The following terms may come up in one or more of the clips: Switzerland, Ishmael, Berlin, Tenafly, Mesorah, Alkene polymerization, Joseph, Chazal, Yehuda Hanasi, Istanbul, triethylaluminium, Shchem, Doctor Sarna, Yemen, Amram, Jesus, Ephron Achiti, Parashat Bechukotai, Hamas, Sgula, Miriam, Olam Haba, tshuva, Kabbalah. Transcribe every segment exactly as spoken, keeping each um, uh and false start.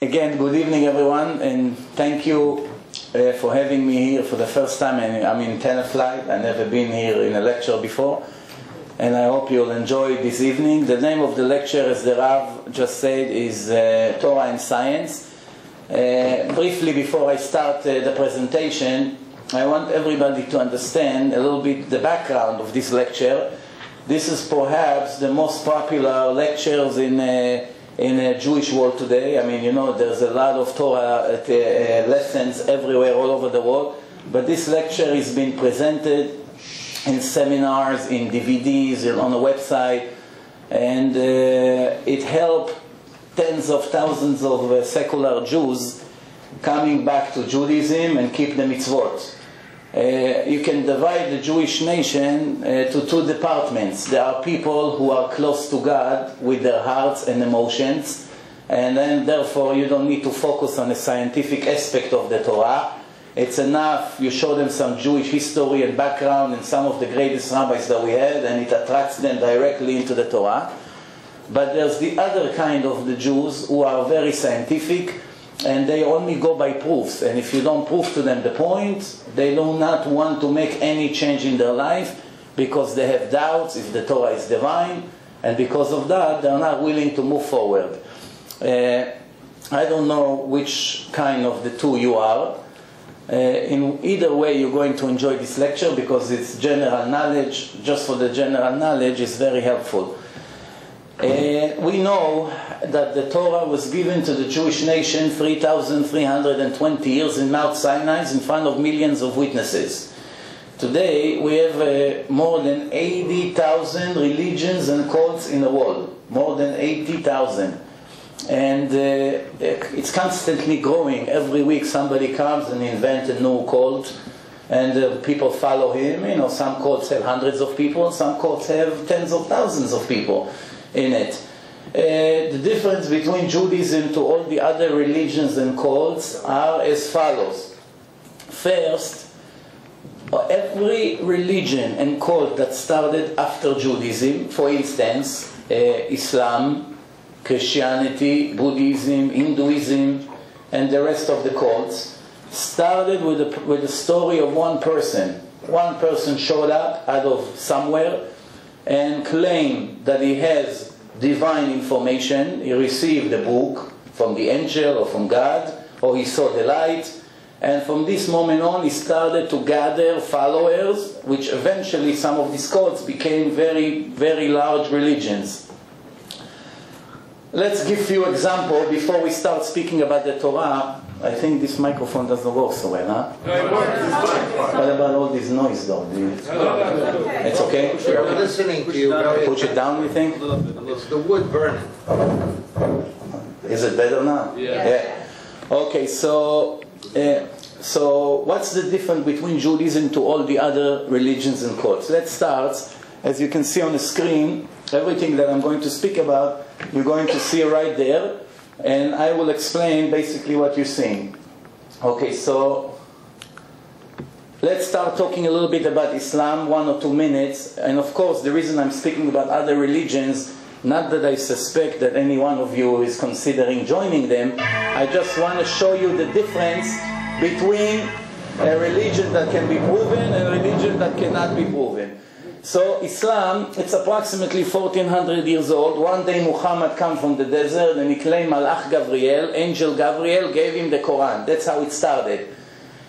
Again, good evening everyone, and thank you uh, for having me here for the first time. And I'm in Tenafly. I've never been here in a lecture before, and I hope you'll enjoy this evening. The name of the lecture, as the Rav just said, is uh, Torah and Science. Uh, briefly, before I start uh, the presentation, I want everybody to understand a little bit the background of this lecture. This is perhaps the most popular lectures in uh, in the Jewish world today. I mean, you know, there's a lot of Torah uh, lessons everywhere, all over the world. But this lecture is being presented in seminars, in D V Ds, on a website. And uh, it helped tens of thousands of uh, secular Jews coming back to Judaism and keep the mitzvot. Uh, you can divide the Jewish nation uh, to two departments. There are people who are close to God with their hearts and emotions, and then therefore you don't need to focus on the scientific aspect of the Torah. It's enough, you show them some Jewish history and background and some of the greatest rabbis that we had, and it attracts them directly into the Torah. But there's the other kind of the Jews who are very scientific, and they only go by proofs, and if you don't prove to them the point, they do not want to make any change in their life because they have doubts if the Torah is divine, and because of that they are not willing to move forward. Uh, I don't know which kind of the two you are. Uh, in either way you're going to enjoy this lecture because it's general knowledge. Just for the general knowledge is very helpful. Uh, we know that the Torah was given to the Jewish nation three thousand three hundred twenty years in Mount Sinai in front of millions of witnesses. Today we have uh, more than eighty thousand religions and cults in the world. More than eighty thousand. And uh, it's constantly growing. Every week somebody comes and invents a new cult, and uh, people follow him. You know, some cults have hundreds of people, some cults have tens of thousands of people in it. Uh, the difference between Judaism to all the other religions and cults are as follows. First, every religion and cult that started after Judaism, for instance, uh, Islam, Christianity, Buddhism, Hinduism, and the rest of the cults, started with a, with a story of one person. One person showed up out of somewhere and claimed that he has divine information. He received a book from the angel or from God, or he saw the light, and from this moment on he started to gather followers, which eventually some of these cults became very, very large religions. Let's give you an example before we start speaking about the Torah. I think this microphone doesn't work so well, huh? What about all this noise, though? It's okay? We're listening to you. Push it down, you think? It's the wood burning. Is it better now? Yeah. Yeah. Okay, so, uh, so what's the difference between Judaism to all the other religions and cults? Let's start. As you can see on the screen, everything that I'm going to speak about, you're going to see right there. And I will explain basically what you're seeing. Okay, so let's start talking a little bit about Islam, one or two minutes. And of course, the reason I'm speaking about other religions, not that I suspect that any one of you is considering joining them, I just want to show you the difference between a religion that can be proven and a religion that cannot be proven. So Islam, it's approximately fourteen hundred years old. One day Muhammad came from the desert and he claimed Malach Gabriel, Angel Gabriel gave him the Quran. That's how it started.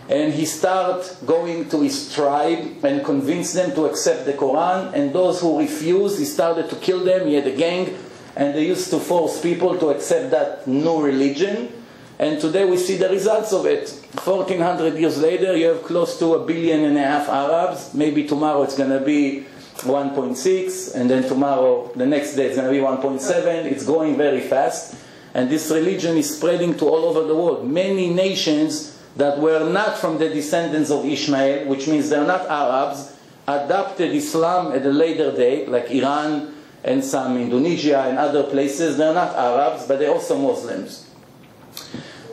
And he started going to his tribe and convinced them to accept the Quran. And those who refused, he started to kill them. He had a gang, and they used to force people to accept that new religion. And today we see the results of it. fourteen hundred years later, you have close to a billion and a half Arabs. Maybe tomorrow it's going to be one point six, and then tomorrow, the next day, it's going to be one point seven. It's going very fast. And this religion is spreading to all over the world. Many nations that were not from the descendants of Ishmael, which means they're not Arabs, adopted Islam at a later date, like Iran and some Indonesia and other places. They're not Arabs, but they're also Muslims.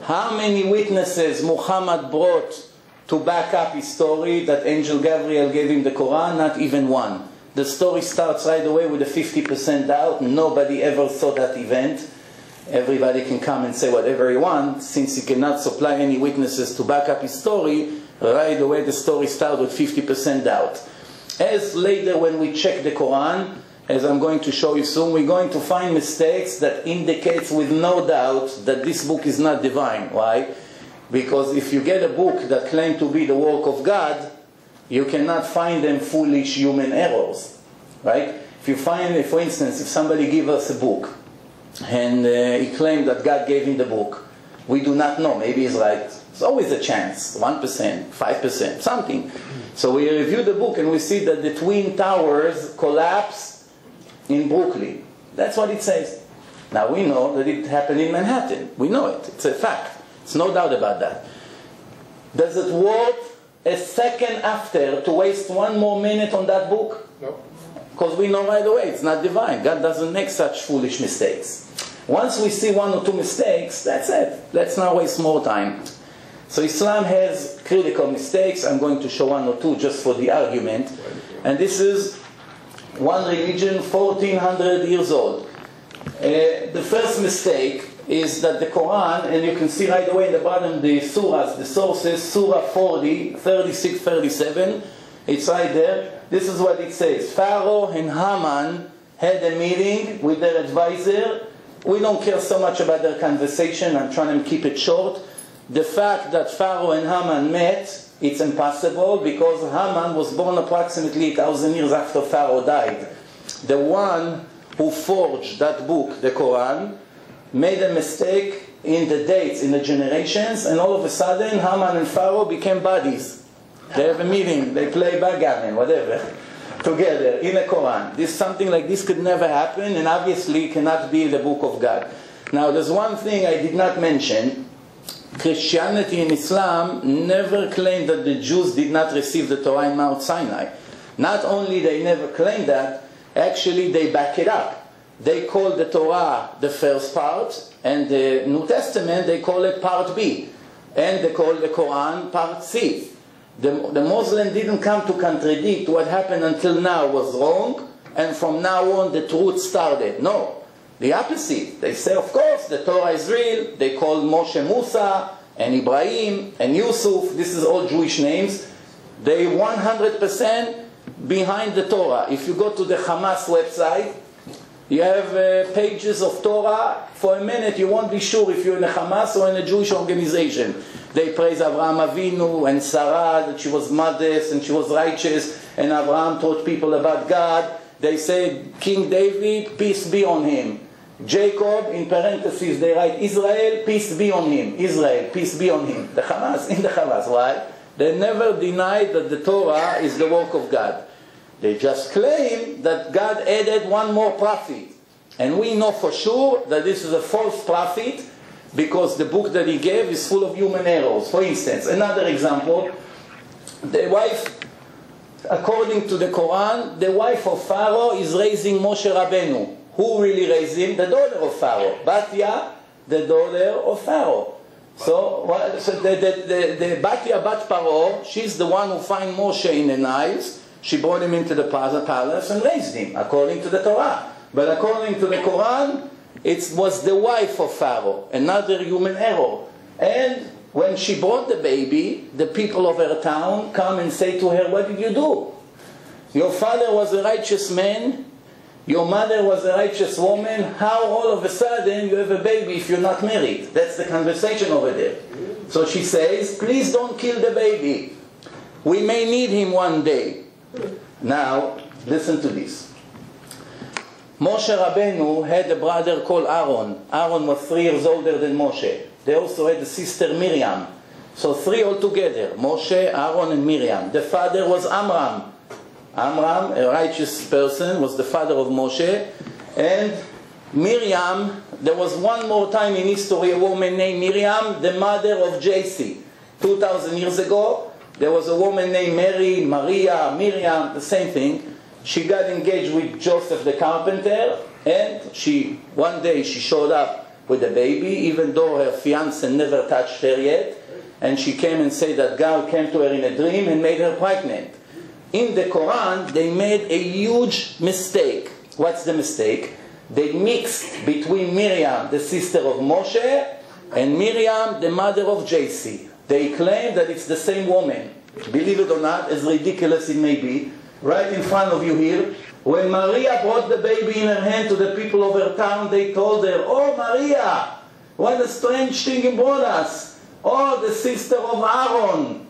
How many witnesses Muhammad brought to back up his story that Angel Gabriel gave him the Quran? Not even one. The story starts right away with a fifty percent doubt. Nobody ever saw that event. everybody can come and say whatever he wants, since he cannot supply any witnesses to back up his story, right away the story starts with fifty percent doubt. As later when we check the Quran, as I'm going to show you soon, we're going to find mistakes that indicates with no doubt that this book is not divine. Why? Because if you get a book that claims to be the work of God, you cannot find them foolish human errors, right? If you find, for instance, if somebody gives us a book, and uh, he claimed that God gave him the book, we do not know, maybe he's right. There's always a chance, one percent, five percent, something. So we review the book and we see that the Twin Towers collapsed in Brooklyn. That's what it says. Now we know that it happened in Manhattan. We know it. It's a fact. It's no doubt about that. Does it worth a second after to waste one more minute on that book? No. Because we know right away it's not divine. God doesn't make such foolish mistakes. Once we see one or two mistakes, that's it. Let's not waste more time. So Islam has critical mistakes. I'm going to show one or two just for the argument. And this is one religion, fourteen hundred years old. Uh, the first mistake is that the Quran, and you can see right away in the bottom the surahs, the sources, Surah forty, thirty-six, thirty-seven. It's right there. This is what it says. Pharaoh and Haman had a meeting with their advisor. We don't care so much about their conversation. I'm trying to keep it short. The fact that Pharaoh and Haman met, it's impossible because Haman was born approximately one thousand years after Pharaoh died. The one who forged that book, the Quran, made a mistake in the dates, in the generations, and all of a sudden Haman and Pharaoh became buddies. They have a meeting, they play backgammon, whatever, together in a Quran. This, something like this could never happen, and obviously cannot be in the book of God. Now, there's one thing I did not mention. Christianity and Islam never claimed that the Jews did not receive the Torah in Mount Sinai. Not only they never claimed that, actually they back it up. They call the Torah the first part, and the New Testament they call it part B. And they call the Quran part C. The, the Muslim didn't come to contradict what happened until now was wrong, and from now on the truth started. No, the opposite. They say, of course, the Torah is real. They call Moshe Musa, and Ibrahim, and Yusuf. This is all Jewish names. They one hundred percent behind the Torah. If you go to the Hamas website, you have uh, pages of Torah. For a minute, you won't be sure if you're in a Hamas or in a Jewish organization. They praise Abraham Avinu and Sarah, that she was modest and she was righteous, and Abraham taught people about God. They say, King David, peace be on him. Jacob, in parentheses, they write, Israel, peace be on him. Israel, peace be on him. The Hamas, in the Hamas, right? They never denied that the Torah is the work of God. They just claim that God added one more prophet. And we know for sure that this is a false prophet because the book that he gave is full of human errors. For instance, another example, the wife, according to the Quran, the wife of Pharaoh is raising Moshe Rabbenu. Who really raised him? The daughter of Pharaoh. Batya, the daughter of Pharaoh. So, so the, the, the, the Batya Bat-Paro, she's the one who finds Moshe in the Niles. She brought him into the palace and raised him, according to the Torah. But according to the Quran, it was the wife of Pharaoh, another human error. And when she brought the baby, the people of her town come and say to her, what did you do? Your father was a righteous man, your mother was a righteous woman, how all of a sudden you have a baby if you're not married? That's the conversation over there. So she says, please don't kill the baby. We may need him one day. Now, listen to this. Moshe Rabbenu had a brother called Aaron. Aaron was three years older than Moshe. They also had a sister Miriam. So three altogether, Moshe, Aaron, and Miriam. The father was Amram. Amram, a righteous person, was the father of Moshe. And Miriam, there was one more time in history a woman named Miriam, the mother of J C. two thousand years ago, there was a woman named Mary, Maria, Miriam, the same thing. She got engaged with Joseph the carpenter, and she one day she showed up with a baby, even though her fiancé never touched her yet, and she came and said that God came to her in a dream and made her pregnant. In the Quran, they made a huge mistake. What's the mistake? they mixed between Miriam, the sister of Moshe, and Miriam, the mother of J C. They claim that it's the same woman. Believe it or not, as ridiculous it may be, right in front of you here, when Maria brought the baby in her hand to the people of her town, they told her, "Oh, Maria, what a strange thing you brought us. Oh, the sister of Aaron.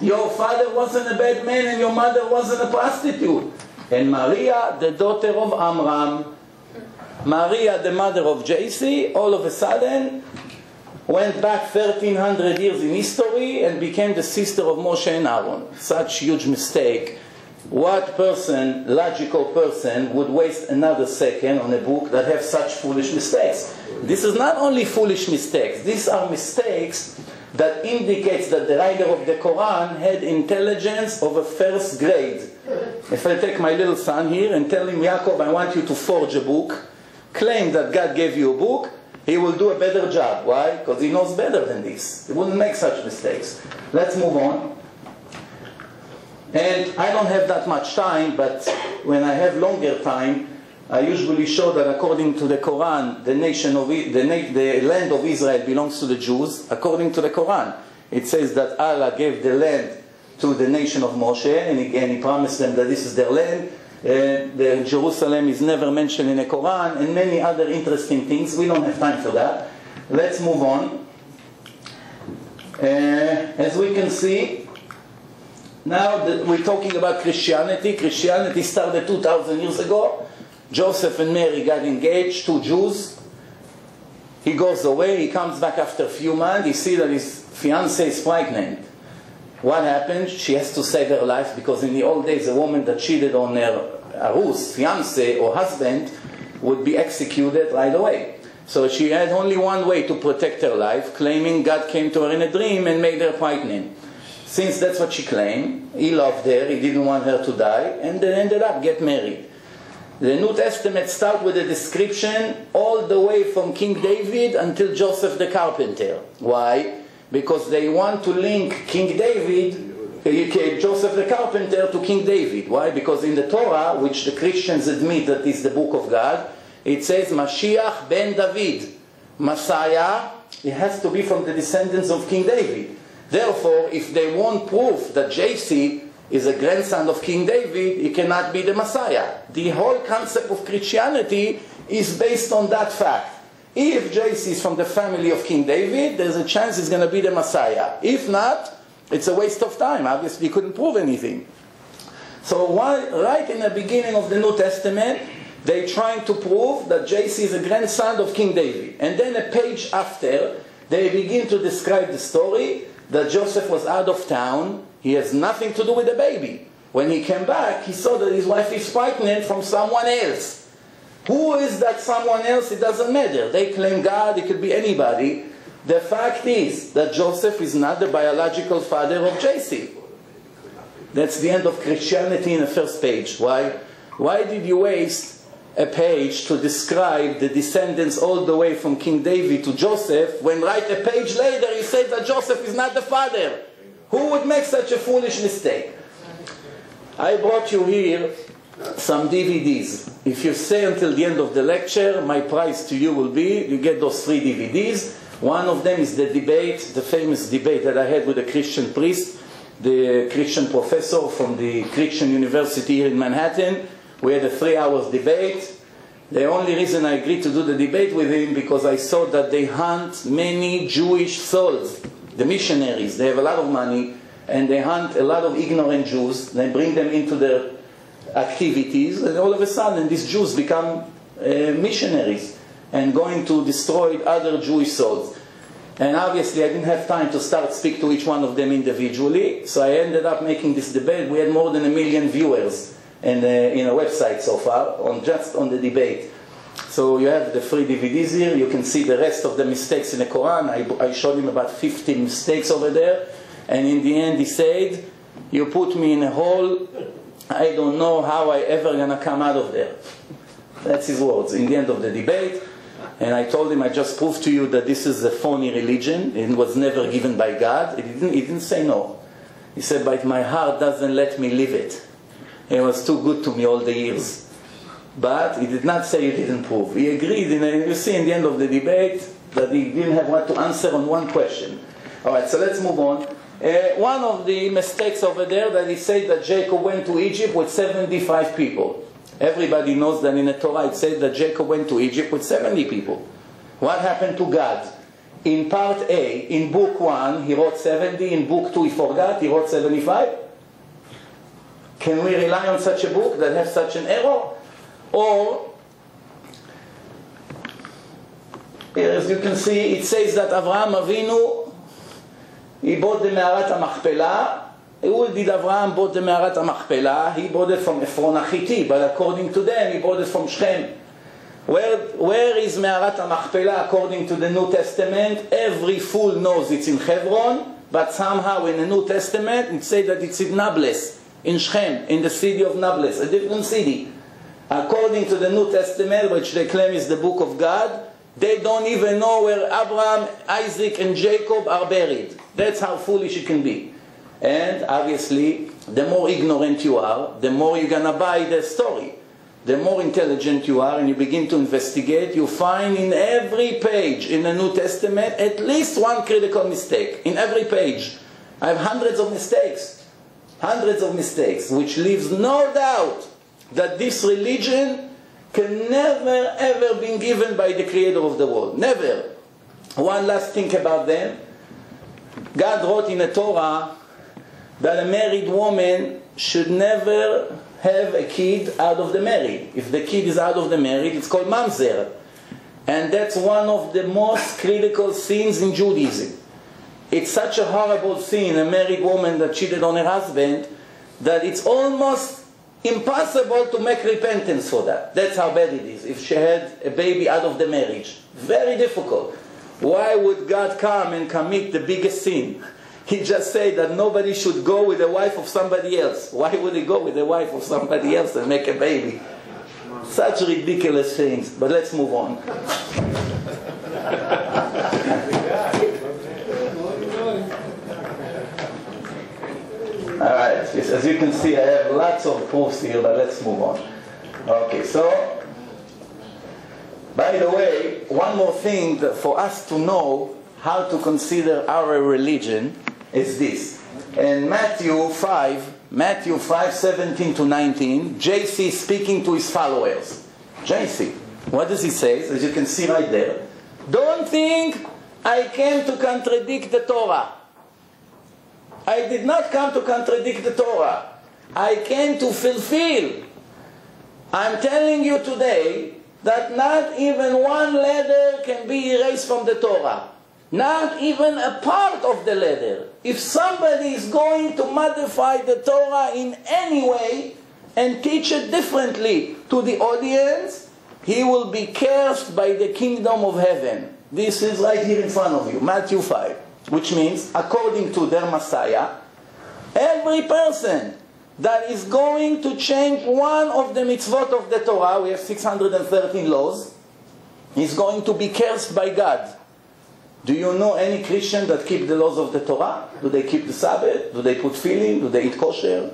Your father wasn't a bad man and your mother wasn't a prostitute." And Maria, the daughter of Amram, Maria, the mother of J C, all of a sudden went back thirteen hundred years in history and became the sister of Moshe and Aaron. Such huge mistake. What person, logical person, would waste another second on a book that has such foolish mistakes? This is not only foolish mistakes. These are mistakes that indicates that the writer of the Quran had intelligence of a first grade. If I take my little son here and tell him, "Jacob, I want you to forge a book," claim that God gave you a book, he will do a better job. Why? Because he knows better than this. He wouldn't make such mistakes. Let's move on. And I don't have that much time, but when I have longer time, I usually show that according to the Quran, the nation of I the, na the land of Israel belongs to the Jews. According to the Quran, it says that Allah gave the land to the nation of Moshe, and he, and he promised them that this is their land. Uh, the Jerusalem is never mentioned in the Quran, and many other interesting things. We don't have time for that. Let's move on. Uh, as we can see, now that we're talking about Christianity, Christianity started two thousand years ago. Joseph and Mary got engaged, two Jews. He goes away, he comes back after a few months, he sees that his fiancée is pregnant. What happens? She has to save her life, because in the old days a woman that cheated on her arus, fiancé or husband, would be executed right away. So she had only one way to protect her life, claiming God came to her in a dream and made her pregnant. Since that's what she claimed, he loved her, he didn't want her to die, and they ended up getting married. The New Testament starts with a description all the way from King David until Joseph the carpenter. Why? Because they want to link King David, Joseph the carpenter, to King David. Why? Because in the Torah, which the Christians admit that is the book of God, it says Mashiach ben David, Messiah. It has to be from the descendants of King David. Therefore, if they want proof that J C is a grandson of King David, he cannot be the Messiah. The whole concept of Christianity is based on that fact. If J C is from the family of King David, there's a chance he's going to be the Messiah. If not, it's a waste of time. Obviously, he couldn't prove anything. So why, right in the beginning of the New Testament, they're trying to prove that J C is a grandson of King David. And then a page after, they begin to describe the story that Joseph was out of town. He has nothing to do with the baby. When he came back, he saw that his wife is pregnant from someone else. Who is that someone else? It doesn't matter. They claim God, it could be anybody. The fact is that Joseph is not the biological father of J C. That's the end of Christianity in the first page. Why? Why did you waste a page to describe the descendants all the way from King David to Joseph, when right a page later he said that Joseph is not the father? Who would make such a foolish mistake? I brought you here some D V Ds. If you stay until the end of the lecture, my prize to you will be, you get those three D V Ds. One of them is the debate, the famous debate that I had with a Christian priest, the Christian professor from the Christian University here in Manhattan. We had a three hour debate. The only reason I agreed to do the debate with him, because I saw that they hunt many Jewish souls. The missionaries, they have a lot of money, and they hunt a lot of ignorant Jews. They bring them into their activities, and all of a sudden these Jews become uh, missionaries and going to destroy other Jewish souls. And obviously I didn't have time to start speak to each one of them individually, so I ended up making this debate. We had more than a million viewers in a, in a website so far, on just on the debate. So you have the free D V Ds here. You can see the rest of the mistakes in the Quran. I, I showed him about fifty mistakes over there. And in the end he said, "You put me in a hole, I don't know how I ever gonna come out of there." That's his words in the end of the debate. And I told him, I just proved to you that this is a phony religion. It was never given by God. He didn't, he didn't say no. He said, "But my heart doesn't let me live it. It was too good to me all the years." But he did not say he didn't prove. He agreed, and you see in the end of the debate that he didn't have what to answer on one question. Alright, so let's move on. Uh, one of the mistakes over there that he said that Jacob went to Egypt with seventy-five people. Everybody knows that in the Torah it said that Jacob went to Egypt with seventy people. What happened to God? In part A, in book one, he wrote seventy. In book two, he forgot. He wrote seventy-five. Can we rely on such a book that has such an error? Or, as you can see, it says that Abraham Avinu, he bought the Me'arat HaMachpelah. Who did Abraham bought the Me'arat HaMachpelah? He bought it from Ephron Achiti, but according to them, he bought it from Shchem. Where, where is Me'arat HaMachpelah according to the New Testament? Every fool knows it's in Hebron, but somehow in the New Testament, it says that it's in Nablus, in Shchem, in the city of Nablus, a different city. According to the New Testament, which they claim is the book of God, they don't even know where Abraham, Isaac, and Jacob are buried. That's how foolish it can be. And obviously, the more ignorant you are, the more you're going to buy the story. The more intelligent you are and you begin to investigate, you find in every page in the New Testament at least one critical mistake. In every page. I have hundreds of mistakes. Hundreds of mistakes, which leaves no doubt that this religion can never ever be given by the creator of the world. Never. One last thing about them. God wrote in the Torah that a married woman should never have a kid out of the marriage. If the kid is out of the marriage, it's called mamzer. And that's one of the most critical sins in Judaism. It's such a horrible sin, a married woman that cheated on her husband, that it's almost impossible to make repentance for that. That's how bad it is. If she had a baby out of the marriage, very difficult. Why would God come and commit the biggest sin? He just said that nobody should go with the wife of somebody else. Why would he go with the wife of somebody else and make a baby? Such ridiculous things. But let's move on. Alright, as you can see I have lots of proofs here, but let's move on. Okay, so, by the way, one more thing for us to know how to consider our religion is this. In Matthew five, Matthew five, seventeen to nineteen, J C speaking to his followers. J C, what does he say? As you can see right there. Don't think I came to contradict the Torah. I did not come to contradict the Torah. I came to fulfill. I'm telling you today that not even one letter can be erased from the Torah. Not even a part of the letter. If somebody is going to modify the Torah in any way and teach it differently to the audience, he will be cursed by the kingdom of heaven. This is right here in front of you, Matthew five. Which means, according to their Messiah, every person that is going to change one of the mitzvot of the Torah, we have six hundred thirteen laws, is going to be cursed by God. Do you know any Christian that keep the laws of the Torah? Do they keep the Sabbath? Do they put tefillin? Do they eat kosher?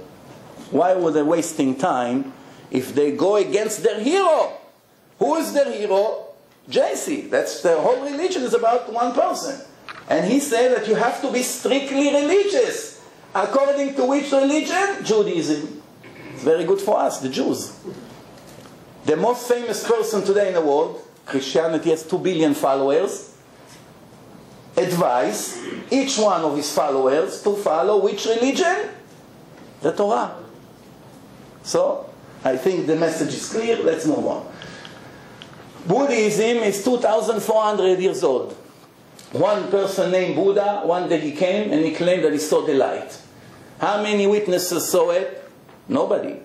Why were they wasting time if they go against their hero? Who is their hero? J C. That's the whole religion is about one person. And he said that you have to be strictly religious. According to which religion? Judaism. It's very good for us, the Jews. The most famous person today in the world, Christianity has two billion followers, advised each one of his followers to follow which religion? The Torah. So, I think the message is clear. Let's move on. Buddhism is two thousand four hundred years old. One person named Buddha, one day he came and he claimed that he saw the light. How many witnesses saw it? Nobody.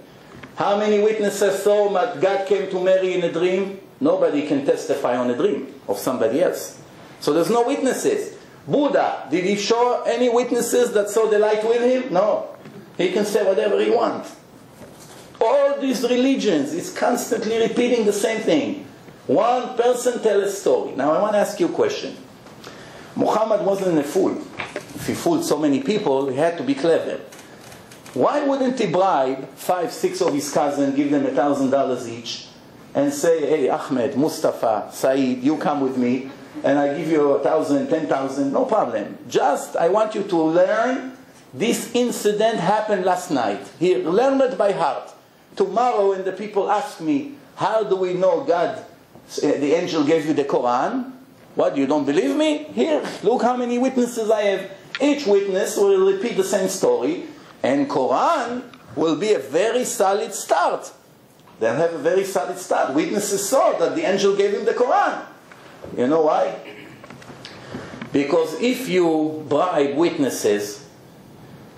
How many witnesses saw that God came to Mary in a dream? Nobody can testify on a dream of somebody else. So there's no witnesses. Buddha, did he show any witnesses that saw the light with him? No. He can say whatever he wants. All these religions, it's constantly repeating the same thing. One person tells a story. Now I want to ask you a question. Muhammad wasn't a fool. If he fooled so many people, he had to be clever. Why wouldn't he bribe five, six of his cousins, give them a thousand dollars each, and say, hey, Ahmed, Mustafa, Saeed, you come with me, and I give you a thousand, ten thousand, no problem. Just, I want you to learn this incident happened last night. Here, learn it by heart. Tomorrow when the people ask me, how do we know God, the angel gave you the Quran? What, you don't believe me? Here, look how many witnesses I have. Each witness will repeat the same story, and Quran will be a very solid start. They'll have a very solid start. Witnesses saw that the angel gave him the Quran. You know why? Because if you bribe witnesses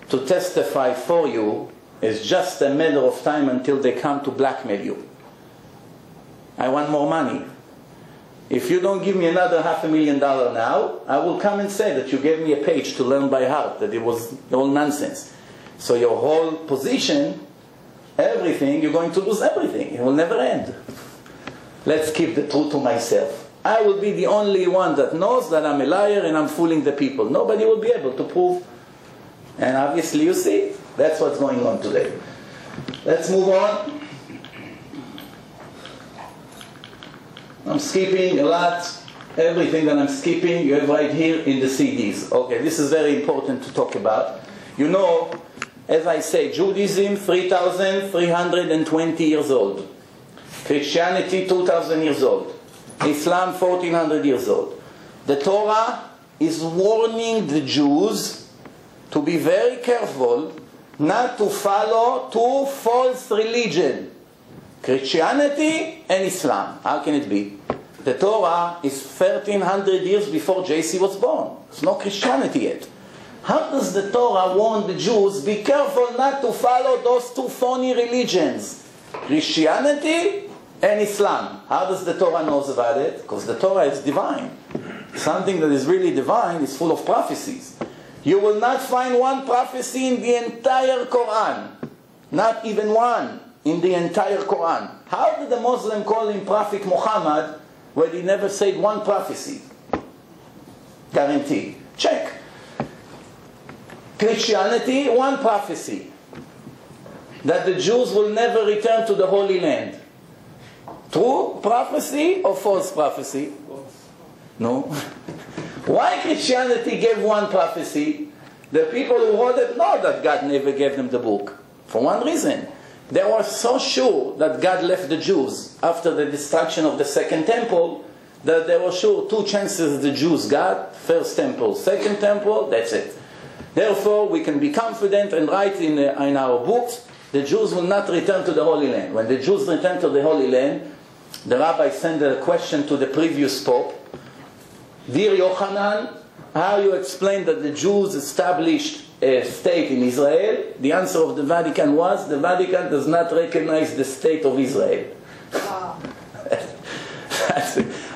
to testify for you, it's just a matter of time until they come to blackmail you. I want more money. If you don't give me another half a million dollars now, I will come and say that you gave me a page to learn by heart, that it was all nonsense. So your whole position, everything, you're going to lose everything. It will never end. Let's keep the truth to myself. I will be the only one that knows that I'm a liar and I'm fooling the people. Nobody will be able to prove. And obviously you see, that's what's going on today. Let's move on. I'm skipping a lot. Everything that I'm skipping, you have right here in the C Ds. Okay, this is very important to talk about. You know, as I say, Judaism, three thousand three hundred twenty years old. Christianity, two thousand years old. Islam, fourteen hundred years old. The Torah is warning the Jews to be very careful not to follow two false religions. Christianity and Islam. How can it be? The Torah is thirteen hundred years before J C was born. It's not Christianity yet. How does the Torah warn the Jews, be careful not to follow those two phony religions, Christianity and Islam? How does the Torah knows about it? Because the Torah is divine. Something that is really divine is full of prophecies. You will not find one prophecy in the entire Quran. Not even one. In the entire Quran. How did the Muslim call him Prophet Muhammad when he never said one prophecy? Guarantee. Check. Christianity, one prophecy. That the Jews will never return to the Holy Land. True prophecy or false prophecy? No. Why Christianity gave one prophecy? The people who wrote it know that God never gave them the book. For one reason. They were so sure that God left the Jews after the destruction of the Second Temple that they were sure two chances the Jews got, First Temple, Second Temple, that's it. Therefore, we can be confident and write in, uh, in our books, the Jews will not return to the Holy Land. When the Jews returned to the Holy Land, the rabbi sent a question to the previous pope. Dear Yochanan, how you explain that the Jews established a state in Israel? The answer of the Vatican was, the Vatican does not recognize the state of Israel. Wow.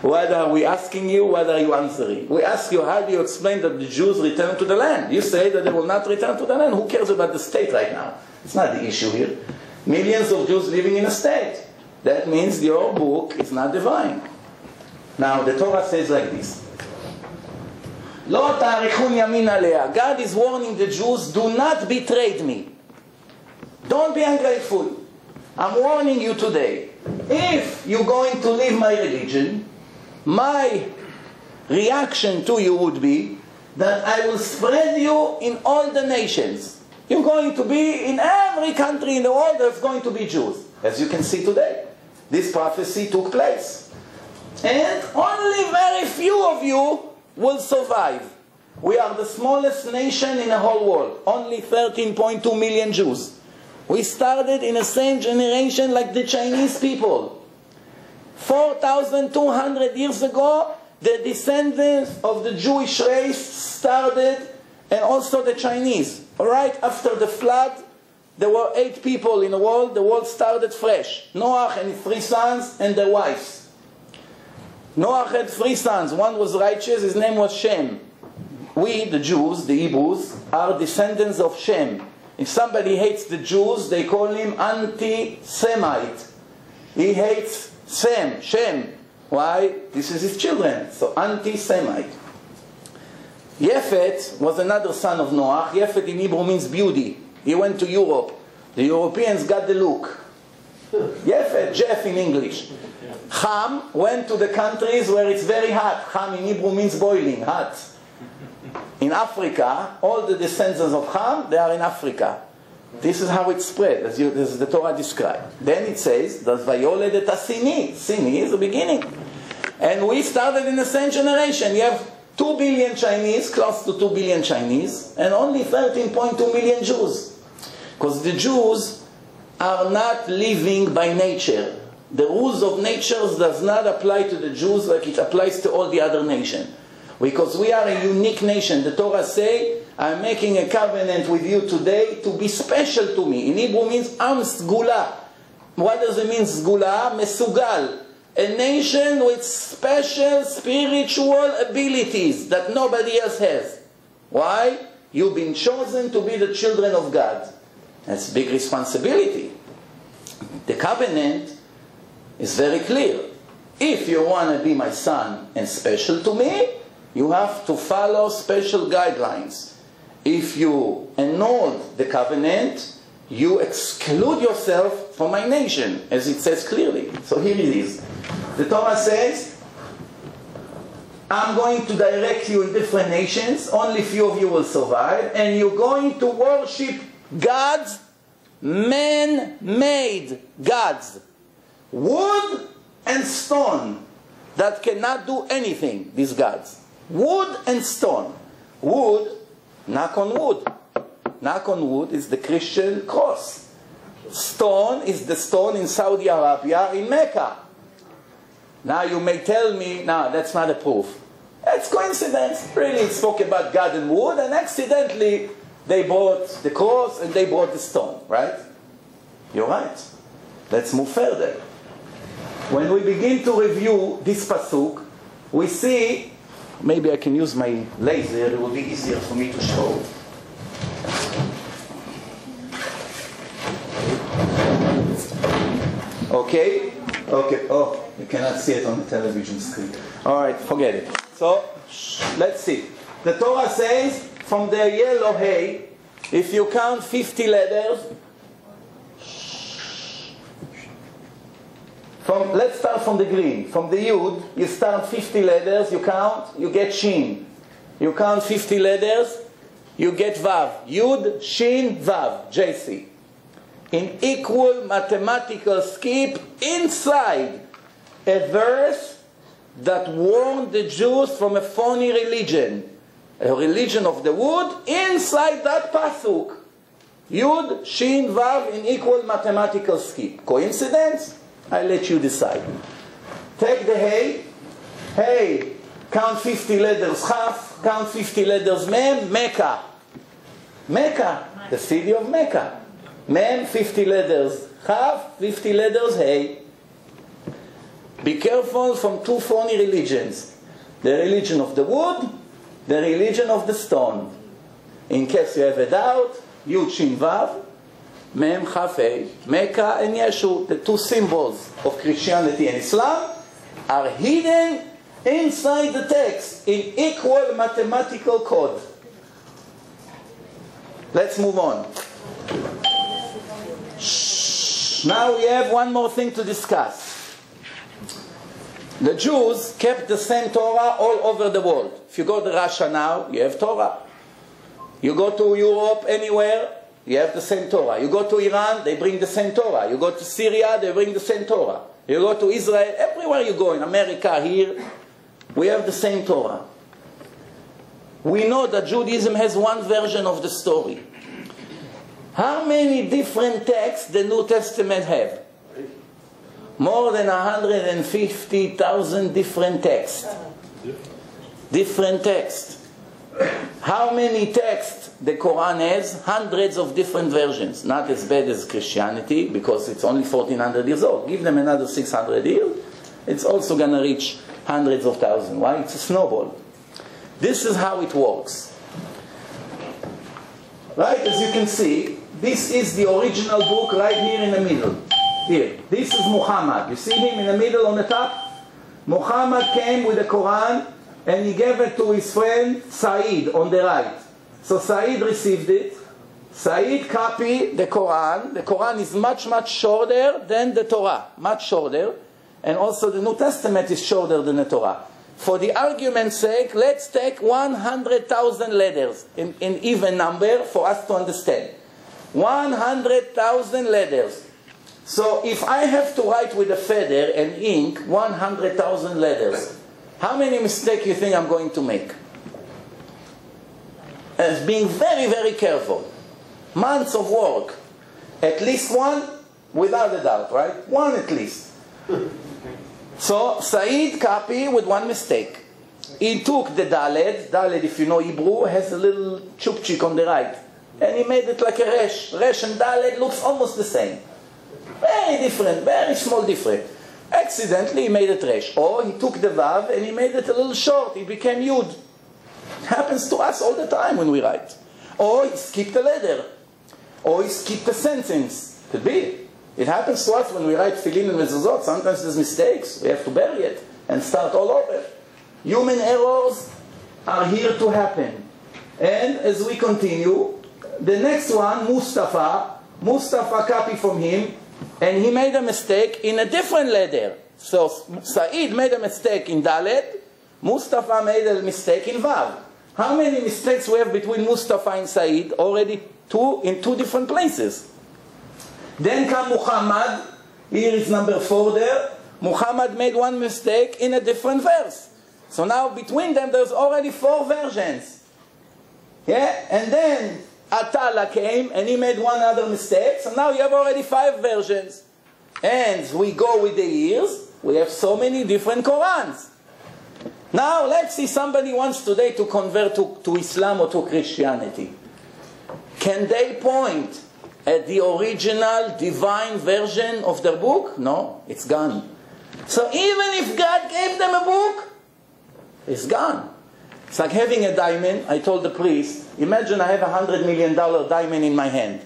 What are we asking you? What are you answering? We ask you, how do you explain that the Jews return to the land? You say that they will not return to the land. Who cares about the state right now? It's not the issue here. Millions of Jews living in a state. That means your book is not divine. Now, the Torah says like this. God is warning the Jews, do not betray me. Don't be ungrateful. I'm warning you today. If you're going to leave my religion, my reaction to you would be that I will spread you in all the nations. You're going to be in every country in the world, there's going to be Jews. As you can see today, this prophecy took place. And only very few of you will survive. We are the smallest nation in the whole world. Only thirteen point two million Jews. We started in the same generation like the Chinese people. four thousand two hundred years ago, the descendants of the Jewish race started, and also the Chinese. Right after the flood, there were eight people in the world. The world started fresh. Noah and his three sons and their wives. Noah had three sons. One was righteous, his name was Shem. We, the Jews, the Hebrews, are descendants of Shem. If somebody hates the Jews, they call him anti-Semite. He hates Sem, Shem. Why? This is his children. So, anti-Semite. Yefet was another son of Noah. Yefet in Hebrew means beauty. He went to Europe. The Europeans got the look. Yefet, Jeff in English. Ham went to the countries where it's very hot. Ham in Hebrew means boiling, hot. In Africa, all the descendants of Ham, they are in Africa. This is how it spread, as, you, as the Torah described. Then it says, "Das vayoledet Sini." Sini is the beginning. And we started in the same generation. You have two billion Chinese, close to two billion Chinese, and only thirteen point two million Jews. Because the Jews are not living by nature. The rules of nature does not apply to the Jews like it applies to all the other nations. Because we are a unique nation. The Torah says, I'm making a covenant with you today to be special to me. In Hebrew means, Am Sgula. What does it mean, Sgula? Mesugal. A nation with special spiritual abilities that nobody else has. Why? You've been chosen to be the children of God. That's big responsibility. The covenant is very clear. If you want to be my son and special to me, you have to follow special guidelines. If you annul the covenant, you exclude yourself from my nation, as it says clearly. So here it is. The Torah says, I'm going to direct you in different nations, only few of you will survive, and you're going to worship gods, man-made gods, wood and stone, that cannot do anything, these gods. Wood and stone. Wood, knock on wood. Knock on wood is the Christian cross. Stone is the stone in Saudi Arabia, in Mecca. Now you may tell me, no, that's not a proof. That's coincidence. Really, it spoke about God and wood, and accidentally they brought the cross and they brought the stone, right? You're right. Let's move further. When we begin to review this pasuk, we see, maybe I can use my laser, it will be easier for me to show. Okay? Okay, oh, you cannot see it on the television screen. Alright, forget it. So, let's see. The Torah says, from the yellow hay, if you count fifty letters, From, let's start from the green. From the Yud, you start fifty letters, you count, you get Shin. You count fifty letters, you get Vav. Yud, Shin, Vav, J C. In equal mathematical skip, inside a verse that warned the Jews from a phony religion. A religion of the wood, inside that pasuk. Yud, Shin, Vav, in equal mathematical skip. Coincidence? I let you decide. Take the hay. Hey, count fifty letters half, count fifty letters mem, Mecca. Mecca, the city of Mecca. Mem, fifty letters half, fifty letters hey. Be careful from two phony religions. The religion of the wood, the religion of the stone. In case you have a doubt, Yud Shin Vav. Mem Chafei, Mecca and Yeshu, the two symbols of Christianity and Islam, are hidden inside the text in equal mathematical code. Let's move on. Now we have one more thing to discuss. The Jews kept the same Torah all over the world. If you go to Russia now, you have Torah. You go to Europe, anywhere, you have the same Torah. You go to Iran, they bring the same Torah. You go to Syria, they bring the same Torah. You go to Israel, everywhere you go, in America, here, we have the same Torah. We know that Judaism has one version of the story. How many different texts the New Testament have? More than one hundred fifty thousand different texts. Different texts. How many texts the Quran has? Hundreds of different versions. Not as bad as Christianity, because it's only fourteen hundred years old. Give them another six hundred years, it's also going to reach hundreds of thousands. Why? It's a snowball. This is how it works. Right, as you can see, this is the original book right here in the middle. Here, this is Muhammad. You see him in the middle on the top? Muhammad came with the Quran, and he gave it to his friend Said on the right. So Said received it. Said copied the Quran. The Quran is much, much shorter than the Torah. Much shorter. And also the New Testament is shorter than the Torah. For the argument's sake, let's take one hundred thousand letters in, in even number for us to understand. one hundred thousand letters. So if I have to write with a feather and ink one hundred thousand letters, how many mistakes do you think I'm going to make? As being very, very careful. Months of work. At least one, without a doubt, right? One at least. So, Said copied with one mistake. He took the Daled. Daled, if you know Hebrew, has a little chupchik on the right. And he made it like a Resh. Resh and Daled looks almost the same. Very different, very small difference. Accidentally, he made it Resh. Or he took the Vav and he made it a little short. He became Yud. It happens to us all the time when we write. Or he skipped a letter. Or he skipped a sentence. Could be. It happens to us when we write Tefillin and Mezuzot. Sometimes there's mistakes. We have to bury it and start all over. Human errors are here to happen. And as we continue, the next one, Mustafa. Mustafa copied from him. And he made a mistake in a different letter. So Said made a mistake in Dalet. Mustafa made a mistake in Vav. How many mistakes we have between Mustafa and Said? Already two in two different places. Then come Muhammad. Here is number four there. Muhammad made one mistake in a different verse. So now between them there's already four versions. Yeah? And then Atala came and he made one other mistake. So now you have already five versions. And we go with the years. We have so many different Qurans. Now let's see somebody wants today to convert to, to Islam or to Christianity. Can they point at the original divine version of their book? No, it's gone. So even if God gave them a book, it's gone. It's like having a diamond. I told the priest, imagine I have a hundred million dollar diamond in my hand.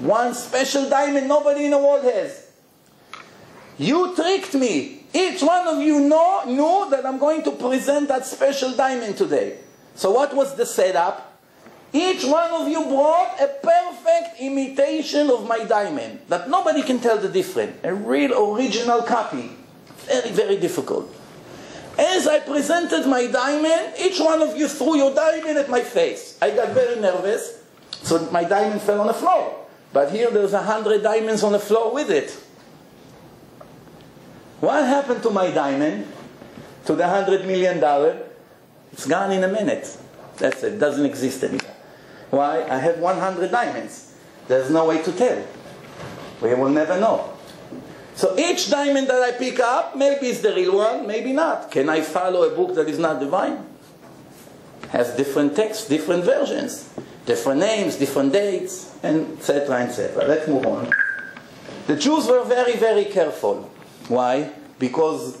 One special diamond nobody in the world has. You tricked me. Each one of you know, knew that I'm going to present that special diamond today. So what was the setup? Each one of you brought a perfect imitation of my diamond, that nobody can tell the difference. A real original copy. Very, very difficult. As I presented my diamond, each one of you threw your diamond at my face. I got very nervous, so my diamond fell on the floor. But here there's a hundred diamonds on the floor with it. What happened to my diamond? To the hundred million dollar? It's gone in a minute. That's it. It doesn't exist anymore. Why? I have one hundred diamonds. There's no way to tell. We will never know. So each diamond that I pick up, maybe it's the real one, maybe not. Can I follow a book that is not divine? Has different texts, different versions, different names, different dates, and et cetera, et cetera. Let's move on. The Jews were very, very careful. Why? Because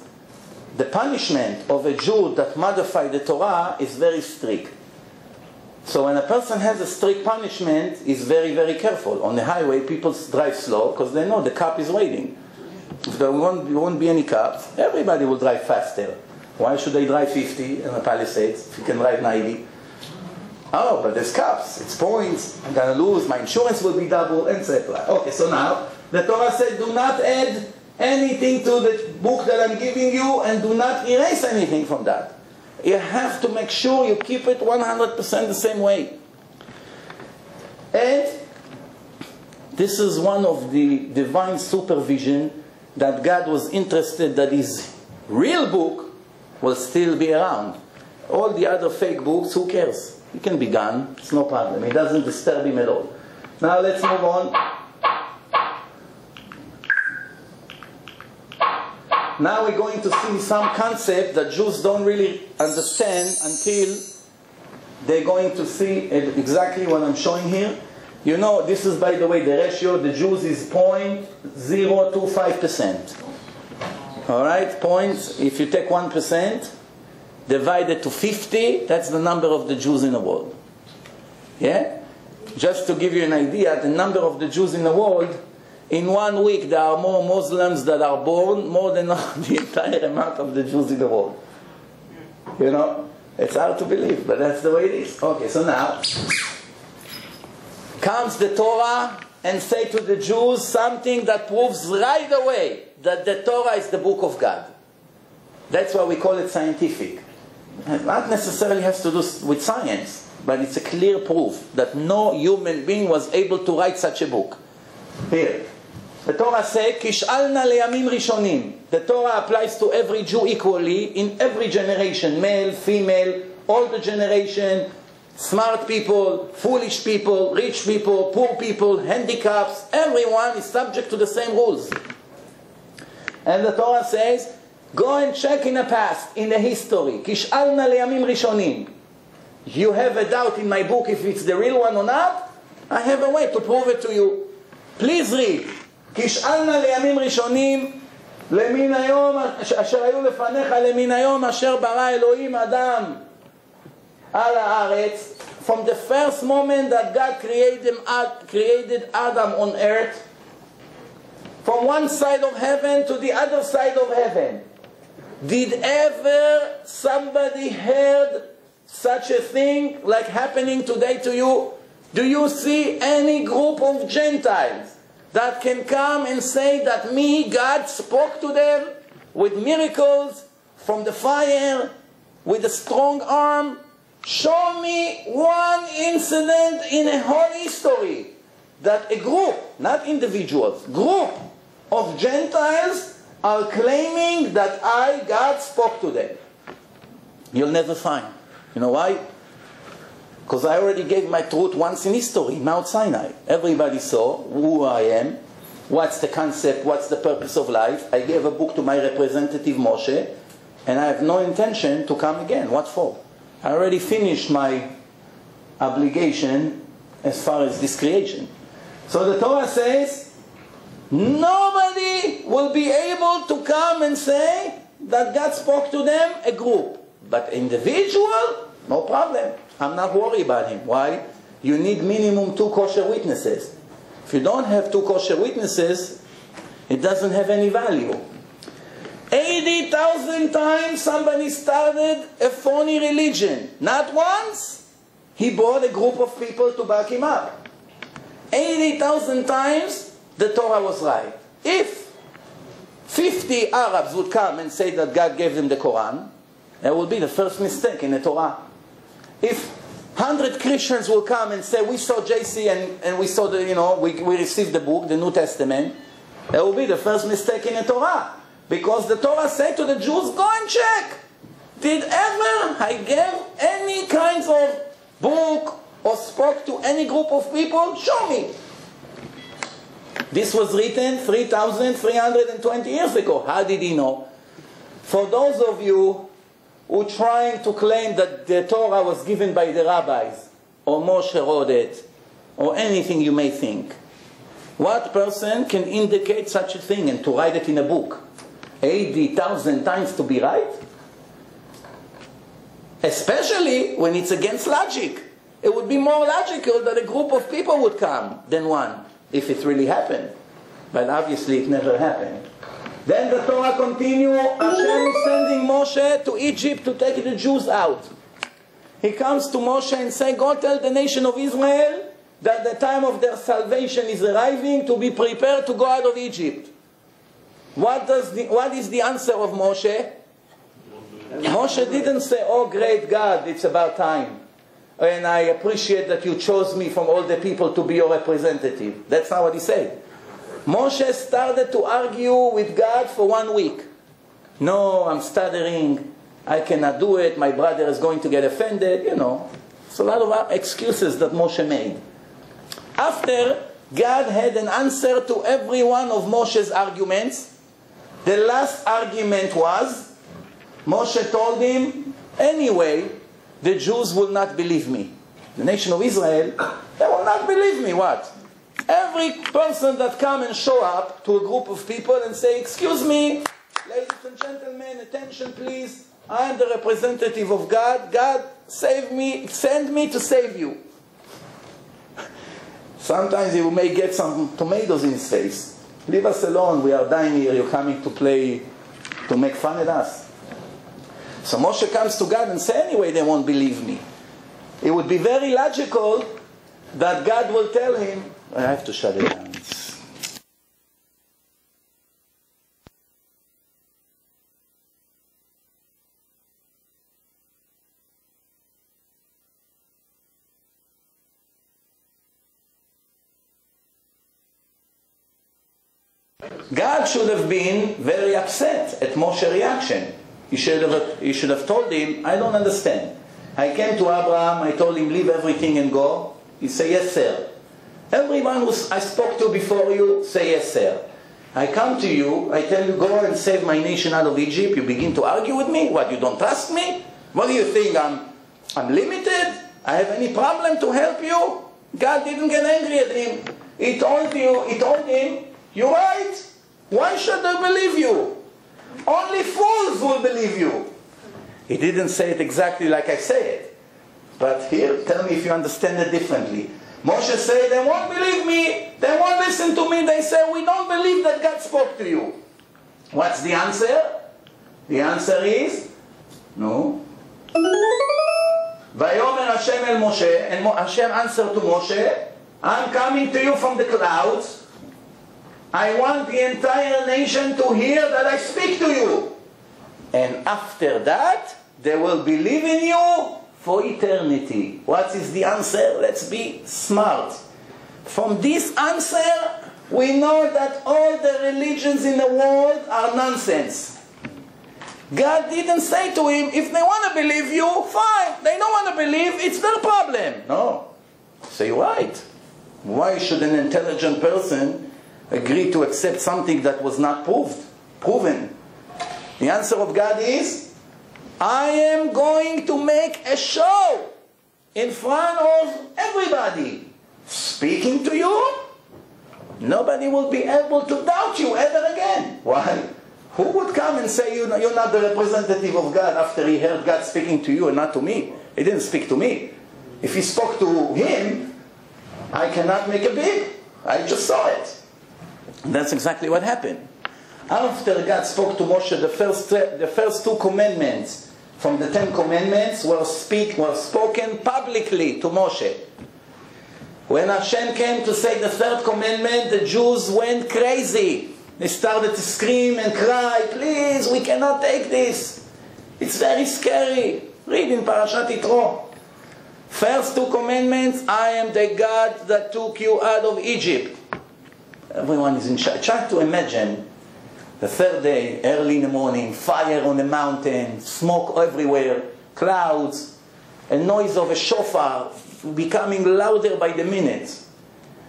the punishment of a Jew that modified the Torah is very strict. So when a person has a strict punishment, he's very, very careful. On the highway, people drive slow because they know the cop is waiting. If there won't, won't be any cops, everybody will drive faster. Why should they drive fifty in the Palisades if you can drive ninety? Oh, but there's cops. It's points. I'm going to lose. My insurance will be double, et cetera. Okay, so now the Torah said, do not add anything to the book that I'm giving you and do not erase anything from that. You have to make sure you keep it one hundred percent the same way. And this is one of the divine supervision that God was interested that his real book will still be around. All the other fake books, who cares? It can be gone. It's no problem. It doesn't disturb him at all. Now let's move on. Now we're going to see some concept that Jews don't really understand until they're going to see exactly what I'm showing here. You know, this is, by the way, the ratio of the Jews is zero point zero two five percent. All right, points, if you take one percent, divided to fifty, that's the number of the Jews in the world. Yeah? Just to give you an idea, the number of the Jews in the world. In one week, there are more Muslims that are born, more than the entire amount of the Jews in the world. You know? It's hard to believe, but that's the way it is. Okay, so now, comes the Torah and say to the Jews something that proves right away that the Torah is the book of God. That's why we call it scientific. It not necessarily has to do with science, but it's a clear proof that no human being was able to write such a book. Here, the Torah says, "Kishalna leyamim rishonim." The Torah applies to every Jew equally in every generation, male, female, older generation, smart people, foolish people, rich people, poor people, handicaps. Everyone is subject to the same rules. And the Torah says, go and check in the past, in the history. Kishalna leyamim rishonim. You have a doubt in my book if it's the real one or not? I have a way to prove it to you. Please read. Kishalna leyamim rishonim. Lemin hayom asher hayu lefanecha lemin hayom asher bara Elohim Adam al haaretz. From the first moment that God created, created Adam on earth, from one side of heaven to the other side of heaven. Did ever somebody heard such a thing like happening today to you? Do you see any group of Gentiles that can come and say that me, God, spoke to them with miracles from the fire, with a strong arm? Show me one incident in a whole history that a group, not individuals, group of Gentiles are claiming that I, God, spoke to them. You'll never find. You know why? Because I already gave my truth once in history, Mount Sinai. Everybody saw who I am, what's the concept, what's the purpose of life. I gave a book to my representative Moshe, and I have no intention to come again. What for? I already finished my obligation as far as this creation. So the Torah says, nobody will be able to come and say that God spoke to them, a group. But individual, no problem. I'm not worried about him. Why? You need minimum two kosher witnesses. If you don't have two kosher witnesses, it doesn't have any value. eighty thousand times somebody started a phony religion. Not once, he brought a group of people to back him up. eighty thousand times the Torah was right. If fifty Arabs would come and say that God gave them the Quran, that would be the first mistake in the Torah. If one hundred Christians will come and say, we saw J C and, and we saw the, you know, we, we received the book, the New Testament, that will be the first mistake in the Torah. Because the Torah said to the Jews, go and check. Did ever I give any kinds of book or spoke to any group of people? Show me. This was written three thousand three hundred twenty years ago. How did he know? For those of you who are trying to claim that the Torah was given by the rabbis, or Moshe wrote it, or anything you may think, what person can indicate such a thing and to write it in a book? eighty thousand times to be right? Especially when it's against logic. It would be more logical that a group of people would come than one, if it really happened. But obviously it never happened. Then the Torah continues, Hashem is sending Moshe to Egypt to take the Jews out. He comes to Moshe and says, go tell the nation of Israel that the time of their salvation is arriving, to be prepared to go out of Egypt. What, does the, what is the answer of Moshe? Moshe didn't say, oh great God, it's about time, and I appreciate that you chose me from all the people to be your representative. That's not what he said. Moshe started to argue with God for one week. No, I'm stuttering. I cannot do it. My brother is going to get offended. You know, it's a lot of excuses that Moshe made. After God had an answer to every one of Moshe's arguments, the last argument was, Moshe told him, anyway, the Jews will not believe me. The nation of Israel, they will not believe me. What? Every person that come and show up to a group of people and say, excuse me, ladies and gentlemen, attention please. I am the representative of God. God, save me, send me to save you. Sometimes you may get some tomatoes in his face. Leave us alone, we are dying here. You're coming to play, to make fun at us. So Moshe comes to God and says, anyway, they won't believe me. It would be very logical that God will tell him, I have to shut it down. God should have been very upset at Moshe's reaction. He should have, he should have told him, I don't understand. I came to Abraham, I told him, leave everything and go. He said, yes, sir. Everyone who I spoke to before you, say yes, sir. I come to you, I tell you, go and save my nation out of Egypt. You begin to argue with me? What, you don't trust me? What do you think, I'm, I'm limited? I have any problem to help you? God didn't get angry at him. He told, you, he told him, you're right. Why should I believe you? Only fools will believe you. He didn't say it exactly like I say it. But here, tell me if you understand it differently. Moshe said, they won't believe me. They won't listen to me. They say, we don't believe that God spoke to you. What's the answer? The answer is, no. Vayomer Hashem el Moshe, and Hashem answered to Moshe, I'm coming to you from the clouds. I want the entire nation to hear that I speak to you. And after that, they will believe in you for eternity. What is the answer? Let's be smart. From this answer, we know that all the religions in the world are nonsense. God didn't say to him, if they want to believe you, fine. They don't want to believe, it's their problem. No. So you're right. Why should an intelligent person agree to accept something that was not proved, proven? The answer of God is, I am going to make a show in front of everybody. Speaking to you, nobody will be able to doubt you ever again. Why? Who would come and say, you know, you're not the representative of God after he heard God speaking to you and not to me? He didn't speak to me. If he spoke to him, I cannot make a bid. I just saw it. And that's exactly what happened. After God spoke to Moshe, the first, the first two commandments from the Ten Commandments were, speak, were spoken publicly to Moshe. When Hashem came to say the third commandment, the Jews went crazy. They started to scream and cry, please, we cannot take this. It's very scary. Read in Parashat Yitro. First two commandments, I am the God that took you out of Egypt. Everyone is in shock. Try to imagine the third day, early in the morning, fire on the mountain, smoke everywhere, clouds, a noise of a shofar becoming louder by the minute.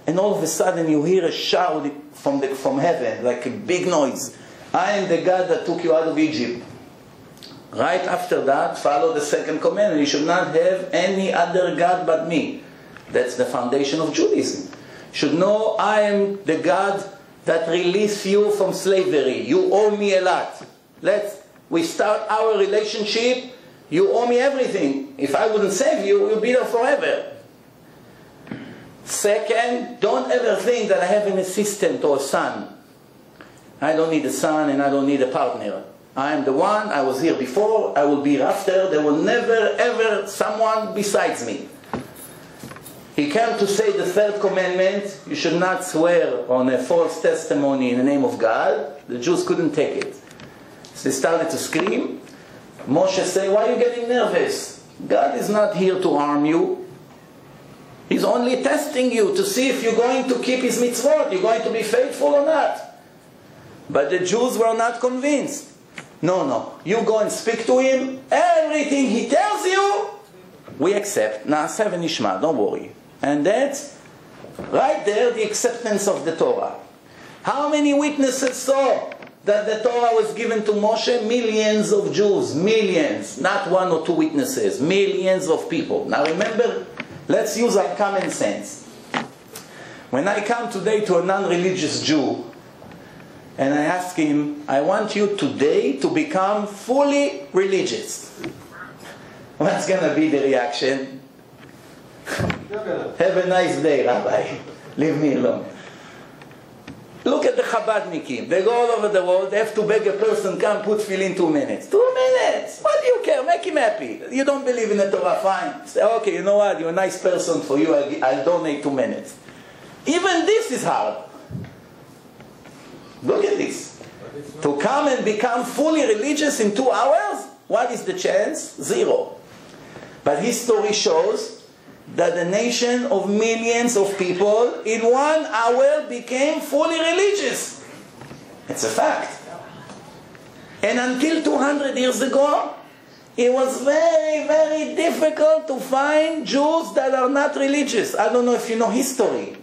And all of a sudden you hear a shout from, the, from heaven, like a big noise. I am the God that took you out of Egypt. Right after that, follow the second commandment. You should not have any other God but me. That's the foundation of Judaism. Should know I am the God that released you from slavery. You owe me a lot. Let's, we start our relationship. You owe me everything. If I wouldn't save you, you'll be there forever. Second, don't ever think that I have an assistant or a son. I don't need a son and I don't need a partner. I am the one, I was here before, I will be here after. There will never ever someone besides me. He came to say the third commandment, you should not swear on a false testimony in the name of God. The Jews couldn't take it. So they started to scream. Moshe said, why are you getting nervous? God is not here to harm you. He's only testing you to see if you're going to keep his mitzvot, you're going to be faithful or not. But the Jews were not convinced. No, no, you go and speak to him. Everything he tells you, we accept. Na'aseh v'nishma, don't worry. And that's right there the acceptance of the Torah. How many witnesses saw that the Torah was given to Moshe? Millions of Jews, millions, not one or two witnesses, millions of people. Now remember, let's use our common sense. When I come today to a non-religious Jew and I ask him, I want you today to become fully religious, what's going to be the reaction? Have a nice day, Rabbi. Leave me alone. Look at the Chabadnikim. They go all over the world. They have to beg a person, come put tefillin two minutes. Two minutes? What do you care? Make him happy. You don't believe in the Torah? Fine. Say, okay, you know what? You're a nice person. For you, I'll, I'll donate two minutes. Even this is hard. Look at this. To come and become fully religious in two hours? What is the chance? Zero. But history shows that the nation of millions of people in one hour became fully religious. It's a fact. And until two hundred years ago, it was very, very difficult to find Jews that are not religious. I don't know if you know history.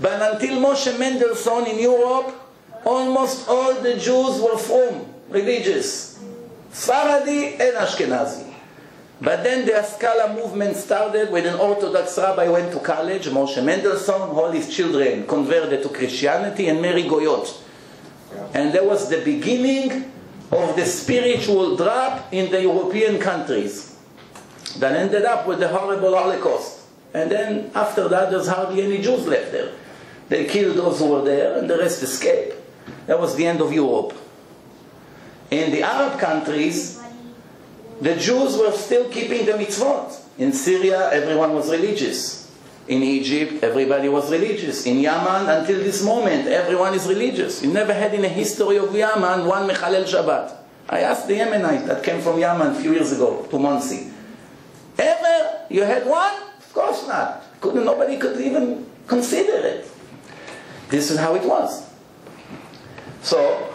But until Moshe Mendelssohn in Europe, almost all the Jews were from religious. Sephardi and Ashkenazi. But then the Haskalah movement started when an Orthodox rabbi went to college, Moshe Mendelssohn, all his children converted to Christianity, and Mary Goyot. And that was the beginning of the spiritual drop in the European countries that ended up with the horrible Holocaust. And then after that, there's hardly any Jews left there. They killed those who were there, and the rest escaped. That was the end of Europe. In the Arab countries, the Jews were still keeping the mitzvot. In Syria, everyone was religious. In Egypt, everybody was religious. In Yemen, until this moment, everyone is religious. You never had in the history of Yemen one Mechalel Shabbat. I asked the Yemenite that came from Yemen a few years ago to Monsi. Ever? You had one? Of course not. Couldn't, nobody could even consider it. This is how it was. So,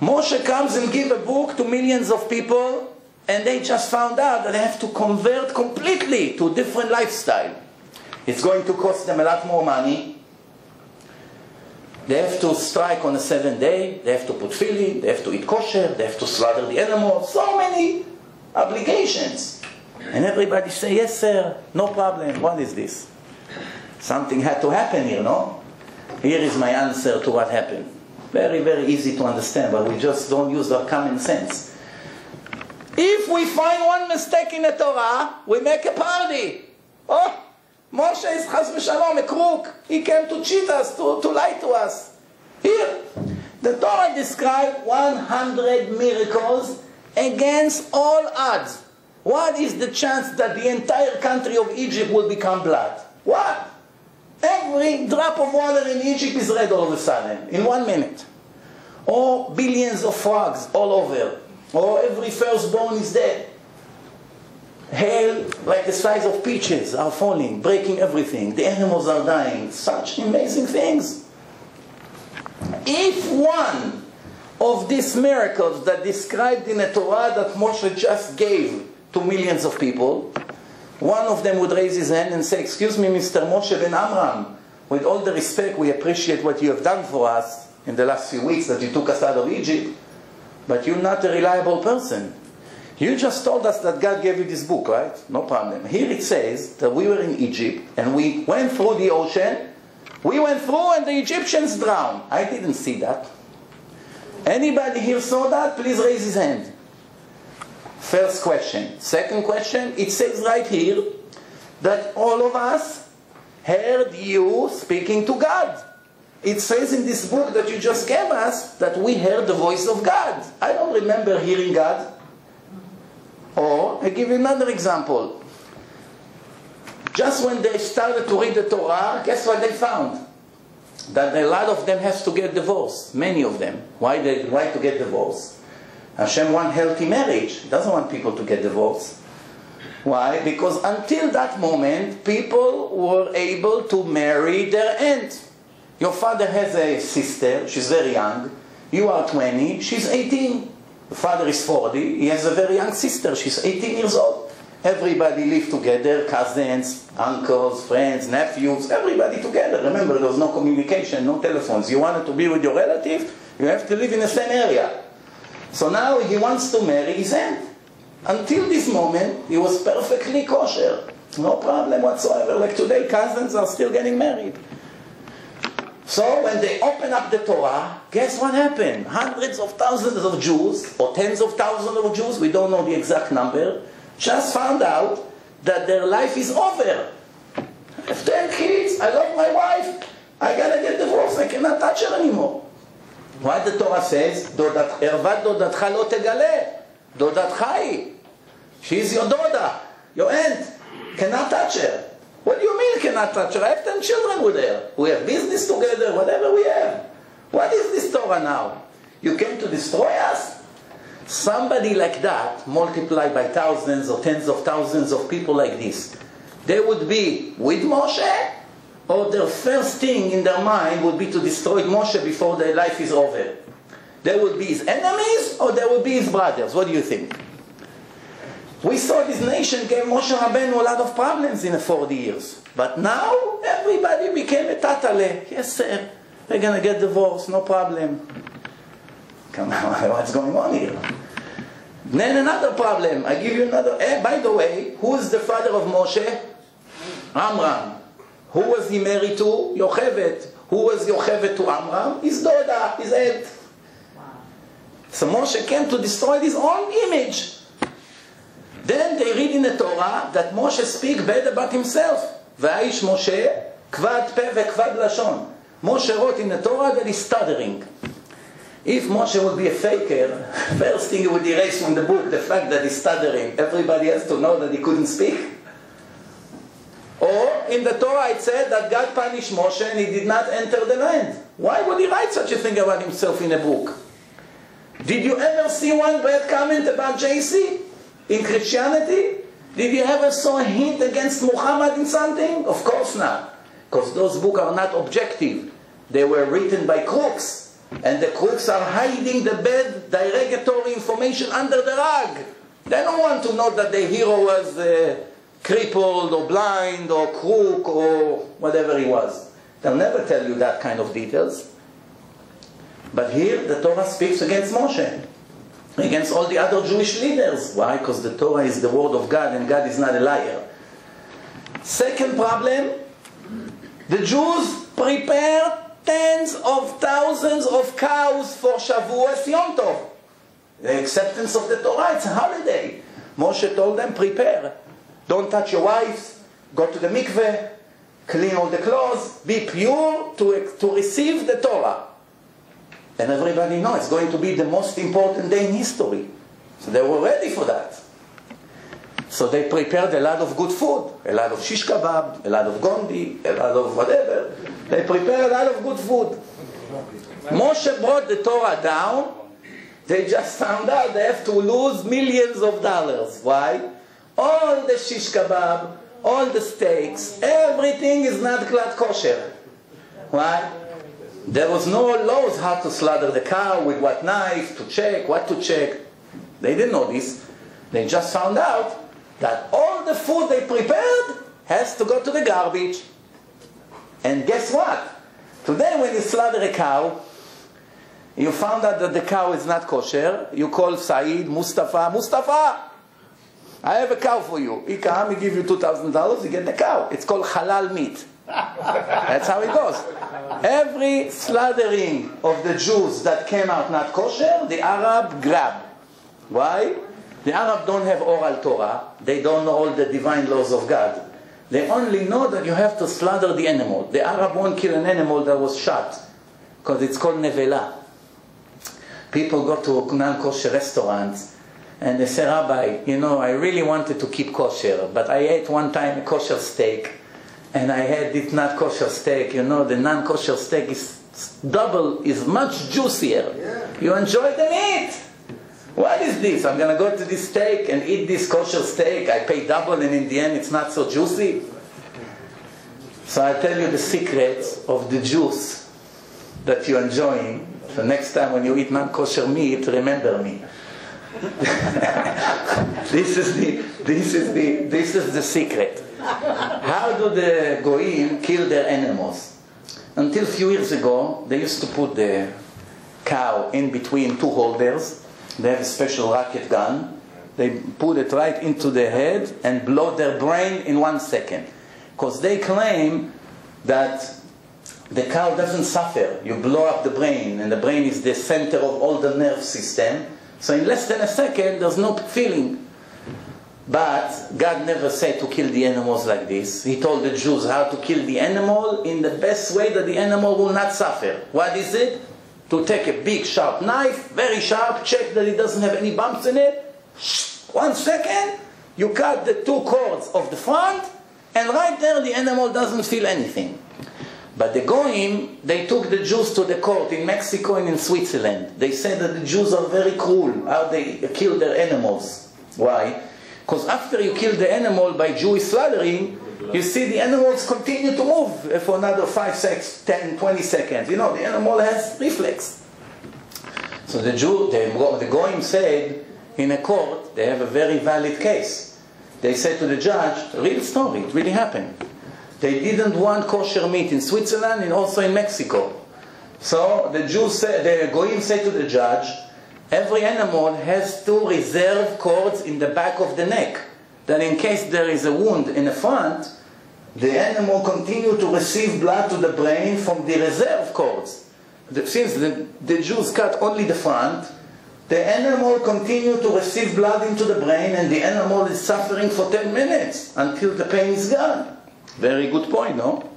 Moshe comes and gives a book to millions of people, and they just found out that they have to convert completely to a different lifestyle. It's going to cost them a lot more money. They have to strike on a seventh day, they have to put tefillin, they have to eat kosher, they have to slaughter the animal, so many obligations. And everybody say, yes sir, no problem, what is this? Something had to happen here, no? Here is my answer to what happened. Very, very easy to understand, but we just don't use our common sense. If we find one mistake in the Torah, we make a party. Oh, Moshe is chas v'shalom, a crook. He came to cheat us, to, to lie to us. Here, the Torah describes one hundred miracles against all odds. What is the chance that the entire country of Egypt will become blood? What? Every drop of water in Egypt is red all of a sudden, in one minute. Or billions of frogs all over. Or every firstborn is dead. Hail, like the size of peaches, are falling, breaking everything. The animals are dying. Such amazing things. If one of these miracles that described in the Torah that Moshe just gave to millions of people, one of them would raise his hand and say, excuse me, Mister Moshe ben Amram, with all the respect, we appreciate what you have done for us in the last few weeks that you took us out of Egypt, but you're not a reliable person. You just told us that God gave you this book, right? No problem. Here it says that we were in Egypt and we went through the ocean. We went through and the Egyptians drowned. I didn't see that. Anybody here saw that? Please raise his hand. First question. Second question, it says right here that all of us heard you speaking to God. It says in this book that you just gave us that we heard the voice of God. I don't remember hearing God. Or, I give you another example. Just when they started to read the Torah, guess what they found? That a lot of them have to get divorced. Many of them. Why they why to get divorced? Hashem wants healthy marriage. He doesn't want people to get divorced. Why? Because until that moment, people were able to marry their aunt. Your father has a sister. She's very young. You are twenty. She's eighteen. The father is forty. He has a very young sister. She's eighteen years old. Everybody lived together. Cousins, uncles, friends, nephews. Everybody together. Remember, there was no communication, no telephones. You wanted to be with your relative, you have to live in the same area. So now he wants to marry his aunt. Until this moment, he was perfectly kosher. No problem whatsoever. Like today, cousins are still getting married. So when they open up the Torah, guess what happened? Hundreds of thousands of Jews, or tens of thousands of Jews, we don't know the exact number, just found out that their life is over. I have ten kids, I love my wife, I gotta get divorced. I cannot touch her anymore. Why the Torah says, Ervat dodatcha lo tegale. Dodatchai. She's your daughter, your aunt. Cannot touch her. What do you mean cannot touch her? I have ten children with her. We have business together, whatever we have. What is this Torah now? You came to destroy us? Somebody like that, multiplied by thousands or tens of thousands of people like this, they would be with Moshe, or their first thing in their mind would be to destroy Moshe before their life is over. They would be his enemies, or they would be his brothers. What do you think? We saw this nation gave Moshe Rabbenu a lot of problems in the forty years. But now, everybody became a tatale. Yes, sir. We're going to get divorced, no problem. Come on, what's going on here? Then another problem. I give you another. Eh, by the way, who is the father of Moshe? Amram. Who was he married to? Yochevet. Who was Yochevet to Amram? His daughter, his aunt. So Moshe came to destroy his own image. Then they read in the Torah that Moshe speaks bad about himself. V'aish Moshe, kvad peh v'kvad lashon. Moshe wrote in the Torah that he's stuttering. If Moshe would be a faker, first thing he would erase from the book the fact that he's stuttering. Everybody has to know that he couldn't speak. Or in the Torah it said that God punished Moshe and he did not enter the land. Why would he write such a thing about himself in a book? Did you ever see one bad comment about J C in Christianity? Did you ever saw a hint against Muhammad in something? Of course not. Because those books are not objective. They were written by crooks. And the crooks are hiding the bad derogatory information under the rug. They don't want to know that the hero was uh, crippled or blind or crook or whatever he was. They'll never tell you that kind of details. But here the Torah speaks against Moshe, against all the other Jewish leaders. Why? Because the Torah is the word of God and God is not a liar. Second problem, the Jews prepared tens of thousands of cows for Shavuos Yom Tov. The acceptance of the Torah, it's a holiday. Moshe told them, prepare. Don't touch your wives. Go to the mikveh. Clean all the clothes. Be pure to, to receive the Torah. And everybody knows it's going to be the most important day in history. So they were ready for that. So they prepared a lot of good food. A lot of shish kebab, a lot of gondi, a lot of whatever. They prepared a lot of good food. Moshe brought the Torah down. They just found out they have to lose millions of dollars. Why? All the shish kebab, all the steaks, everything is not glad kosher. Why? There was no laws how to slaughter the cow, with what knife, to check, what to check. They didn't know this. They just found out that all the food they prepared has to go to the garbage. And guess what? Today when you slaughter a cow, you found out that the cow is not kosher. You call Said, Mustafa, Mustafa, I have a cow for you. He come, he give you two thousand dollars, you get the cow. It's called halal meat. That's how it goes. Every slaughtering of the Jews that came out not kosher, the Arab grab. Why? The Arab don't have oral Torah. They don't know all the divine laws of God. They only know that you have to slaughter the animal. The Arab won't kill an animal that was shot, because it's called nevela. People go to non-kosher restaurants and they say, Rabbi, you know, I really wanted to keep kosher, but I ate one time a kosher steak and I had it not kosher steak. You know, the non-kosher steak is double, is much juicier. Yeah. You enjoy the meat. What is this? I'm going to go to this steak and eat this kosher steak. I pay double and in the end it's not so juicy. So I tell you the secrets of the juice that you're enjoying. So next time when you eat non-kosher meat, remember me. This is the, this is the, this is the secret. How do the goyim kill their animals? Until a few years ago, they used to put the cow in between two holders. They have a special rocket gun. They put it right into the head and blow their brain in one second. Because they claim that the cow doesn't suffer. You blow up the brain, and the brain is the center of all the nerve system. So in less than a second, there's no feeling. But God never said to kill the animals like this. He told the Jews how to kill the animal in the best way that the animal will not suffer. What is it? To take a big sharp knife, very sharp, check that it doesn't have any bumps in it. One second, you cut the two cords of the front, and right there the animal doesn't feel anything. But the Goyim, they took the Jews to the court in Mexico and in Switzerland. They said that the Jews are very cruel, how they kill their animals. Why? Because after you kill the animal by Jewish slaughtering, you see the animals continue to move for another five, six, ten, twenty seconds. You know, the animal has reflex. So the Jew, the, the Goyim said, in a court, they have a very valid case. They said to the judge, real story, it really happened. They didn't want kosher meat in Switzerland and also in Mexico. So the Jews said, the Goyim said to the judge, every animal has two reserve cords in the back of the neck. That in case there is a wound in the front, the animal continues to receive blood to the brain from the reserve cords. Since the, the Jews cut only the front, the animal continues to receive blood into the brain, and the animal is suffering for ten minutes until the pain is gone. Very good point, no?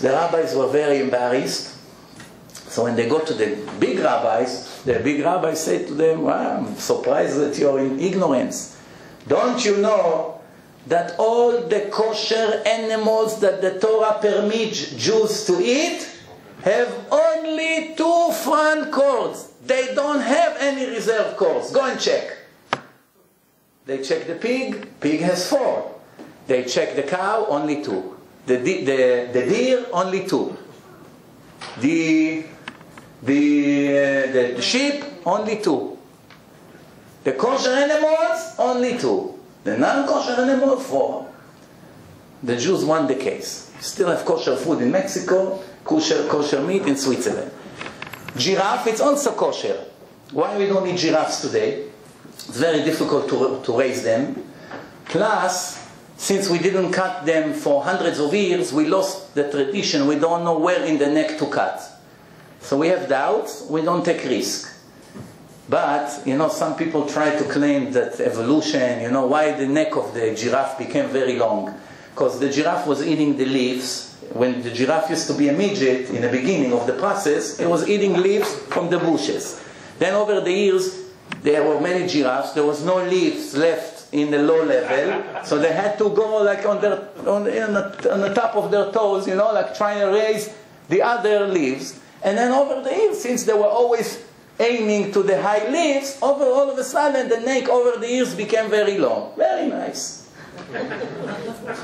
The rabbis were very embarrassed. So when they got to the big rabbis, the big rabbis said to them, well, I'm surprised that you're in ignorance. Don't you know that all the kosher animals that the Torah permits Jews to eat have only two front cords? They don't have any reserve cords. Go and check. They check the pig. Pig has four. They check the cow. Only two. The, de the, the deer. Only two. The... The, uh, the, the sheep, only two. The kosher animals, only two. The non-kosher animals, four. The Jews won the case. Still have kosher food in Mexico, kosher, kosher meat in Switzerland. Giraffe, it's also kosher. Why we don't eat giraffes today? It's very difficult to, to raise them. Plus, since we didn't cut them for hundreds of years, we lost the tradition. We don't know where in the neck to cut. So we have doubts, we don't take risk. But, you know, some people try to claim that evolution, you know, why the neck of the giraffe became very long. Because the giraffe was eating the leaves. When the giraffe used to be a midget, in the beginning of the process, it was eating leaves from the bushes. Then over the years, there were many giraffes, there was no leaves left in the low level, so they had to go like on, their, on, on, the, on the top of their toes, you know, like trying to raise the other leaves. And then over the years, since they were always aiming to the high leaves, over all of a sudden the neck over the years became very long. Very nice.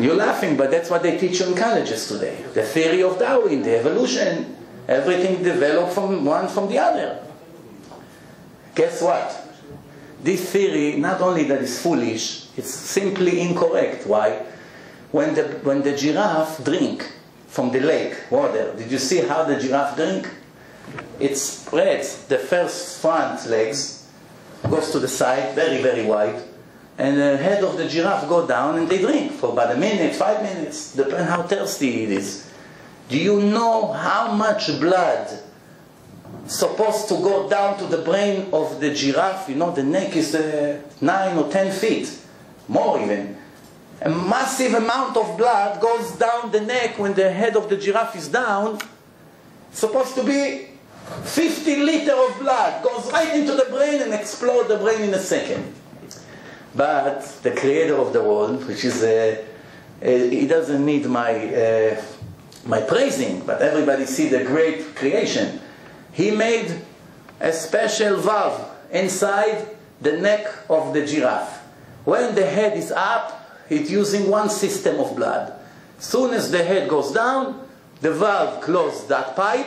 You're laughing, but that's what they teach in colleges today. The theory of Darwin, the evolution, everything developed from one from the other. Guess what? This theory, not only that it's foolish, it's simply incorrect. Why? When the, when the giraffe drink from the lake, water. Did you see how the giraffe drink? It spreads the first front legs, goes to the side, very, very wide, and the head of the giraffe go down and they drink for about a minute, five minutes, depending how thirsty it is. Do you know how much blood is supposed to go down to the brain of the giraffe? You know, the neck is uh, nine or ten feet, more even. A massive amount of blood goes down the neck when the head of the giraffe is down. It's supposed to be fifty liters of blood. Goes right into the brain and explodes the brain in a second. But the creator of the world, which is a... a he doesn't need my, uh, my praising, but everybody see the great creation. He made a special valve inside the neck of the giraffe. When the head is up, it's using one system of blood. Soon as the head goes down, the valve closes that pipe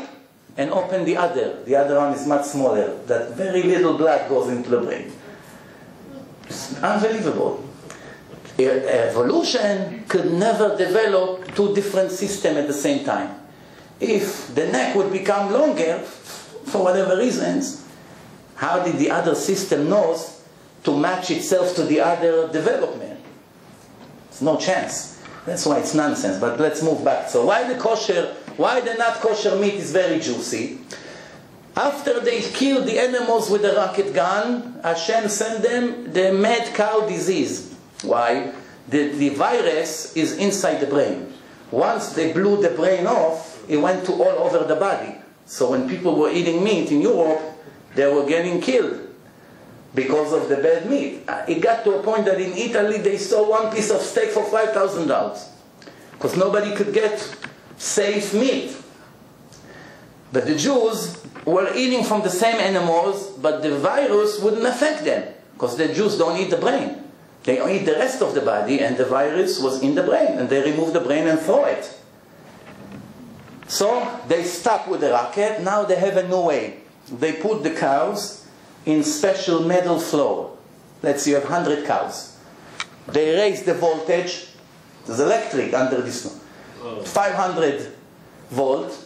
and opens the other. The other one is much smaller. That very little blood goes into the brain. It's unbelievable. Evolution could never develop two different systems at the same time. If the neck would become longer, for whatever reasons, how did the other system know to match itself to the other development? No chance. That's why it's nonsense. But let's move back. So why the kosher, why the not kosher meat is very juicy? After they killed the animals with a rocket gun, Hashem sent them the mad cow disease. Why? The, the virus is inside the brain. Once they blew the brain off, it went to all over the body. So when people were eating meat in Europe, they were getting killed because of the bad meat. It got to a point that in Italy they sold one piece of steak for five thousand dollars because nobody could get safe meat. But the Jews were eating from the same animals, but the virus wouldn't affect them because the Jews don't eat the brain. They eat the rest of the body, and the virus was in the brain, and they removed the brain and throw it. So they stuck with the rocket. Now they have a new way. They put the cows in special metal floor. Let's say you have one hundred cows. They raise the voltage. There's electric under this one. five hundred volt.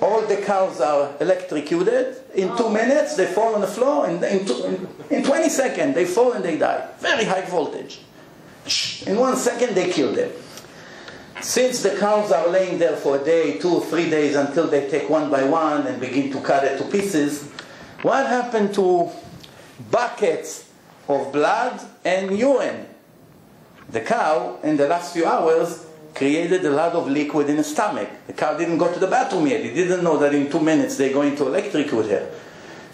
All the cows are electrocuted. In two minutes, they fall on the floor. And in, two, in twenty seconds, they fall and they die. Very high voltage. In one second, they kill them. Since the cows are laying there for a day, two or three days, until they take one by one and begin to cut it to pieces, what happened to buckets of blood and urine? The cow, in the last few hours, created a lot of liquid in the stomach. The cow didn't go to the bathroom yet. It didn't know that in two minutes they're going to electrocute her.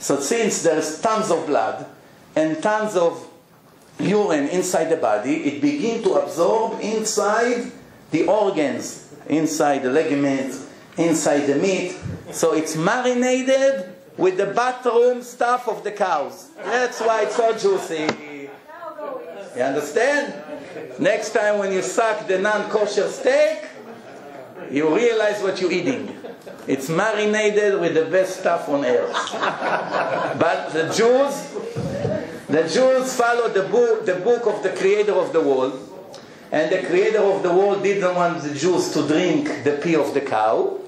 So since there's tons of blood and tons of urine inside the body, it begins to absorb inside the organs, inside the ligaments, inside the meat. So it's marinated with the bathroom stuff of the cows. That's why it's so juicy. You understand? Next time when you suck the non-kosher steak, you realize what you're eating. It's marinated with the best stuff on earth. But the Jews, the Jews follow the book, the book of the creator of the world. And the creator of the world didn't want the Jews to drink the pee of the cow.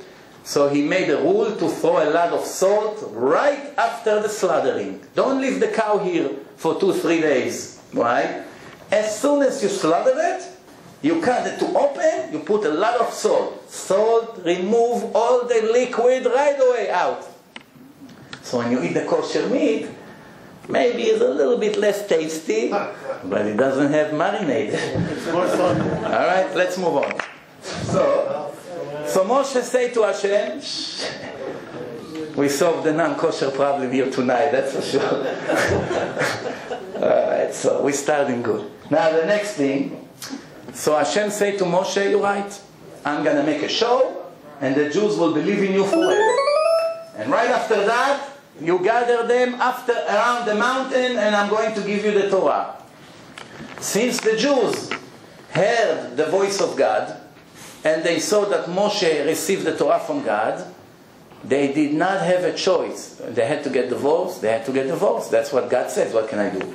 So he made a rule to throw a lot of salt right after the slaughtering. Don't leave the cow here for two, three days. Right? As soon as you slaughter it, you cut it to open, you put a lot of salt. Salt, remove all the liquid right away out. So when you eat the kosher meat, maybe it's a little bit less tasty, but it doesn't have marinade. All right, let's move on. So, so Moshe said to Hashem, we solved the non-kosher problem here tonight, that's for sure. All right, so we're starting good. Now the next thing, so Hashem said to Moshe, you're right, I'm going to make a show, and the Jews will believe in you forever. And right after that, you gather them after around the mountain, and I'm going to give you the Torah. Since the Jews heard the voice of God, and they saw that Moshe received the Torah from God, they did not have a choice. They had to get divorced. They had to get divorced. That's what God says. What can I do?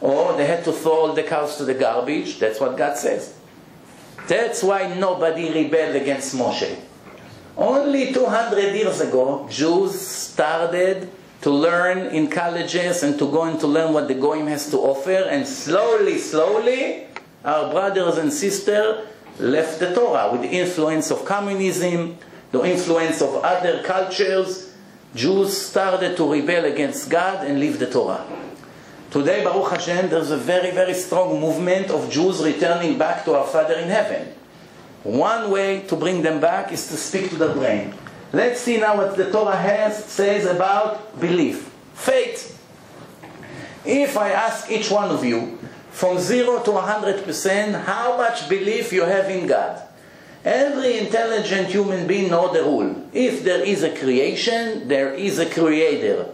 Or they had to throw all the cows to the garbage. That's what God says. That's why nobody rebelled against Moshe. Only two hundred years ago, Jews started to learn in colleges and to go and to learn what the Goyim has to offer. And slowly, slowly, our brothers and sisters left the Torah with the influence of communism, the influence of other cultures. Jews started to rebel against God and leave the Torah. Today, Baruch Hashem, there's a very, very strong movement of Jews returning back to our Father in Heaven. One way to bring them back is to speak to the brain. Let's see now what the Torah has, says about belief. Faith. If I ask each one of you, from zero to one hundred percent, how much belief you have in God. Every intelligent human being knows the rule. If there is a creation, there is a creator.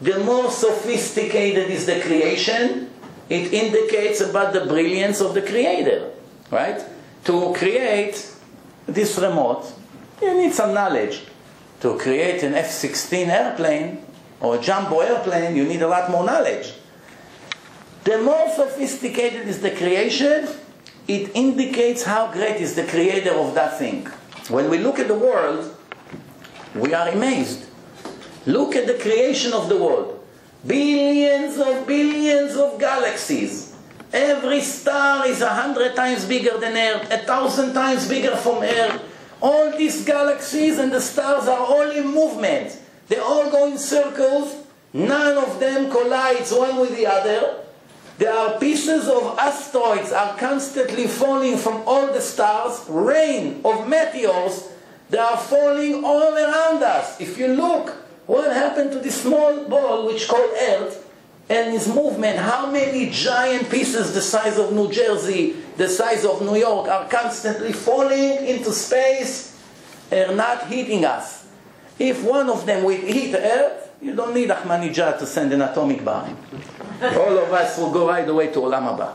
The more sophisticated is the creation, it indicates about the brilliance of the creator. Right? To create this remote, you need some knowledge. To create an F sixteen airplane or a jumbo airplane, you need a lot more knowledge. The more sophisticated is the creation, it indicates how great is the creator of that thing. When we look at the world, we are amazed. Look at the creation of the world. Billions of billions of galaxies. Every star is a hundred times bigger than Earth, a thousand times bigger from Earth. All these galaxies and the stars are all in movement. They all go in circles. None of them collides one with the other. There are pieces of asteroids are constantly falling from all the stars. Rain of meteors, they are falling all around us. If you look, what happened to this small ball which called Earth and its movement? How many giant pieces the size of New Jersey, the size of New York, are constantly falling into space and not hitting us? If one of them will hit Earth, you don't need Ahmadinejad to send an atomic bomb. All of us will go right away to Olam Haba.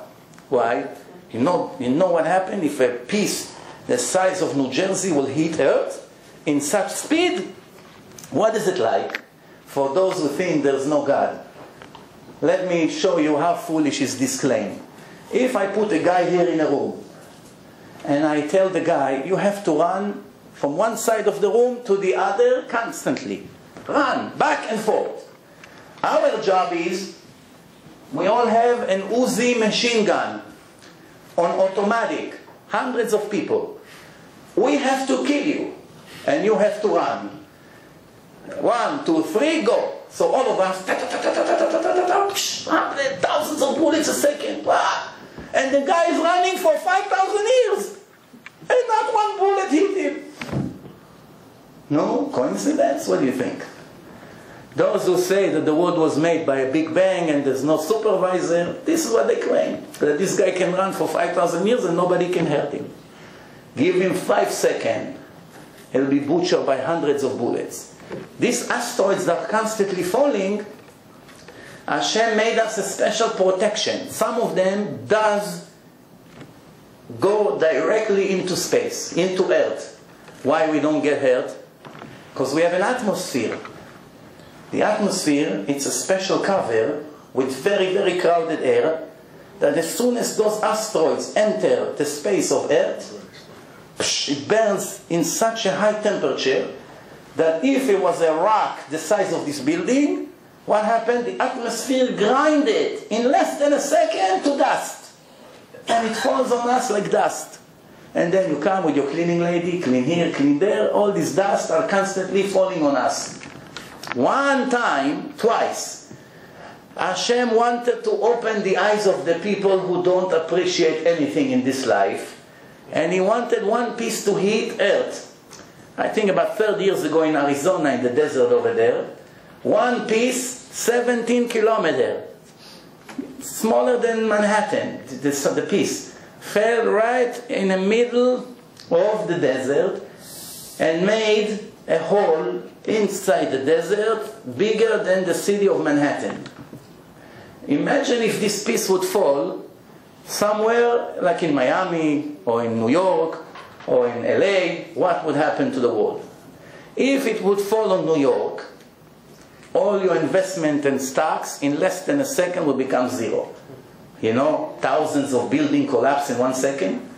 Why? You know, you know what happened if a piece the size of New Jersey will hit Earth in such speed? What is it like for those who think there's no God? Let me show you how foolish is this claim. If I put a guy here in a room and I tell the guy, you have to run from one side of the room to the other constantly. Run, back and forth. Our job is, we all have an Uzi machine gun on automatic, hundreds of people. We have to kill you, and you have to run. One, two, three, go. So all of us, thousands of bullets a second. And the guy is running for five thousand years, and not one bullet hit him. No coincidence? What do you think? Those who say that the world was made by a big bang and there's no supervisor, this is what they claim. That this guy can run for five thousand years and nobody can hurt him. Give him five seconds. He'll be butchered by hundreds of bullets. These asteroids that are constantly falling, Hashem made us a special protection. Some of them does go directly into space, into Earth. Why we don't get hurt? Because we have an atmosphere. The atmosphere, it's a special cover with very, very crowded air that as soon as those asteroids enter the space of Earth, it burns in such a high temperature that if it was a rock the size of this building, what happened? The atmosphere grinded in less than a second to dust. And it falls on us like dust. And then you come with your cleaning lady, clean here, clean there. All these dust are constantly falling on us. One time, twice, Hashem wanted to open the eyes of the people who don't appreciate anything in this life. And he wanted one piece to hit Earth. I think about thirty years ago in Arizona, in the desert over there, one piece, seventeen kilometers, smaller than Manhattan, the piece, fell right in the middle of the desert and made a hole inside the desert bigger than the city of Manhattan. Imagine if this piece would fall somewhere like in Miami or in New York or in L A, what would happen to the world? If it would fall on New York, all your investment and stocks in less than a second would become zero. You know, thousands of buildings collapse in one second.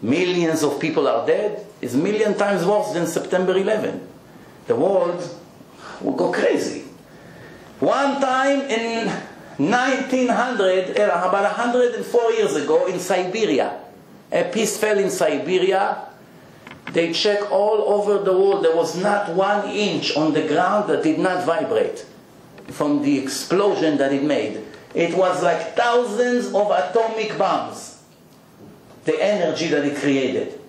Millions of people are dead. It's a million times worse than September eleventh. The world will go crazy. One time in nineteen hundred, about one hundred four years ago, in Siberia, a piece fell in Siberia. They checked all over the world. There was not one inch on the ground that did not vibrate from the explosion that it made. It was like thousands of atomic bombs, the energy that it created.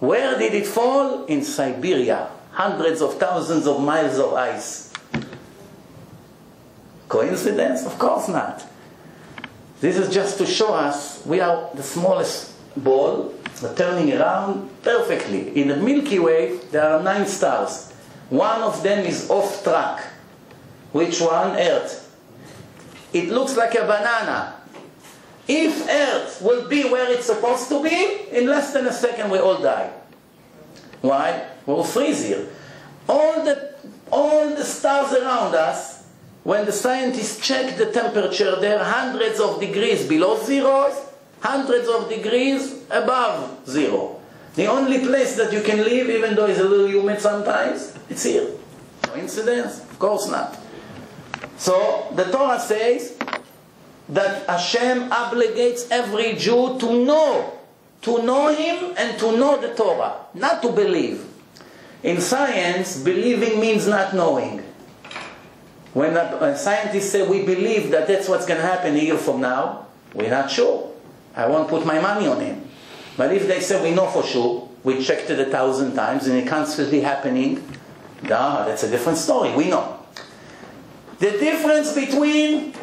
Where did it fall? In Siberia. Hundreds of thousands of miles of ice. Coincidence? Of course not. This is just to show us we are the smallest ball, but turning around perfectly. In the Milky Way, there are nine stars. One of them is off track. Which one? Earth. It looks like a banana. If Earth will be where it's supposed to be, in less than a second we all die. Why? We'll freeze here. All the, all the stars around us, when the scientists check the temperature, they're hundreds of degrees below zero, hundreds of degrees above zero. The only place that you can live, even though it's a little humid sometimes, it's here. Coincidence? Of course not. So the Torah says that Hashem obligates every Jew to know, to know Him and to know the Torah, not to believe. In science, believing means not knowing. When a scientist says, we believe that that's what's going to happen a year from now, we're not sure. I won't put my money on him. But if they say, we know for sure, we checked it a thousand times, and it's constantly happening, nah, that's a different story. We know. The difference between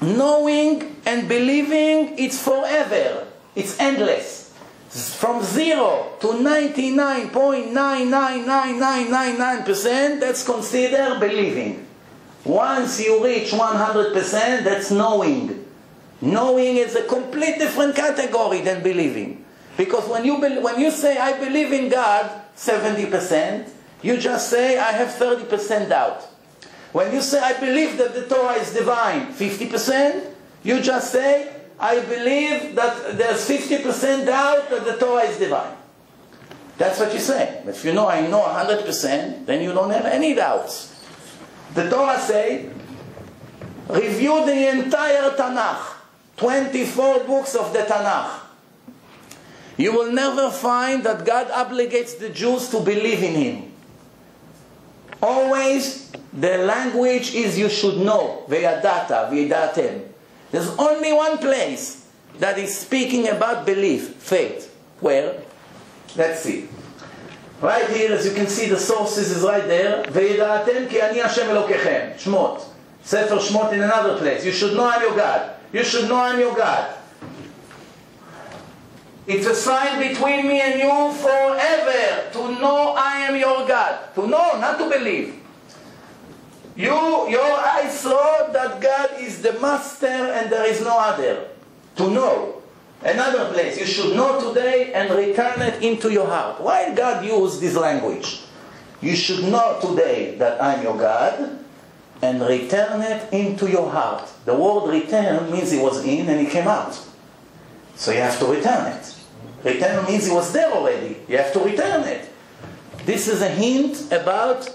knowing and believing, it's forever. It's endless. From zero to ninety-nine point nine nine nine nine nine nine percent, that's considered believing. Once you reach one hundred percent, that's knowing. Knowing is a complete different category than believing. Because when you, be when you say, I believe in God, seventy percent, you just say, I have thirty percent doubt. When you say, I believe that the Torah is divine, fifty percent, you just say, I believe that there's fifty percent doubt that the Torah is divine. That's what you say. If you know, I know one hundred percent, then you don't have any doubts. The Torah says, review the entire Tanakh, twenty-four books of the Tanakh. You will never find that God obligates the Jews to believe in Him. Always, the language is you should know, ve'yadata, ve'yadatem. There's only one place that is speaking about belief, faith. Where? Let's see. Right here, as you can see, the sources is right there. Ve'yadatem ki ani Hashem Elokechem. Shmot. Sefer Shmot in another place. You should know I'm your God. You should know I'm your God. It's a sign between me and you forever to know I am your God. To know, not to believe. You, your eyes saw that God is the master and there is no other. To know. Another place, you should know today and return it into your heart. Why did God use this language? You should know today that I'm your God and return it into your heart. The word return means it was in and it came out. So you have to return it. Return means it was there already. You have to return it. This is a hint about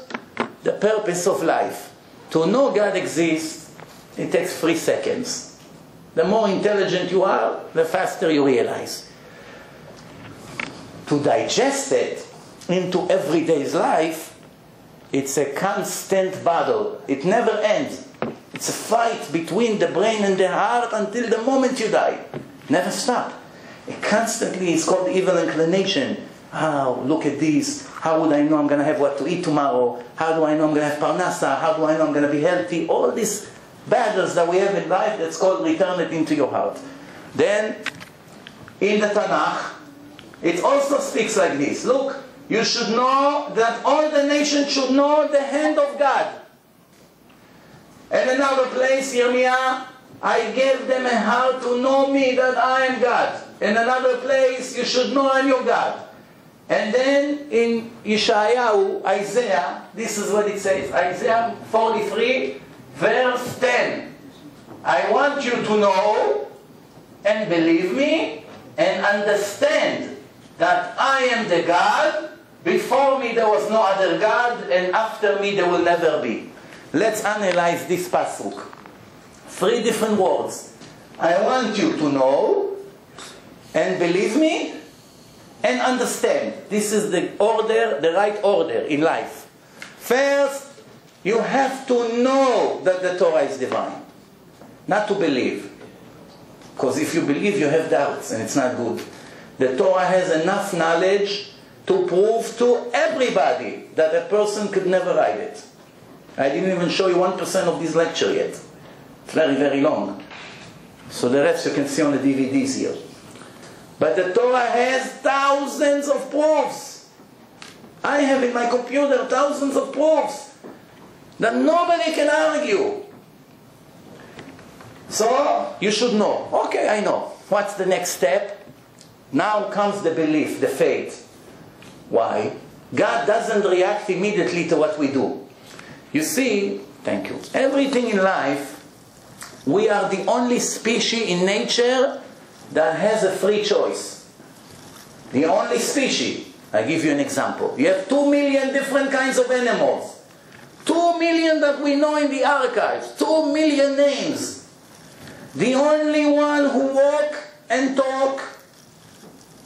the purpose of life. To know God exists, it takes three seconds. The more intelligent you are, the faster you realize. To digest it into everyday life, it's a constant battle. It never ends. It's a fight between the brain and the heart until the moment you die. Never stop. It constantly is called evil inclination. Oh, look at this. How would I know I'm going to have what to eat tomorrow? How do I know I'm going to have parnasa? How do I know I'm going to be healthy? All these battles that we have in life, that's called return it into your heart. Then, in the Tanakh, it also speaks like this. Look, you should know that all the nations should know the hand of God. And another place, Yirmiyah, I gave them a heart to know me, that I am God. In another place, you should know I'm your God. And then in Yeshayahu, Isaiah, this is what it says, Isaiah forty-three, verse ten. I want you to know and believe me and understand that I am the God. Before me there was no other God, and after me there will never be. Let's analyze this pasuk. Three different words. I want you to know and believe me and understand. This is the order, the right order in life. First, you have to know that the Torah is divine, not to believe. Because if you believe, you have doubts, and it's not good. The Torah has enough knowledge to prove to everybody that a person could never write it. I didn't even show you one percent of this lecture yet. It's very, very long. So the rest you can see on the D V Ds here. But the Torah has thousands of proofs. I have in my computer thousands of proofs that nobody can argue. So, you should know. Okay, I know. What's the next step? Now comes the belief, the faith. Why? God doesn't react immediately to what we do. You see, thank you. Everything in life, we are the only species in nature that has a free choice. The only species. I give you an example. You have two million different kinds of animals. Two million that we know in the archives. Two million names. The only one who walk and talk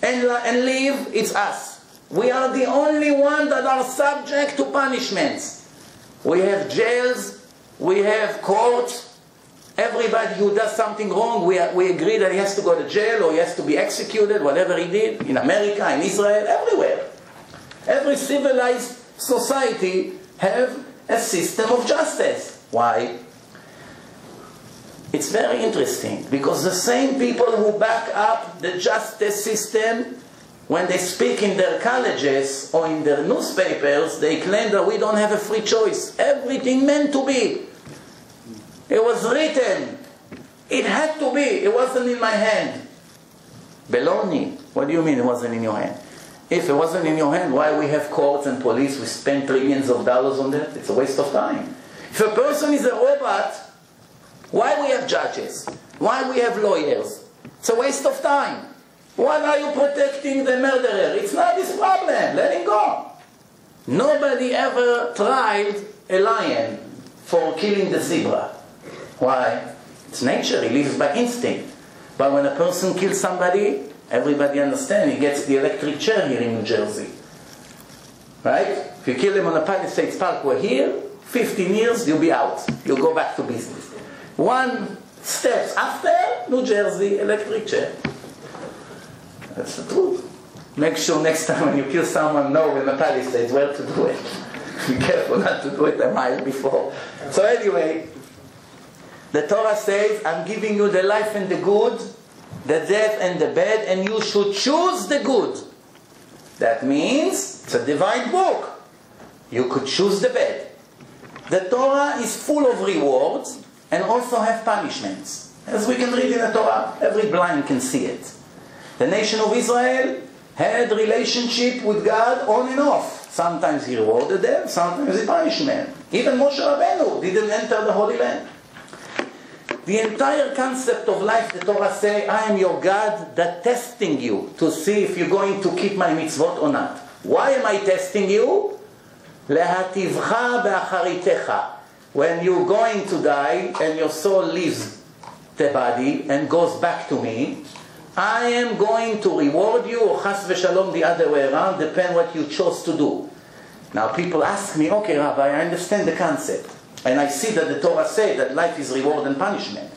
and, and live is us. We are the only one that are subject to punishments. We have jails. We have courts. Everybody who does something wrong, we, we agree that he has to go to jail or he has to be executed, whatever he did, in America, in Israel, everywhere. Every civilized society have a system of justice. Why? It's very interesting, because the same people who back up the justice system, when they speak in their colleges or in their newspapers, they claim that we don't have a free choice. Everything meant to be. It was written. It had to be. It wasn't in my hand. Baloney. What do you mean it wasn't in your hand? If it wasn't in your hand, why we have courts and police? We spend trillions of dollars on that. It's a waste of time. If a person is a robot, why we have judges? Why we have lawyers? It's a waste of time. Why are you protecting the murderer? It's not his problem. Let him go. Nobody ever tried a lion for killing the zebra. Why? It's nature. He lives by instinct. But when a person kills somebody, everybody understands, he gets the electric chair here in New Jersey. Right? If you kill him on a Palisades Parkway here, fifteen years, you'll be out. You'll go back to business. One step after, New Jersey, electric chair. That's the truth. Make sure next time when you kill someone, know in the Palisades where to do it. Be careful not to do it a mile before. So anyway, the Torah says, I'm giving you the life and the good, the death and the bad, and you should choose the good. That means, it's a divine book. You could choose the bad. The Torah is full of rewards, and also have punishments. As we can read in the Torah, every blind can see it. The nation of Israel had relationship with God on and off. Sometimes he rewarded them, sometimes he punished them. Even Moshe Rabbenu didn't enter the Holy Land. The entire concept of life, the Torah says, I am your God that testing you to see if you're going to keep my mitzvot or not. Why am I testing you? Lehativcha be'acharitecha. When you're going to die and your soul leaves the body and goes back to me, I am going to reward you, or chas v'shalom the other way around, depend what you chose to do. Now people ask me, okay Rabbi, I understand the concept. And I see that the Torah says that life is reward and punishment.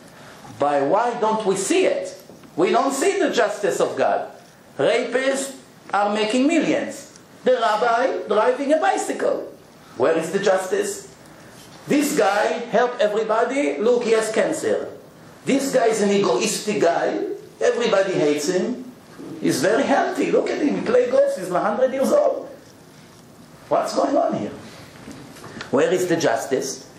But why don't we see it? We don't see the justice of God. Rapists are making millions. The rabbi driving a bicycle. Where is the justice? This guy helped everybody, look, he has cancer. This guy is an egoistic guy, everybody hates him. He's very healthy, look at him, he plays golf, he's one hundred years old. What's going on here? Where is the justice?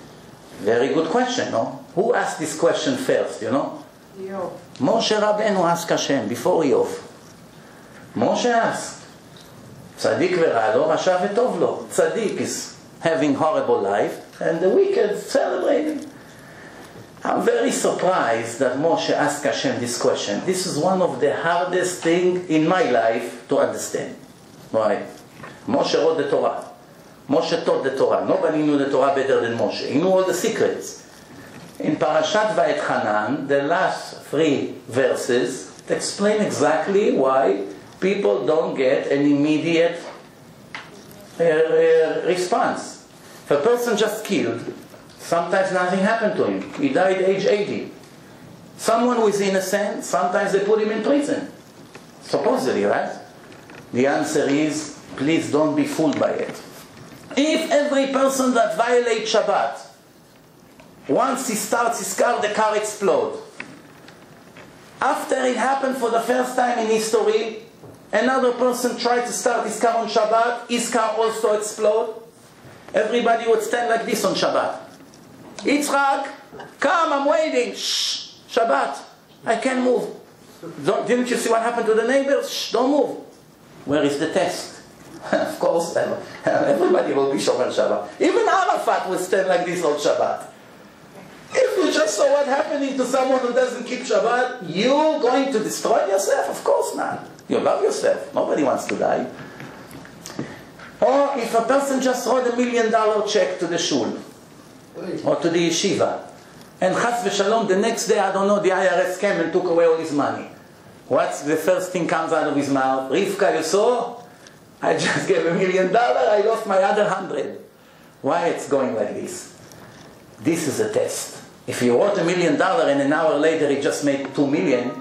Very good question, no? Who asked this question first, you know? Yo. Moshe Rabbenu asked Hashem, before Yov. Moshe asked, Tzadik v'ra lo, rasha v'tov lo. Tzadik is having horrible life, and the wicked celebrating. I'm very surprised that Moshe asked Hashem this question. This is one of the hardest things in my life to understand. Why? Moshe wrote the Torah. Moshe taught the Torah. Nobody knew the Torah better than Moshe. He knew all the secrets. In Parashat Va'etchanan, the last three verses explain exactly why people don't get an immediate uh, uh, response. If a person just killed, sometimes nothing happened to him. He died at age eighty. Someone who is innocent, sometimes they put him in prison. Supposedly, right? The answer is, please don't be fooled by it. If every person that violates Shabbat, once he starts his car, the car explodes. After it happened for the first time in history, another person tried to start his car on Shabbat, his car also explodes. Everybody would stand like this on Shabbat. Yitzchak, come, I'm waiting. Shh, Shabbat, I can't move. Don't, didn't you see what happened to the neighbors? Shh, don't move. Where is the test? Of course, everybody will be shomer Shabbat. Even Arafat will stand like this on Shabbat. If you just saw what happening to someone who doesn't keep Shabbat, you're going to destroy yourself? Of course not. You love yourself. Nobody wants to die. Or if a person just wrote a million dollar check to the shul, or to the yeshiva, and chas v'shalom, the next day, I don't know, the I R S came and took away all his money. What's the first thing comes out of his mouth? Rivka, you saw? I just gave a million dollars, I lost my other hundred. Why it's going like this? This is a test. If he wrote a million dollars and an hour later he just made two million,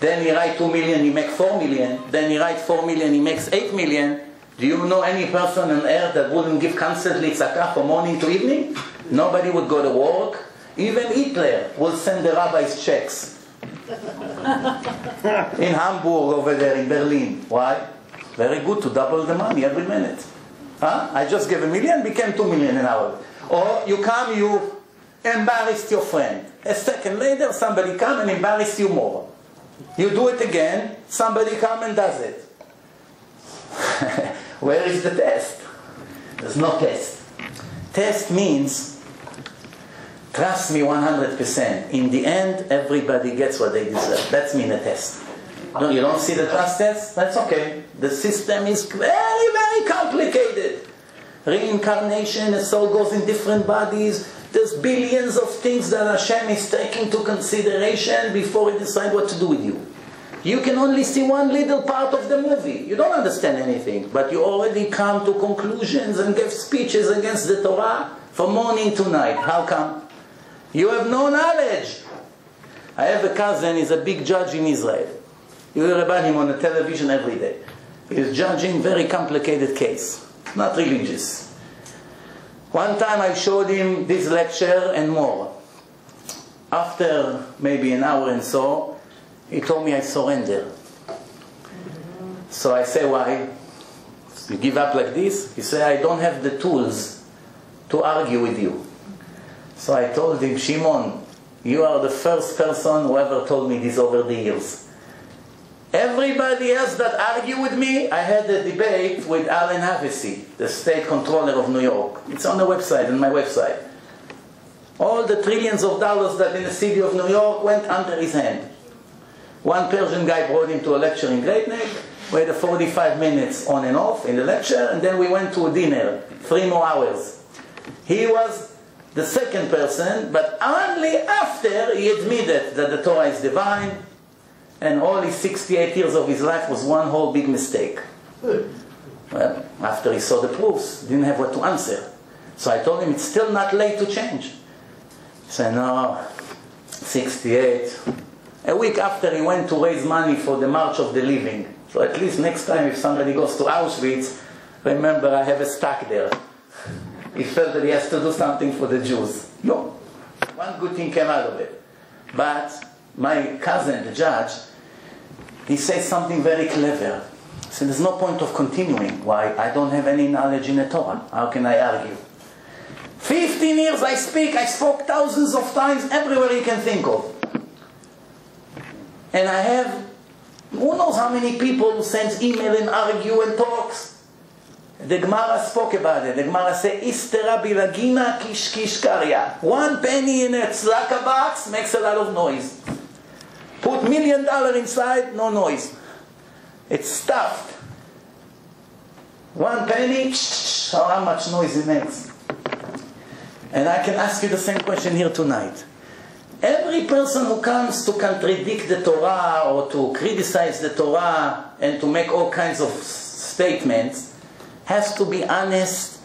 then he write two million, he make four million, then he write four million, he makes eight million. Do you know any person on earth that wouldn't give constantly zakah from morning to evening? Nobody would go to work. Even Hitler will send the rabbis checks. In Hamburg over there, in Berlin. Why? Very good to double the money every minute. Huh? I just gave a million, became two million an hour. Or you come, you embarrassed your friend. A second later, somebody come and embarrass you more. You do it again, somebody come and does it. Where is the test? There's no test. Test means, trust me one hundred percent. In the end, everybody gets what they deserve. That's mean a test. No, you don't see the trust test? That's okay. The system is very, very complicated. Reincarnation, a soul goes in different bodies. There's billions of things that Hashem is taking into consideration before He decides what to do with you. You can only see one little part of the movie. You don't understand anything, but you already come to conclusions and give speeches against the Torah from morning to night. How come? You have no knowledge. I have a cousin, he's a big judge in Israel. You hear about him on the television every day. He's judging very complicated case. Not religious. One time I showed him this lecture and more. After maybe an hour and so, he told me I surrender. So I say, why? You give up like this? He said, I don't have the tools to argue with you. So I told him, Shimon, you are the first person who ever told me this over the years. Everybody else that argued with me, I had a debate with Alan Havasi, the state controller of New York. It's on the website, on my website. All the trillions of dollars that in the city of New York went under his hand. One Persian guy brought him to a lecture in Great Neck, we had forty-five minutes on and off in the lecture, and then we went to a dinner, three more hours. He was the second person, but only after he admitted that the Torah is divine, and all his sixty-eight years of his life was one whole big mistake. Well, after he saw the proofs, didn't have what to answer. So I told him, it's still not late to change. He said, no, sixty-eight. A week after he went to raise money for the March of the Living. So at least next time if somebody goes to Auschwitz, remember I have a stack there. He felt that he has to do something for the Jews. No. One good thing came out of it. But my cousin, the judge, he said something very clever. He said, there's no point of continuing. Why? I don't have any knowledge in the Torah. How can I argue? fifteen years I speak, I spoke thousands of times, everywhere you can think of. And I have, who knows how many people who send email and argue and talks. The Gemara spoke about it. The Gemara said, Istera bilagina kishkish karya. One penny in a tzlaka box makes a lot of noise. Put million dollar inside, no noise. It's stuffed. One penny, shh, how much noise it makes. And I can ask you the same question here tonight. Every person who comes to contradict the Torah or to criticize the Torah and to make all kinds of statements has to be honest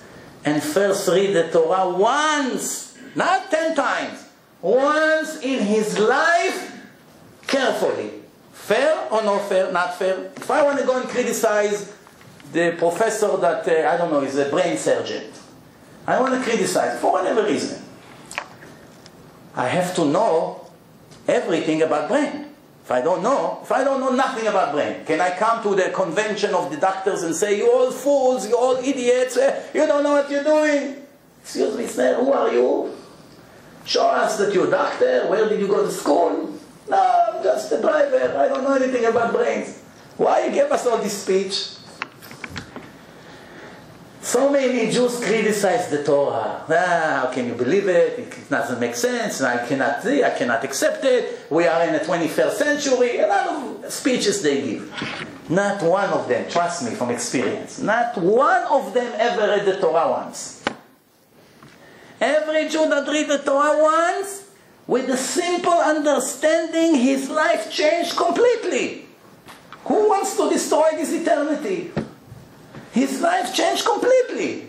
and first read the Torah once, not ten times, once in his life. Carefully. Fair or no fair? Not fair. If I want to go and criticize the professor that, uh, I don't know, is a brain surgeon. I want to criticize for whatever reason. I have to know everything about brain. If I don't know, if I don't know nothing about brain, can I come to the convention of the doctors and say, you all fools, you all idiots, you don't know what you're doing? Excuse me, sir, who are you? Show us that you're a doctor. Where did you go to school? No, I'm just a driver. I don't know anything about brains. Why you gave us all this speech? So many Jews criticize the Torah. Ah, how can you believe it? It doesn't make sense. I cannot see. I cannot accept it. We are in the twenty-first century. A lot of speeches they give. Not one of them, trust me from experience, not one of them ever read the Torah once. Every Jew that read the Torah once, with a simple understanding, his life changed completely. Who wants to destroy this eternity? His life changed completely.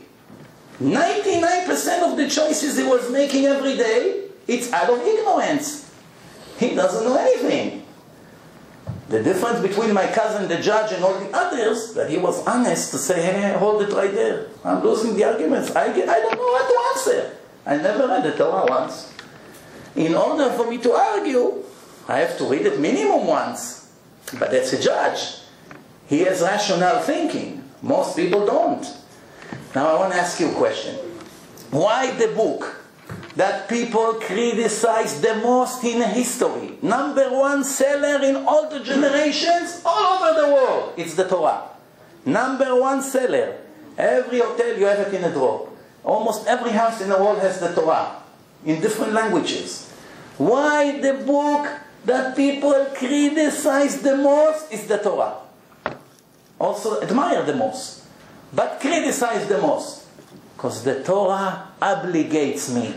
ninety-nine percent of the choices he was making every day, it's out of ignorance. He doesn't know anything. The difference between my cousin, the judge, and all the others, that he was honest to say, hey, hold it right there. I'm losing the arguments. I, get, I don't know what to answer. I never read the Torah once. In order for me to argue, I have to read it minimum once. But that's a judge. He has rational thinking. Most people don't. Now I want to ask you a question. Why the book that people criticize the most in history, number one seller in all the generations all over the world, it's the Torah. Number one seller. Every hotel you have it in a drawer. Almost every house in the world has the Torah in different languages. Why the book that people criticize the most is the Torah? Also admire the most, but criticize the most. Because the Torah obligates me.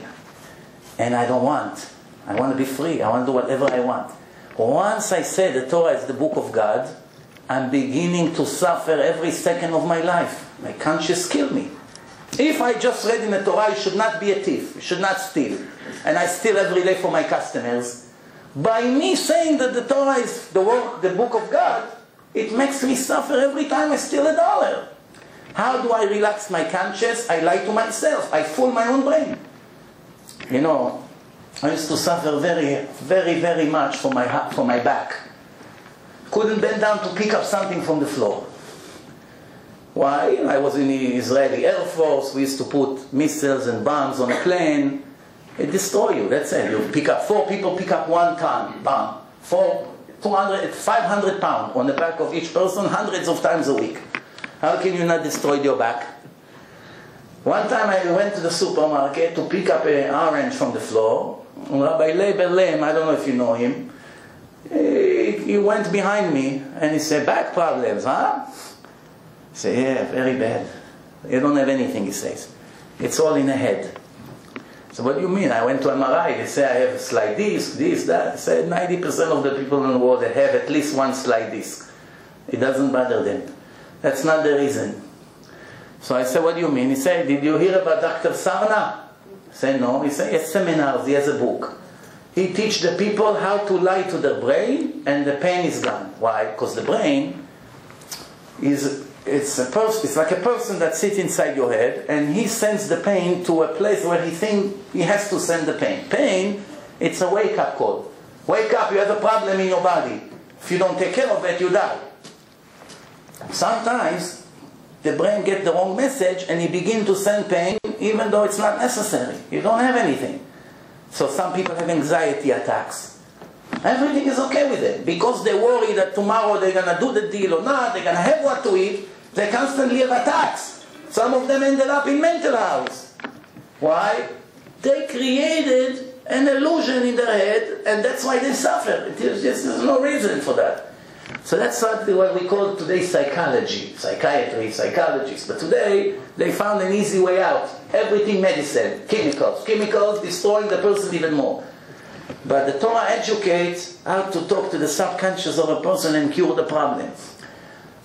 And I don't want. I want to be free. I want to do whatever I want. Once I say the Torah is the book of God, I'm beginning to suffer every second of my life. My conscience kills me. If I just read in the Torah, you should not be a thief. You should not steal. And I steal every day for my customers. By me saying that the Torah is the, word, the book of God, it makes me suffer every time I steal a dollar. How do I relax my conscience? I lie to myself. I fool my own brain. You know, I used to suffer very, very, very much for my, for my back. Couldn't bend down to pick up something from the floor. Why? I was in the Israeli Air Force. We used to put missiles and bombs on a plane. It destroys you. That's it. You pick up four people, pick up one ton bomb. Four, two hundred, five hundred pounds on the back of each person, hundreds of times a week. How can you not destroy your back? One time I went to the supermarket to pick up an orange from the floor. Rabbi Leiber Lem, I don't know if you know him, he went behind me and he said, back problems, huh? I say, yeah, very bad. You don't have anything, he says. It's all in the head. So what do you mean? I went to M R I. They say I have a slide disc, this, that. I said ninety percent of the people in the world that have at least one slide disc. It doesn't bother them. That's not the reason. So I said, what do you mean? He said, did you hear about Doctor Sarna? I said, no. He said, he has seminars, he has a book. He teaches the people how to lie to their brain and the pain is gone. Why? Because the brain is... It's, a it's like a person that sits inside your head and he sends the pain to a place where he thinks he has to send the pain. Pain, it's a wake-up call. Wake up, you have a problem in your body. If you don't take care of it, you die. Sometimes the brain gets the wrong message and he begins to send pain even though it's not necessary. You don't have anything. So some people have anxiety attacks. Everything is okay with it because they worry that tomorrow they're going to do the deal or not, they're going to have what to eat. They constantly have attacks. Some of them ended up in mental house. Why? They created an illusion in their head and that's why they suffer. It is just, there's no reason for that. So that's what we call today psychology, psychiatry, psychologists. But today they found an easy way out. Everything medicine, chemicals. Chemicals destroying the person even more. But the Torah educates how to talk to the subconscious of a person and cure the problem.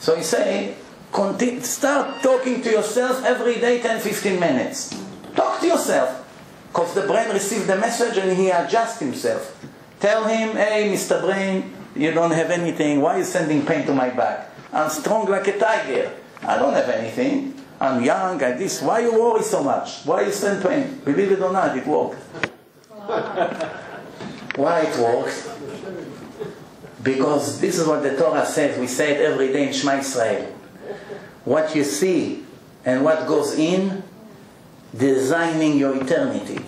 So you say, continue, start talking to yourself every day ten to fifteen minutes. Talk to yourself, because the brain receives the message and he adjusts himself. Tell him, hey, Mister Brain, you don't have anything. Why are you sending pain to my back? I'm strong like a tiger. I don't have anything. I'm young, I this. Why you worry so much? Why you send pain? Believe it or not, it worked. Wow. Why it works? Because this is what the Torah says. We say it every day in Shema Israel. What you see and what goes in, designing your eternity.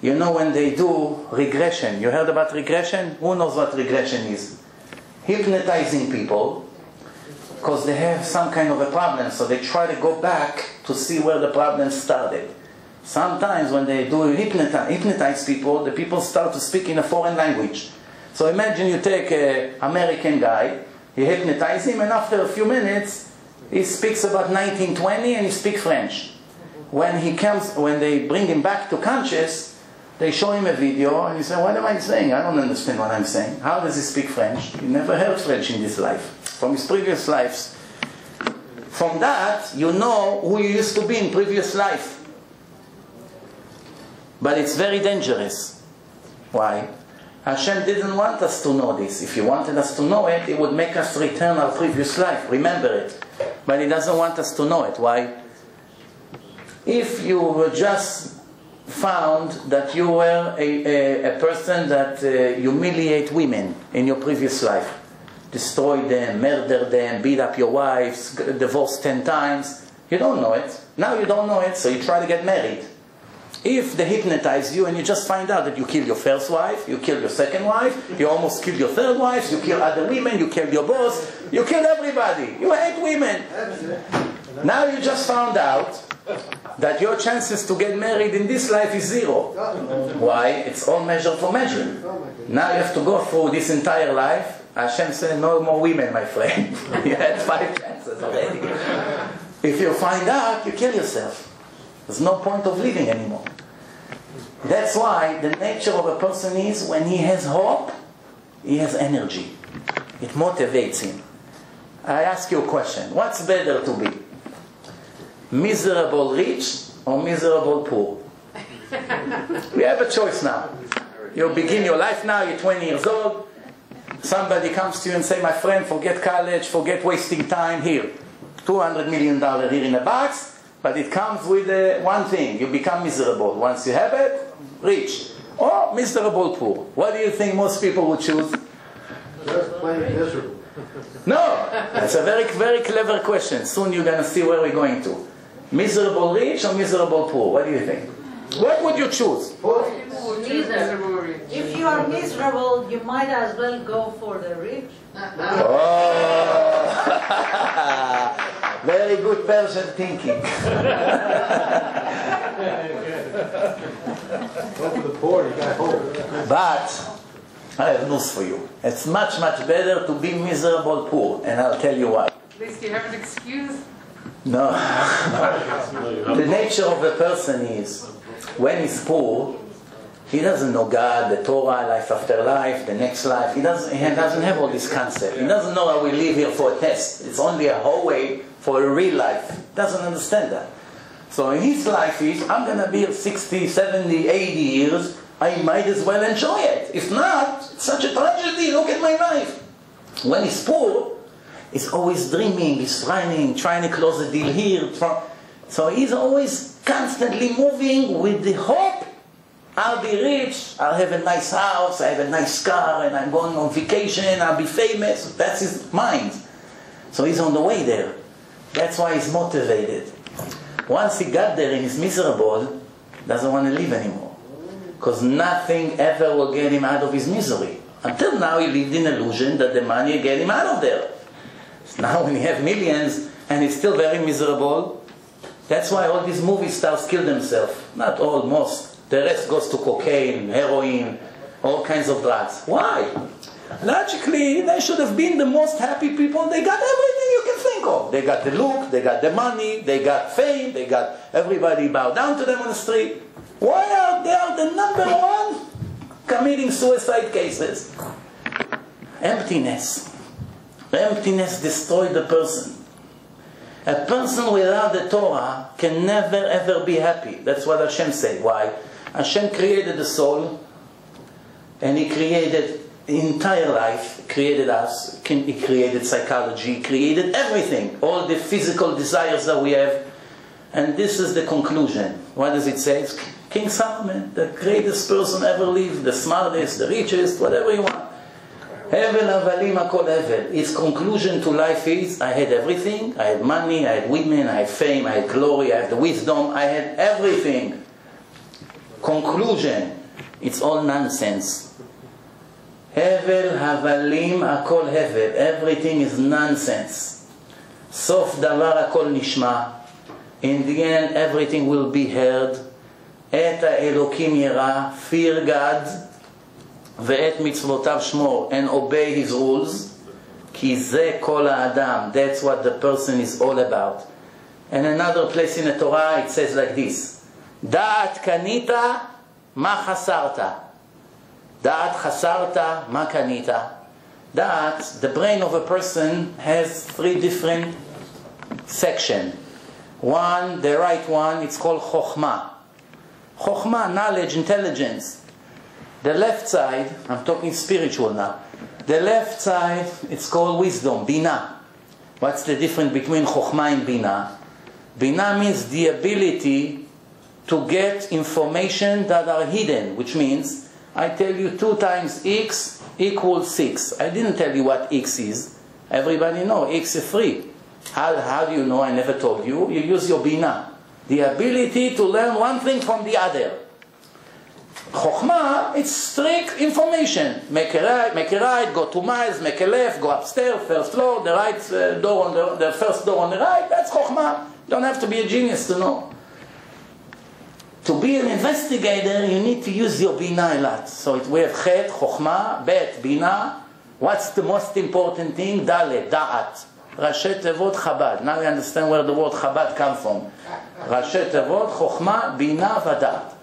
You know when they do regression. You heard about regression? Who knows what regression is? Hypnotizing people because they have some kind of a problem. So they try to go back to see where the problem started. Sometimes when they do hypnotize, hypnotize people, the people start to speak in a foreign language. So imagine you take an American guy, you hypnotize him, and after a few minutes, he speaks about nineteen twenty and he speaks French. When he comes, when they bring him back to conscious, they show him a video and he says, what am I saying? I don't understand what I'm saying. How does he speak French? He never heard French in his life, from his previous lives. From that, you know who you used to be in previous life. But it's very dangerous. Why? Hashem didn't want us to know this. If He wanted us to know it, it would make us return our previous life, remember it. But He doesn't want us to know it. Why? If you were just found that you were a, a, a person that uh, humiliate women in your previous life, destroy them, murder them, beat up your wives, divorce ten times, you don't know it. Now you don't know it, so you try to get married. If they hypnotize you and you just find out that you killed your first wife, you killed your second wife, you almost killed your third wife, you killed other women, you killed your boss, you killed everybody, you hate women. Now you just found out that your chances to get married in this life is zero. Why? It's all measure for measure. Now you have to go through this entire life. Hashem said, no more women, my friend. You had five chances already. If you find out, you kill yourself. There's no point of living anymore. That's why the nature of a person is, when he has hope, he has energy. It motivates him. I ask you a question. What's better to be? Miserable rich or miserable poor? We have a choice now. You begin your life now, you're twenty years old. Somebody comes to you and says, my friend, forget college, forget wasting time here. two hundred million dollars here in a box. But it comes with uh, one thing. You become miserable. Once you have it, rich. Or miserable poor. What do you think most people would choose? Just plain miserable. No. That's a very, very clever question. Soon you're going to see where we're going to. Miserable rich or miserable poor? What do you think? What would you choose? Neither. If you are miserable, you might as well go for the rich. Oh. Very good person thinking. But I have news for you. It's much, much better to be miserable poor, and I'll tell you why. At least you have an excuse. No. The nature of a person is, when he's poor, he doesn't know God, the Torah, life after life, the next life. He doesn't, he doesn't have all this concept. He doesn't know that we live here for a test. It's only a hallway for a real life. Doesn't understand that. So in his life is, I'm going to be here sixty, seventy, eighty years, I might as well enjoy it. If not, it's such a tragedy, look at my life. When he's poor, he's always dreaming, he's running, trying to close a deal here. So he's always constantly moving with the hope, I'll be rich, I'll have a nice house, I have a nice car, and I'm going on vacation, I'll be famous. That's his mind. So he's on the way there. That's why he's motivated. Once he got there and he's miserable, doesn't want to live anymore. Because nothing ever will get him out of his misery. Until now he lived in illusion that the money will get him out of there. So now when he has millions and he's still very miserable, that's why all these movie stars kill themselves. Not all, most. The rest goes to cocaine, heroin, all kinds of drugs. Why? Logically, they should have been the most happy people. They got everything you can think of. They got the look, they got the money, they got fame, they got everybody bow down to them on the street. Why are they the number one committing suicide cases? Emptiness. Emptiness destroys the person. A person without the Torah can never ever be happy. That's what Hashem said. Why? Hashem created the soul, and He created entire life, created us, He created psychology, He created everything, all the physical desires that we have. And this is the conclusion. What does it say? It's King Solomon, the greatest person ever lived, the smartest, the richest, whatever you want. His conclusion to life is, I had everything, I had money, I had women, I had fame, I had glory, I had the wisdom, I had everything. Conclusion, it's all nonsense. Hevel, havalim, akol hevel. Everything is nonsense. Sof davar akol nishma. In the end, everything will be heard. Et ha'elokim yera. Fear God. Ve'et mitzvotav shmor. And obey His rules. Ki ze kol ha'adam. That's what the person is all about. And another place in the Torah, it says like this. Da'at kanita, ma chasarta. Da'at chasarta makanita. Da'at, the brain of a person has three different section. One, the right one, it's called Chokhmah. Chokhmah, knowledge, intelligence. The left side, I'm talking spiritual now. The left side, it's called wisdom, Binah. What's the difference between Chokhmah and Binah? Binah means the ability to get information that are hidden, which means I tell you two times x equals six. I didn't tell you what x is. Everybody know x is three. How, how do you know? I never told you. You use your Binah. The ability to learn one thing from the other. Chokhmah, it's strict information. Make a right, make a right, go two miles, make a left, go upstairs, first floor, the right uh, door on the, the first door on the right. That's Chokhmah. You don't have to be a genius to know. To be an investigator, you need to use your Binah a lot. So it, we have Chet, Chokhmah, Bet, Binah. What's the most important thing? Dalet, Da'at. Rashi Tevot Chabad. Now we understand where the word Chabad comes from. Rashi Tevot, Chokhmah, Binah, Vadat.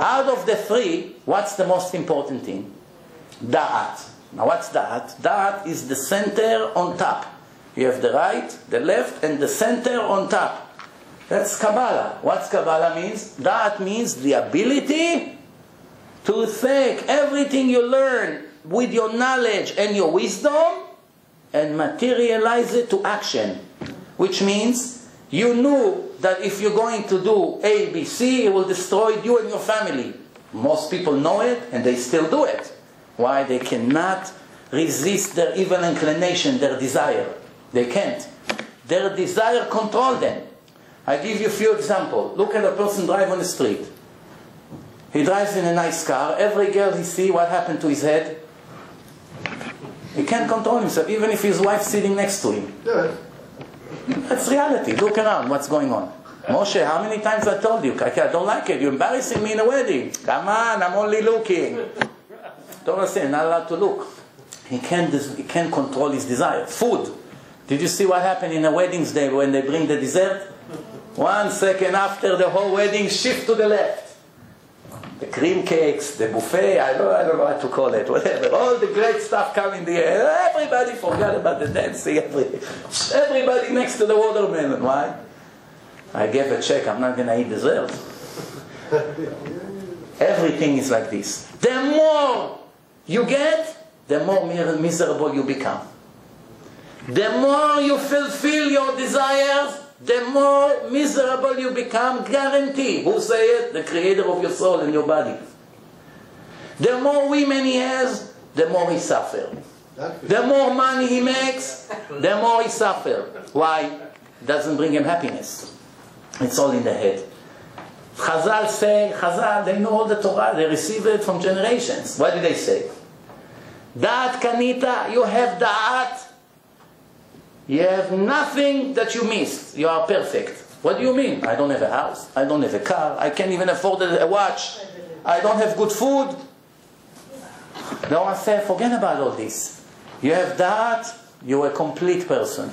Out of the three, what's the most important thing? Da'at. Now what's Da'at? Da'at is the center on top. You have the right, the left, and the center on top. That's Kabbalah. What's Kabbalah means? Da'at means the ability to take everything you learn with your knowledge and your wisdom and materialize it to action. Which means you knew that if you're going to do A, B, C, it will destroy you and your family. Most people know it and they still do it. Why? They cannot resist their evil inclination, their desire. They can't. Their desire controls them. I give you a few examples. Look at a person drive on the street. He drives in a nice car. Every girl he sees, what happened to his head? He can't control himself, even if his wife's sitting next to him. Yeah. That's reality. Look around, what's going on. Moshe, how many times I told you? I don't like it. You're embarrassing me in a wedding. Come on, I'm only looking. Torah says, not allowed to look. He can't, he can't control his desire. Food. Did you see what happened in a wedding's day when they bring the dessert? One second after the whole wedding, shift to the left. The cream cakes, the buffet, I don't, I don't know what to call it, whatever. All the great stuff come in the air. Everybody forgot about the dancing. Everybody, everybody next to the watermelon. Why? I gave a check, I'm not going to eat dessert. Everything is like this. The more you get, the more miserable you become. The more you fulfill your desires, the more miserable you become, guaranteed. Who say it? The creator of your soul and your body. The more women he has, the more he suffers. The more money he makes, the more he suffers. Why? Doesn't bring him happiness. It's all in the head. Chazal say, Chazal, they know all the Torah, they receive it from generations. What do they say? Da'at kanita, you have da'at. You have nothing that you missed. You are perfect. What do you mean? I don't have a house. I don't have a car. I can't even afford a watch. I don't have good food. No, I say, forget about all this. You have that, you're a complete person.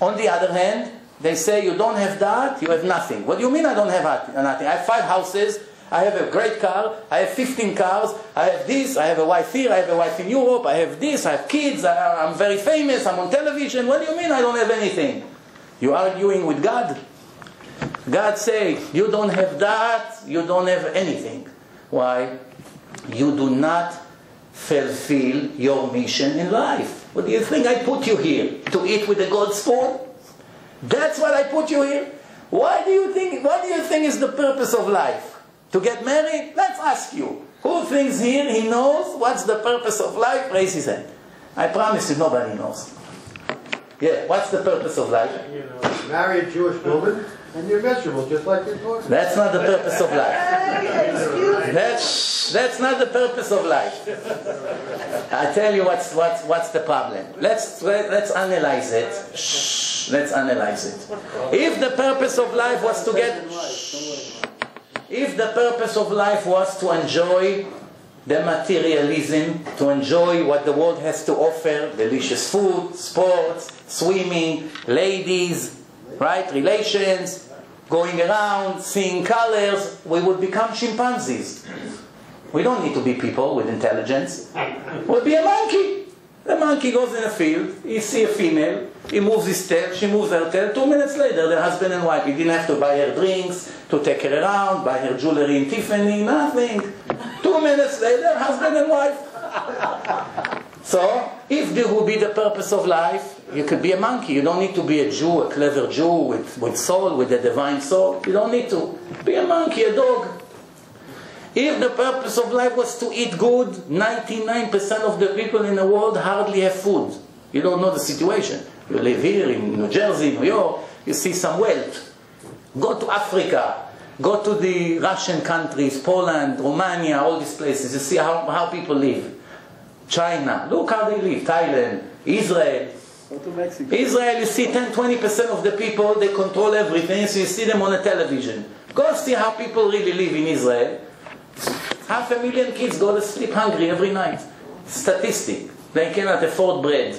On the other hand, they say you don't have that, you have nothing. What do you mean I don't have nothing? I have five houses. I have a great car. I have fifteen cars. I have this. I have a wife here. I have a wife in Europe. I have this. I have kids. I, I'm very famous. I'm on television. What do you mean I don't have anything? You're arguing with God. God says, you don't have that. You don't have anything. Why? You do not fulfill your mission in life. What do you think? I put you here to eat with a gold spoon. That's what I put you here. Why do you think, what do you think is the purpose of life? To get married? Let's ask you. Who thinks here he knows what's the purpose of life? Raise his hand. I promise you nobody knows. Yeah, what's the purpose of life? You know, marry a Jewish woman and you're miserable just like you're talking about. That's not the purpose of life. That's, that's not the purpose of life. I tell you what's, what's, what's the problem. Let's, let's analyze it. Shh, let's analyze it. If the purpose of life was to get... Shh, If the purpose of life was to enjoy the materialism, to enjoy what the world has to offer, delicious food, sports, swimming, ladies, right, relations, going around, seeing colors, we would become chimpanzees. We don't need to be people with intelligence. We'll be a monkey. The monkey goes in a field, he sees a female, He moves his tent, she moves her tent. Two minutes later, the husband and wife. He didn't have to buy her drinks, to take her around, buy her jewelry in Tiffany, nothing. Two minutes later, husband and wife. So, if this would be the purpose of life, you could be a monkey. You don't need to be a Jew, a clever Jew with, with soul, with a divine soul. You don't need to. Be a monkey, a dog. If the purpose of life was to eat good, ninety-nine percent of the people in the world hardly have food. You don't know the situation. You live here in New Jersey, New York, you see some wealth. Go to Africa, go to the Russian countries, Poland, Romania, all these places. You see how, how people live. China, look how they live. Thailand, Israel. Go to Mexico. Israel, you see ten to twenty percent of the people, they control everything, so you see them on the television. Go see how people really live in Israel. Half a million kids go to sleep hungry every night. Statistic. They cannot afford bread.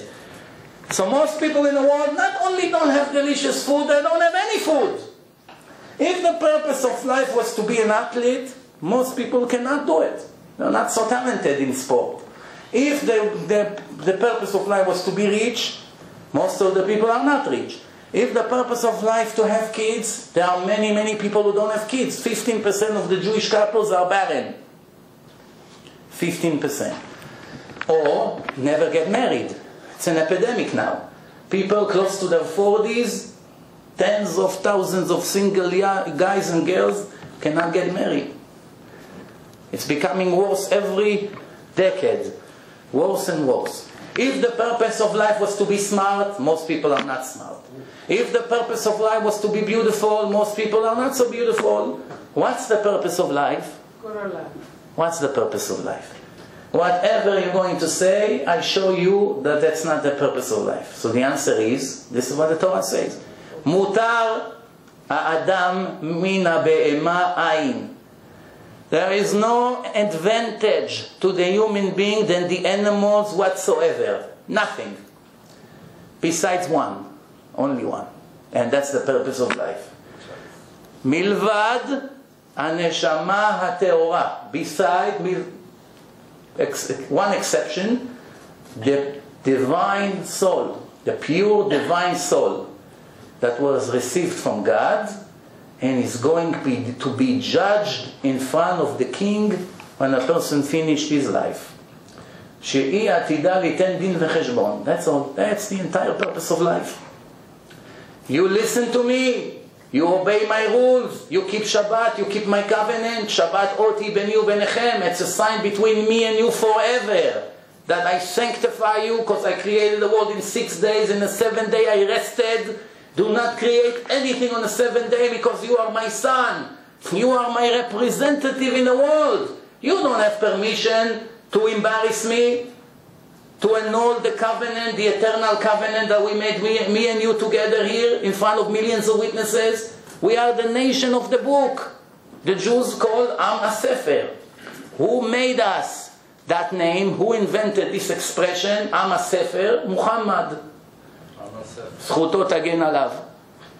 So most people in the world not only don't have delicious food, they don't have any food. If the purpose of life was to be an athlete, most people cannot do it. They're not so talented in sport. If the, the, the purpose of life was to be rich, most of the people are not rich. If the purpose of life to have kids, there are many, many people who don't have kids. fifteen percent of the Jewish couples are barren. fifteen percent. Or never get married. It's an epidemic now. People close to their forties, tens of thousands of single guys and girls cannot get married. It's becoming worse every decade. Worse and worse. If the purpose of life was to be smart, most people are not smart. If the purpose of life was to be beautiful, most people are not so beautiful. What's the purpose of life? What's the purpose of life? Whatever you're going to say, I show you that that's not the purpose of life. So the answer is, this is what the Torah says. Mutar ha'adam mina be'ema ayin. There is no advantage to the human being than the animals whatsoever. Nothing. Besides one. Only one. And that's the purpose of life. Milvad aneshama hateora. Beside, one exception, the divine soul, the pure divine soul that was received from God, and is going to be, to be judged in front of the king when a person finished his life. That's all. That's the entire purpose of life. You listen to me. You obey my rules. You keep Shabbat. You keep my covenant. Shabbat oti benu benechem. It's a sign between me and you forever. That I sanctify you because I created the world in six days. And the seventh day I rested. Do not create anything on the seventh day because you are my son. You are my representative in the world. You don't have permission to embarrass me, to annul the covenant, the eternal covenant that we made, me, me and you together here in front of millions of witnesses. We are the nation of the book. The Jews called Am HaSefer. Who made us that name? Who invented this expression? Am HaSefer? Muhammad. זכותו תגן עליו.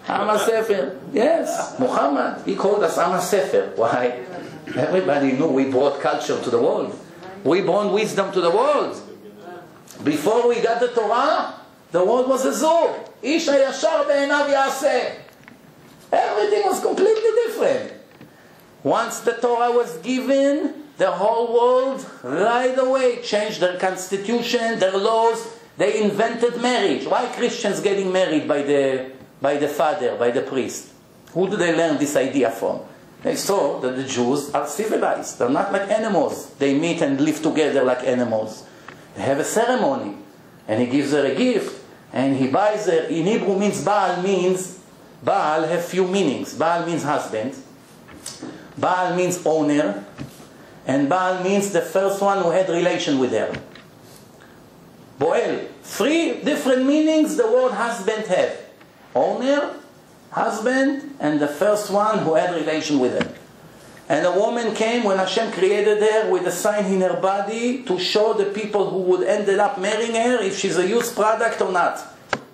עם הספר. Yes, Muhammad. He called us עם הספר. Why? Everybody knew we brought culture to the world. We brought wisdom to the world. Before we got the Torah, the world was a zoo. איש הישר בעיניו יעשה. Everything was completely different. Once the Torah was given, the whole world right away changed their constitution, their laws. They invented marriage. Why are Christians getting married by the, by the father, by the priest? Who do they learn this idea from? They saw that the Jews are civilized. They're not like animals. They meet and live together like animals. They have a ceremony. And he gives her a gift. And he buys her. In Hebrew means Baal means, Baal have few meanings. Baal means husband. Baal means owner. And Baal means the first one who had relation with her. Boel. Three different meanings the word husband have. Owner, husband, and the first one who had relation with her. And a woman came when Hashem created her with a sign in her body to show the people who would end up marrying her if she's a used product or not.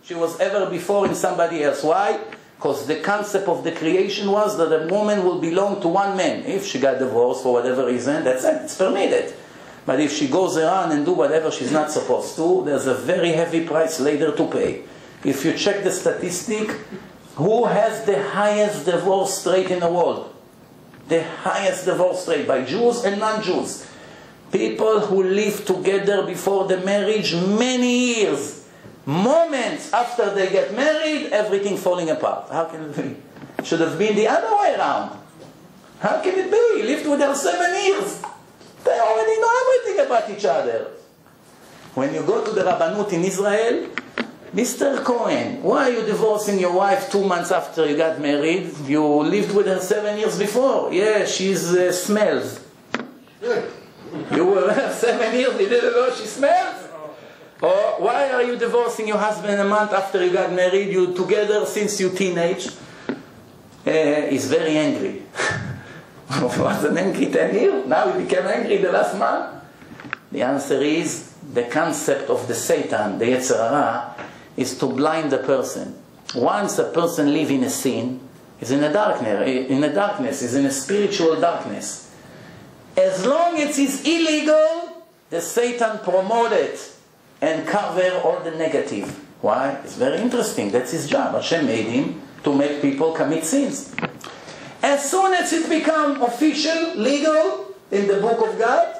She was ever before in somebody else. Why? Because the concept of the creation was that a woman will belong to one man. If she got divorced for whatever reason, that's it. It's permitted. But if she goes around and do whatever she's not supposed to, there's a very heavy price later to pay. If you check the statistic, who has the highest divorce rate in the world? The highest divorce rate by Jews and non-Jews. People who live together before the marriage many years. Moments after they get married, everything falling apart. How can it be? Should have been the other way around. How can it be? Lived with her seven years. They already know everything about each other. When you go to the Rabbanut in Israel, Mister Cohen, why are you divorcing your wife two months after you got married? You lived with her seven years before. Yeah, she uh, smells. You were uh, seven years, you didn't know she smells? Or why are you divorcing your husband a month after you got married? You together since you teenage. Uh, he's very angry. He wasn't angry ten years. Now he became angry the last month. The answer is the concept of the Satan, the Yetzer Hara, is to blind the person. Once a person lives in a sin, is in a darkness, in a darkness, is in a spiritual darkness. As long as it's illegal, the Satan promotes it and cover all the negative. Why? It's very interesting. That's his job. Hashem made him to make people commit sins. As soon as it becomes official, legal, in the book of God,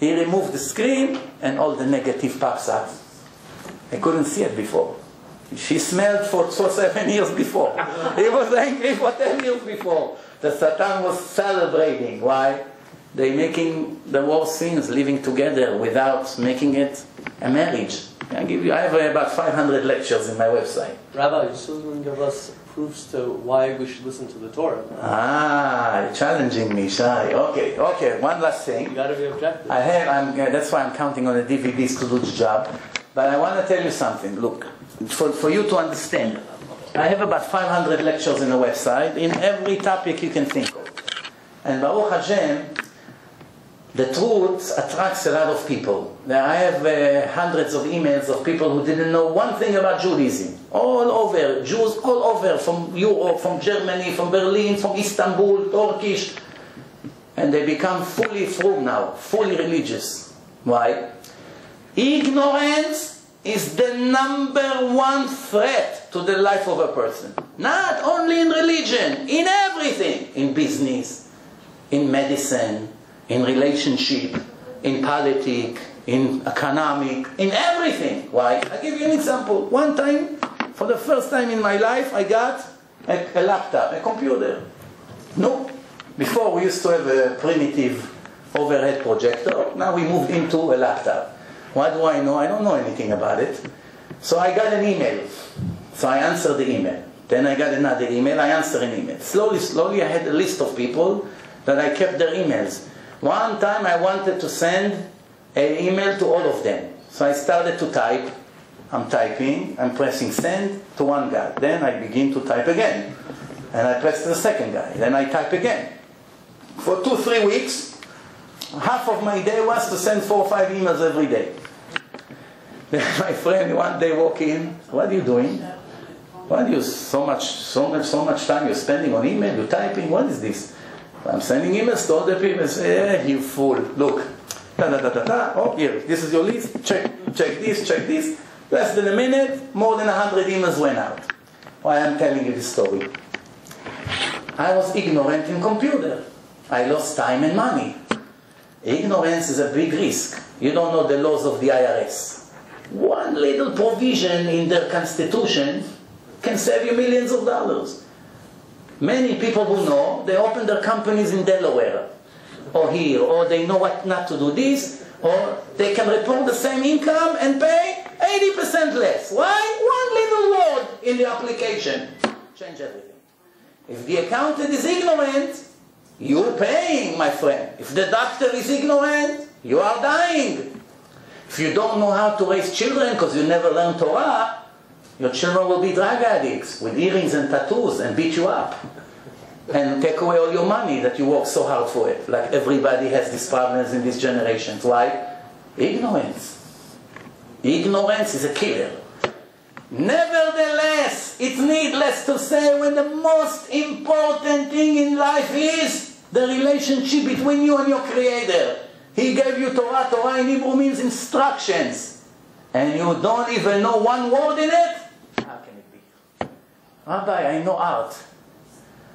he removed the screen and all the negative pops up. I couldn't see it before. She smelled for, for seven years before. He was angry for ten years before. The Satan was celebrating. Why? They're making the worst sins, living together without making it a marriage. I give you. I have about five hundred lectures in my website. Rabbi, you still didn't give us proofs to why we should listen to the Torah. Ah, you're challenging me, Shai. Okay, okay. One last thing. You gotta be objective. I have. I'm, that's why I'm counting on the D V Ds to do the job. But I want to tell you something. Look, for for you to understand, I have about five hundred lectures in the website in every topic you can think of, and Baruch Hashem. The truth attracts a lot of people. Now, I have uh, hundreds of emails of people who didn't know one thing about Judaism. All over, Jews all over, from Europe, from Germany, from Berlin, from Istanbul, Turkish. And they become fully through now, fully religious. Why? Ignorance is the number one threat to the life of a person. Not only in religion, in everything. In business, in medicine, in relationship, in politics, in economic, in everything. Why? I'll give you an example. One time, for the first time in my life, I got a, a laptop, a computer. No. Before, we used to have a primitive overhead projector. Now we moved into a laptop. What do I know? I don't know anything about it. So I got an email. So I answered the email. Then I got another email. I answered an email. Slowly, slowly, I had a list of people that I kept their emails. One time I wanted to send an email to all of them. So I started to type. I'm typing. I'm pressing send to one guy. Then I begin to type again. And I press the second guy. Then I type again. For two, three weeks, half of my day was to send four or five emails every day. Then my friend one day walked in. What are you doing? Why do you so much, so much, so much time you're spending on email? You're typing. What is this? I'm sending emails to all the people. Say, eh, you fool. Look. Da, da, da, da, da. Oh, here. This is your list. Check, check this, check this. Less than a minute, more than one hundred emails went out. Why I'm telling you this story? I was ignorant in computer. I lost time and money. Ignorance is a big risk. You don't know the laws of the I R S. One little provision in their constitution can save you millions of dollars. Many people who know, they open their companies in Delaware, or here, or they know what not to do this, or they can report the same income and pay eighty percent less. Why? One little word in the application. Change everything. If the accountant is ignorant, you're paying, my friend. If the doctor is ignorant, you are dying. If you don't know how to raise children because you never learned Torah, your children will be drug addicts with earrings and tattoos and beat you up and take away all your money that you work so hard for it. Like everybody has these problems in these generations. Why? Ignorance. Ignorance is a killer. Nevertheless, it's needless to say when the most important thing in life is the relationship between you and your Creator. He gave you Torah. Torah in Hebrew means instructions. And you don't even know one word in it, Rabbi, I know art.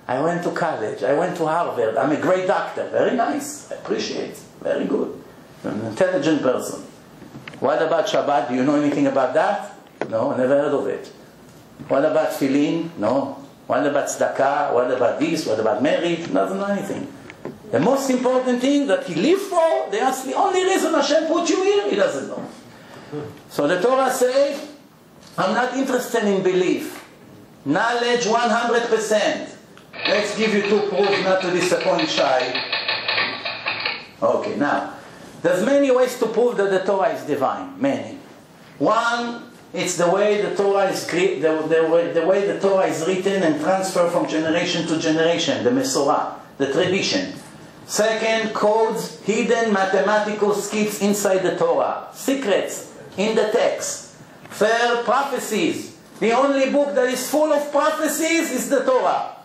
I went to college. I went to Harvard. I'm a great doctor. Very nice. I appreciate it. Very good. I'm an intelligent person. What about Shabbat? Do you know anything about that? No, I never heard of it. What about Tefillin? No. What about Tzedakah? What about this? What about Mary? Nothing or anything. The most important thing that he lived for, they asked the only reason Hashem put you here, he doesn't know. So the Torah says, I'm not interested in belief. Knowledge one hundred percent. Let's give you two proofs not to disappoint Shai. Okay, now, there's many ways to prove that the Torah is divine. Many. One, it's the way the Torah is the, the, way, the way the Torah is written and transferred from generation to generation, the Mesorah, the tradition. Second, codes, hidden mathematical skits inside the Torah, secrets in the text. Third, prophecies. The only book that is full of prophecies is the Torah.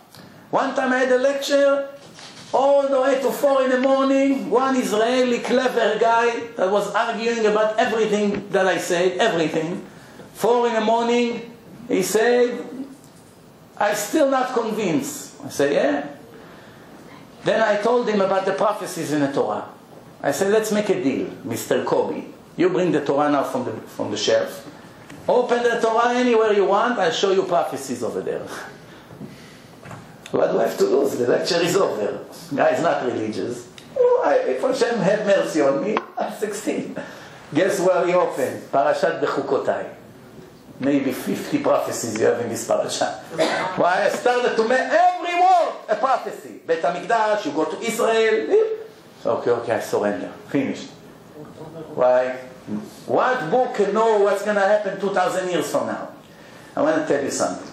One time I had a lecture all the way to four in the morning. One Israeli clever guy that was arguing about everything that I said, everything. Four in the morning, he said, I'm still not convinced. I said, yeah. Then I told him about the prophecies in the Torah. I said, let's make a deal, Mister Kobe. You bring the Torah now from the, from the shelf. Open the Torah anywhere you want, I'll show you prophecies over there. What do I have to lose? The lecture is over. Guy is not religious. Oh, I, if Hashem had mercy on me, I'm sixteen. Guess where he opened? Parashat Bechukotai. Maybe fifty prophecies you have in this parasha. Why I started to make every word a prophecy. Beit HaMikdash, you go to Israel. Okay, okay, I surrender. Finished. Why? What book can know what's going to happen two thousand years from now? I want to tell you something.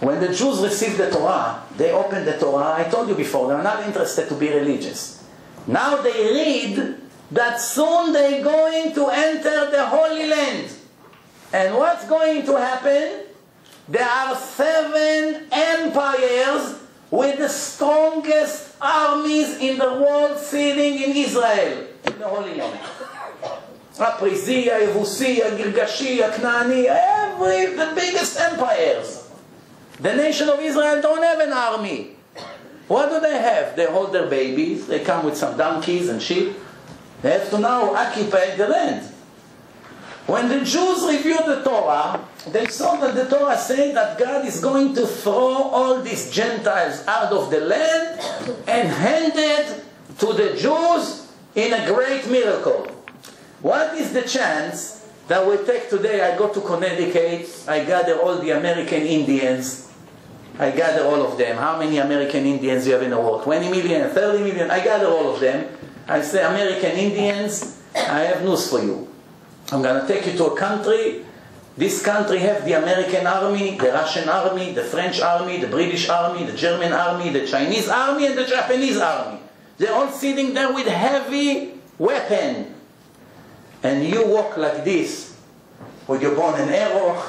When the Jews received the Torah, they opened the Torah. I told you before, they're not interested to be religious. Now they read that soon they're going to enter the Holy Land. And what's going to happen? There are seven empires with the strongest armies in the world sitting in Israel, in the Holy Land. Aprizia, Yevusia, Girgashia, Knani, every, the biggest empires. The nation of Israel don't have an army. What do they have? They hold their babies, they come with some donkeys and sheep. They have to now occupy the land. When the Jews reviewed the Torah, they saw that the Torah said that God is going to throw all these Gentiles out of the land and hand it to the Jews in a great miracle. What is the chance that we take today? I go to Connecticut, I gather all the American Indians, I gather all of them. How many American Indians do you have in the world? twenty million, thirty million, I gather all of them. I say, American Indians, I have news for you. I'm going to take you to a country. This country has the American army, the Russian army, the French army, the British army, the German army, the Chinese army, and the Japanese army. They're all sitting there with heavy weapon. And you walk like this, with your bow and arrow,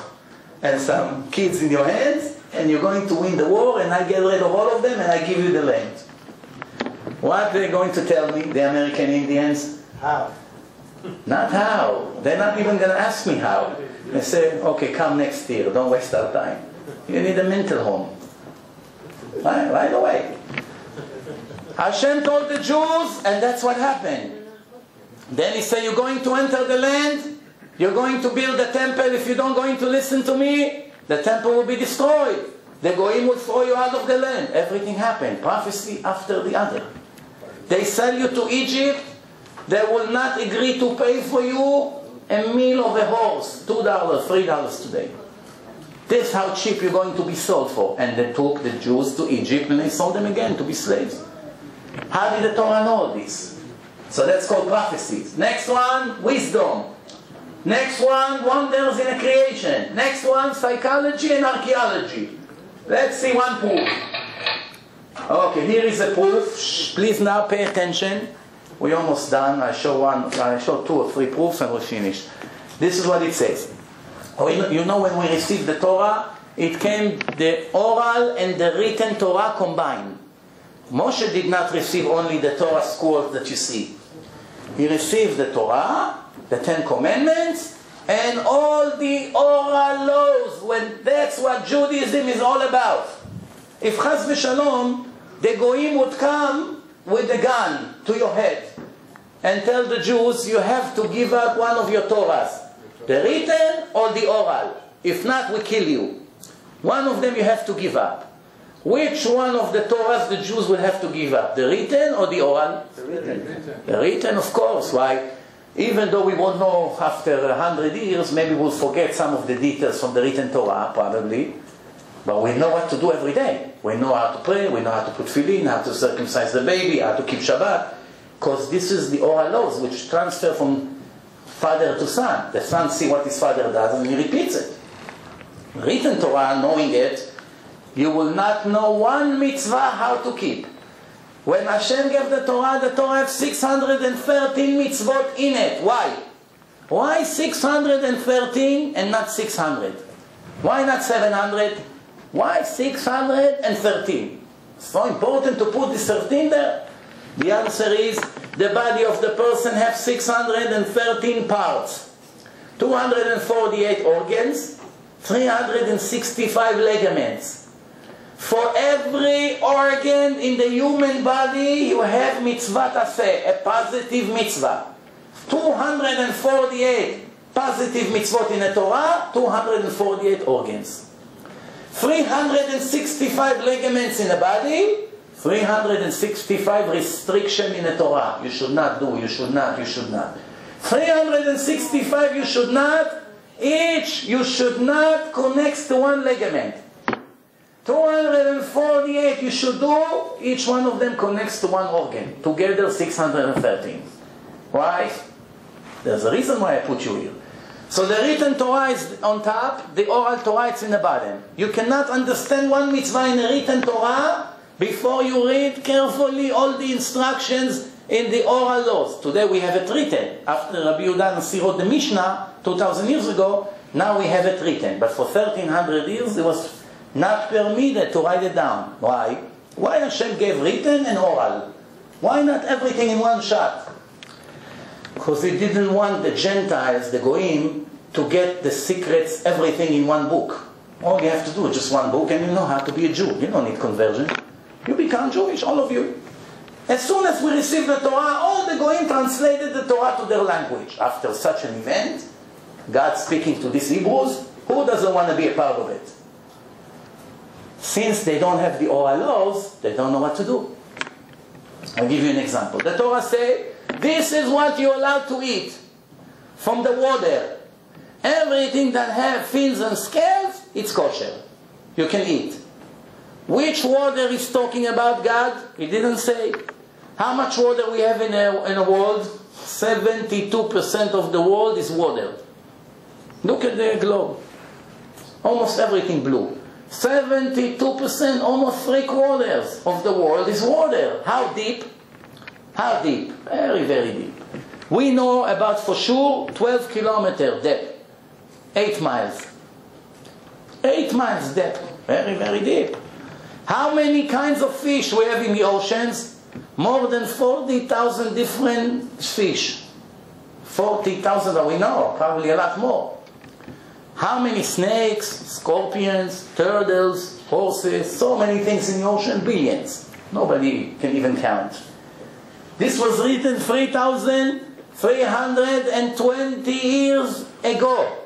and some kids in your hands, and you're going to win the war, and I get rid of all of them, and I give you the land. What are they going to tell me, the American Indians? How? Not how. They're not even going to ask me how. They say, okay, come next year. Don't waste our time. You need a mental home. Right, right away. Hashem told the Jews, and that's what happened. Then he said, you're going to enter the land. You're going to build a temple. If you don't going to listen to me, the temple will be destroyed. The Goyim will throw you out of the land. Everything happened. Prophecy after the other. They sell you to Egypt. They will not agree to pay for you a meal of a horse, two dollars, three dollars today. This is how cheap you're going to be sold for. And they took the Jews to Egypt and they sold them again to be slaves. How did the Torah know this? So that's called prophecies. Next one, wisdom. Next one, wonders in a creation. Next one, psychology and archaeology. Let's see one proof. Okay, here is a proof. Shh, please now pay attention. We're almost done. I show one, I show two or three proofs and we're finished. This is what it says. You know, when we received the Torah, it came the oral and the written Torah combined. Moshe did not receive only the Torah scrolls that you see. He received the Torah, the Ten Commandments, and all the oral laws, when that's what Judaism is all about. If Chas v'Shalom, the Goyim would come with a gun to your head and tell the Jews, you have to give up one of your Torahs, the written or the oral. If not, we kill you. One of them you have to give up. Which one of the Torahs the Jews will have to give up? The written or the oral? The written. The written, of course. Why? Even though we won't know after a hundred years, maybe we'll forget some of the details from the written Torah, probably. But we know what to do every day. We know how to pray, we know how to put tefillin, how to circumcise the baby, how to keep Shabbat. Because this is the oral laws which transfer from father to son. The son sees what his father does and he repeats it. Written Torah, knowing it, you will not know one mitzvah how to keep. When Hashem gave the Torah, the Torah has six hundred thirteen mitzvot in it. Why? Why six hundred thirteen and not six hundred? Why not seven hundred? Why six hundred thirteen? It's so important to put this thirteen there. The answer is, the body of the person has six hundred thirteen parts, two hundred forty-eight organs, three hundred sixty-five ligaments. For every organ in the human body, you have mitzvah taseh, a positive mitzvah. two hundred forty-eight positive mitzvot in the Torah, two hundred forty-eight organs. three hundred sixty-five ligaments in the body, three hundred sixty-five restriction in the Torah. You should not do, you should not, you should not. three hundred sixty-five you should not, each you should not connects to one ligament. two hundred forty-eight you should do, each one of them connects to one organ. Together six hundred thirteen. Why? There's a reason why I put you here. So the written Torah is on top, the oral Torah is in the bottom. You cannot understand one mitzvah in the written Torah before you read carefully all the instructions in the oral laws. Today we have it written. After Rabbi Yehuda Hanasi wrote the Mishnah two thousand years ago, now we have it written. But for thirteen hundred years it was not permitted to write it down. Why? Why Hashem gave written and oral? Why not everything in one shot? Because he didn't want the Gentiles, the Goyim, to get the secrets, everything in one book. All you have to do is just one book and you know how to be a Jew. You don't need conversion. You become Jewish, all of you. As soon as we received the Torah, all the Goyim translated the Torah to their language. After such an event, God speaking to these Hebrews, who doesn't want to be a part of it? Since they don't have the oral laws, they don't know what to do. I'll give you an example. The Torah says, this is what you're allowed to eat from the water. Everything that has fins and scales, it's kosher. You can eat. Which water is talking about God? He didn't say. How much water we have in a, in a world? seventy-two percent of the world is water. Look at the globe. Almost everything blue. seventy-two percent, almost three quarters of the world is water. How deep? How deep? Very, very deep. We know about, for sure, twelve kilometers depth. Eight miles. Eight miles depth. Very, very deep. How many kinds of fish we have in the oceans? More than forty thousand different fish. forty thousand that we know, probably a lot more. How many snakes, scorpions, turtles, horses, so many things in the ocean, billions. Nobody can even count. This was written three thousand three hundred twenty years ago.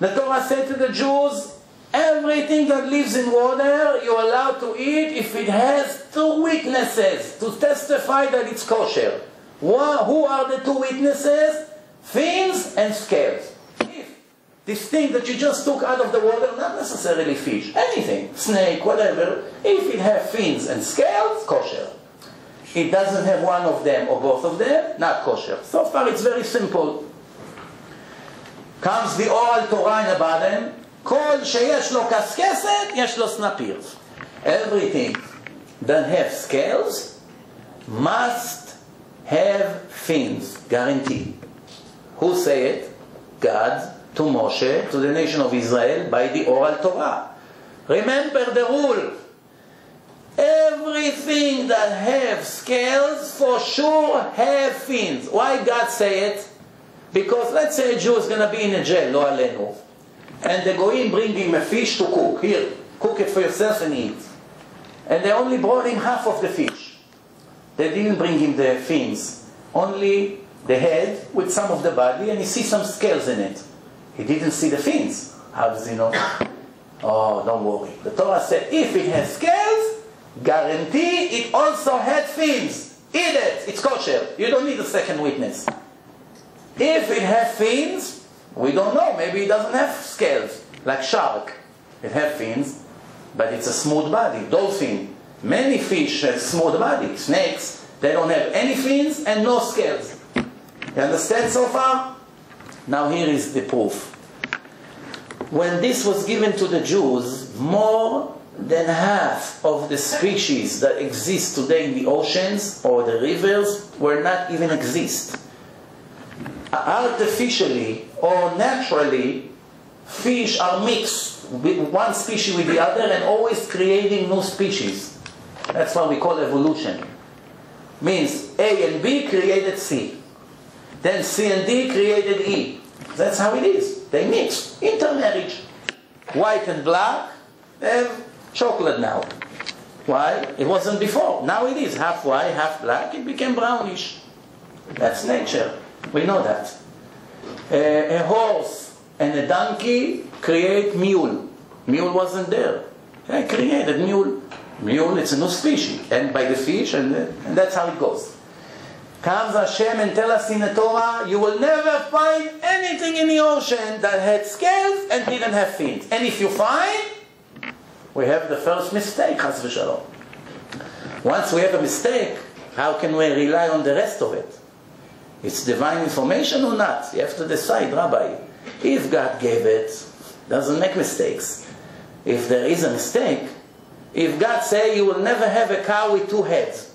The Torah said to the Jews, everything that lives in water, you're allowed to eat if it has two witnesses to testify that it's kosher. Who are the two witnesses? Fins and scales. This thing that you just took out of the water, not necessarily fish, anything, snake, whatever, if it has fins and scales, kosher. It doesn't have one of them or both of them, not kosher. So far it's very simple. Comes the oral Torah in the bottom, kol sheyesh lo kaskeset, yesh lo snapir. Everything that has scales must have fins, guaranteed. Who say it? God. To Moshe, to the nation of Israel, by the oral Torah. Remember the rule. Everything that have scales, for sure have fins. Why God say it? Because let's say a Jew is going to be in a jail, lo aleinu, and the goyim bring him a fish to cook. Here, cook it for yourself and eat. And they only brought him half of the fish. They didn't bring him the fins, only the head with some of the body, and he sees some scales in it. He didn't see the fins. How does he know? Oh, don't worry. The Torah said, if it has scales, guarantee it also had fins. Eat it. It's kosher. You don't need a second witness. If it has fins, we don't know. Maybe it doesn't have scales. Like shark, it has fins, but it's a smooth body. Dolphin. Many fish have smooth body. Snakes, they don't have any fins and no scales. You understand so far? Now here is the proof. When this was given to the Jews, more than half of the species that exist today in the oceans or the rivers were not even exist. Artificially or naturally, fish are mixed with one species with the other and always creating new species. That's what we call evolution. Means A and B created C. Then C and D created E. That's how it is. They mix, intermarriage. White and black, they have chocolate now. Why? It wasn't before. Now it is. Half white, half black, it became brownish. That's nature. We know that. A, a horse and a donkey create mule. Mule wasn't there. They created mule. Mule, it's a new species. And by the fish, and, the, and that's how it goes. Comes Hashem and tells us in the Torah, you will never find anything in the ocean that had scales and didn't have fins. And if you find, we have the first mistake, Chas v'Shalom. Once we have a mistake, how can we rely on the rest of it? It's divine information or not? You have to decide, Rabbi. If God gave it, doesn't make mistakes. If there is a mistake, if God say you will never have a cow with two heads,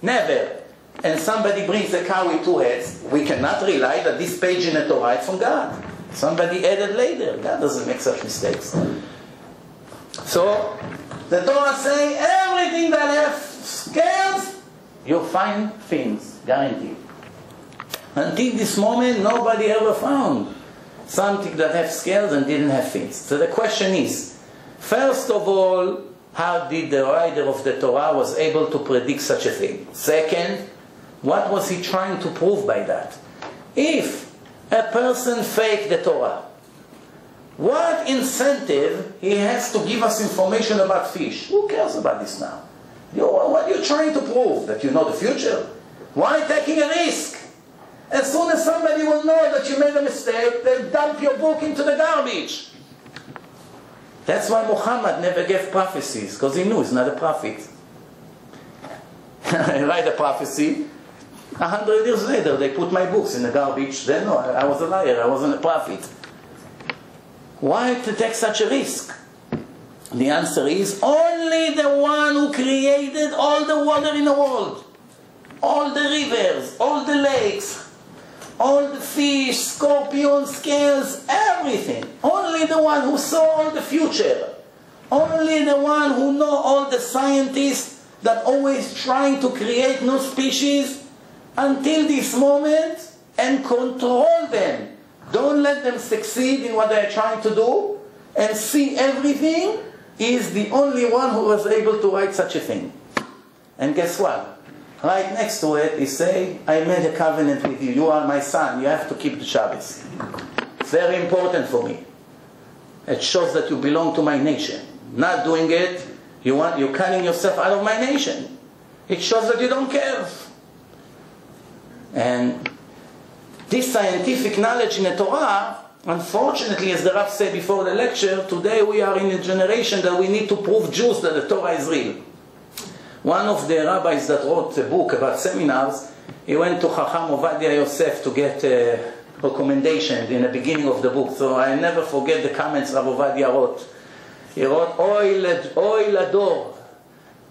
never. And somebody brings a cow with two heads, we cannot rely that this page in the Torah is from God. Somebody added later. God doesn't make such mistakes. So, the Torah says, everything that has scales, you find things, guaranteed. Until this moment, nobody ever found something that has scales and didn't have fins. So the question is, first of all, how did the writer of the Torah was able to predict such a thing? Second, what was he trying to prove by that? If a person faked the Torah, what incentive he has to give us information about fish? Who cares about this now? You, what are you trying to prove? That you know the future? Why taking a risk? As soon as somebody will know that you made a mistake, they'll dump your book into the garbage. That's why Muhammad never gave prophecies, because he knew he's not a prophet. I write a prophecy. A hundred years later, they put my books in the garbage. They know I was a liar. I wasn't a prophet. Why to take such a risk? The answer is, only the one who created all the water in the world, all the rivers, all the lakes, all the fish, scorpions, scales, everything. Only the one who saw all the future. Only the one who know all the scientists that always trying to create new species until this moment and control them. Don't let them succeed in what they are trying to do and see everything. He is the only one who was able to write such a thing. And guess what? Right next to it, he say, I made a covenant with you. You are my son. You have to keep the Shabbos. It's very important for me. It shows that you belong to my nation. Not doing it, you want, you're cutting yourself out of my nation. It shows that you don't care. And this scientific knowledge in the Torah, unfortunately, as the Rav said before the lecture, today we are in a generation that we need to prove Jews that the Torah is real. One of the rabbis that wrote a book about seminars, he went to Chacham Ovadia Yosef to get a recommendation in the beginning of the book. So I never forget the comments Rav Ovadia wrote. He wrote, Oy Lador,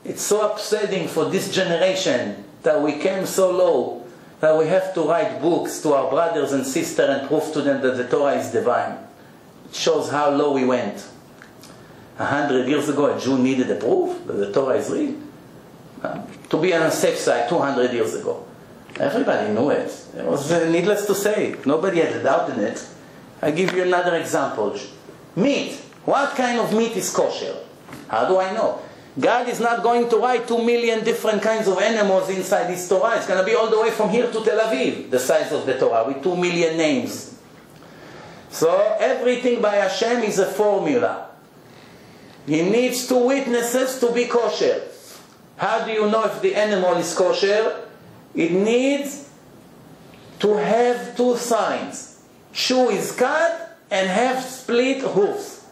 it's so upsetting for this generation that we came so low that we have to write books to our brothers and sisters and prove to them that the Torah is divine. It shows how low we went. A hundred years ago, a Jew needed a proof that the Torah is real. Uh, to be on a safe side two hundred years ago. Everybody knew it. It was uh, needless to say. Nobody had doubted it. I give you another example. Meat. What kind of meat is kosher? How do I know? God is not going to write two million different kinds of animals inside His Torah. It's going to be all the way from here to Tel Aviv, the size of the Torah, with two million names. So everything by Hashem is a formula. He needs two witnesses to be kosher. How do you know if the animal is kosher? It needs to have two signs. Shoe is cut and have split hoofs.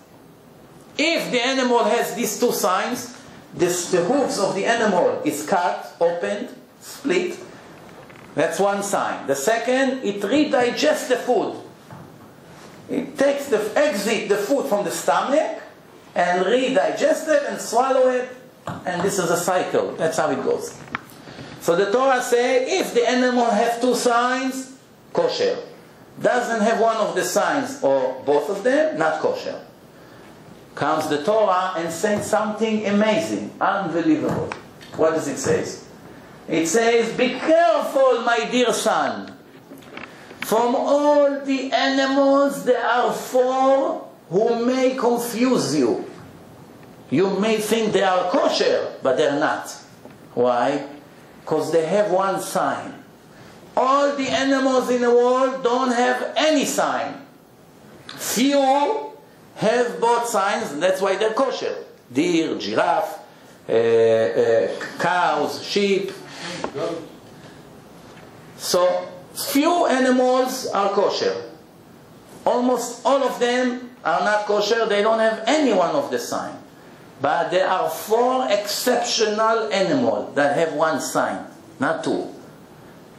If the animal has these two signs, this, the hoofs of the animal is cut, opened, split. That's one sign. The second, it redigests the food. It takes the exit the food from the stomach and redigest it and swallow it. And this is a cycle. That's how it goes. So the Torah says, if the animal has two signs, kosher. Doesn't have one of the signs or both of them, not kosher. Comes the Torah and says something amazing, unbelievable. What does it say? It says, be careful, my dear son, from all the animals there are four who may confuse you. You may think they are kosher, but they're not. Why? Because they have one sign. All the animals in the world don't have any sign. Few have both signs, and that's why they're kosher. Deer, giraffe, uh, uh, cows, sheep. So few animals are kosher. Almost all of them are not kosher. They don't have any one of the sign. But there are four exceptional animals that have one sign, not two.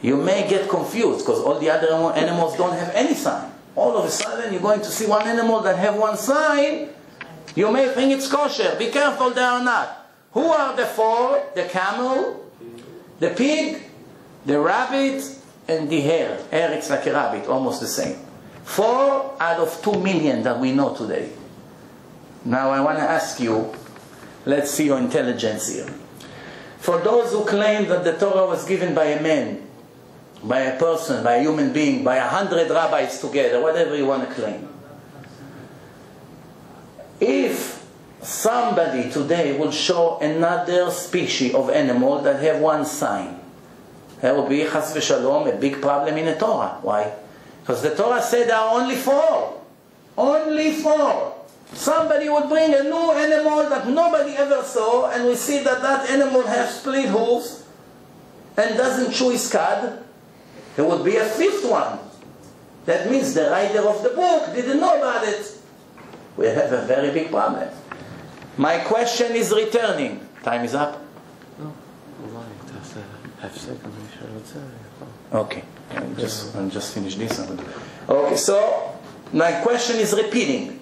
You may get confused because all the other animals don't have any sign. All of a sudden you're going to see one animal that have one sign. You may think it's kosher. Be careful, they are not. Who are the four? The camel, the pig, the rabbit, and the hare. Hare is like a rabbit, almost the same. Four out of two million that we know today. Now I want to ask you, let's see your intelligence here. For those who claim that the Torah was given by a man, by a person, by a human being, by a hundred rabbis together, whatever you want to claim. If somebody today will show another species of animal that have one sign, there will be, chas v'shalom, a big problem in the Torah. Why? Because the Torah said there are only four. Only four. Somebody would bring a new animal that nobody ever saw, and we see that that animal has split hooves and doesn't chew his cud. There would be a fifth one. That means the writer of the book didn't know about it. We have a very big problem. My question is returning. Time is up. No. Okay. I'll just, I'll just finish this. Okay, so my question is repeating.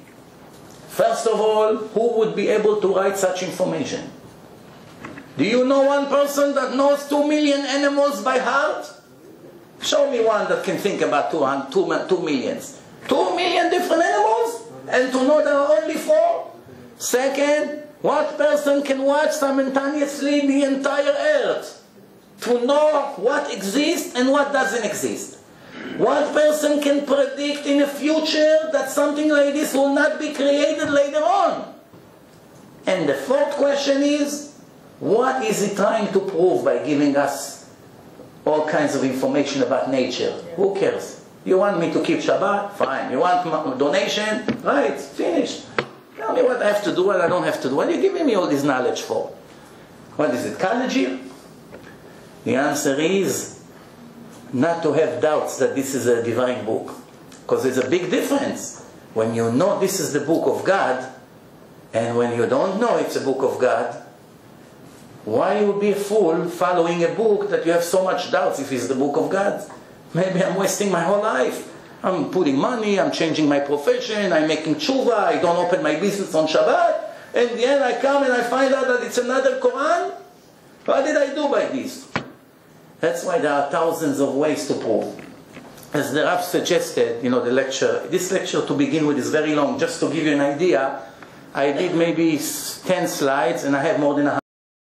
First of all, who would be able to write such information? Do you know one person that knows two million animals by heart? Show me one that can think about two, two, two millions. Two million different animals? And to know there are only four? Second, what person can watch simultaneously the entire earth? To know what exists and what doesn't exist. One person can predict in the future that something like this will not be created later on. And the fourth question is, what is he trying to prove by giving us all kinds of information about nature? Who cares? You want me to keep Shabbat? Fine. You want my donation? Right, finished. Tell me what I have to do, what I don't have to do. What are you giving me all this knowledge for? What is it, college year? The answer is, not to have doubts that this is a divine book. Because there's a big difference when you know this is the book of God and when you don't know it's a book of God. Why you be a fool following a book that you have so much doubts if it's the book of God? Maybe I'm wasting my whole life. I'm putting money, I'm changing my profession, I'm making tshuva, I don't open my business on Shabbat, and then I come and I find out that it's another Quran? What did I do by this? That's why there are thousands of ways to prove. As the Rav suggested, you know, the lecture, this lecture to begin with is very long. Just to give you an idea, I did maybe ten slides and I have more than a hundred.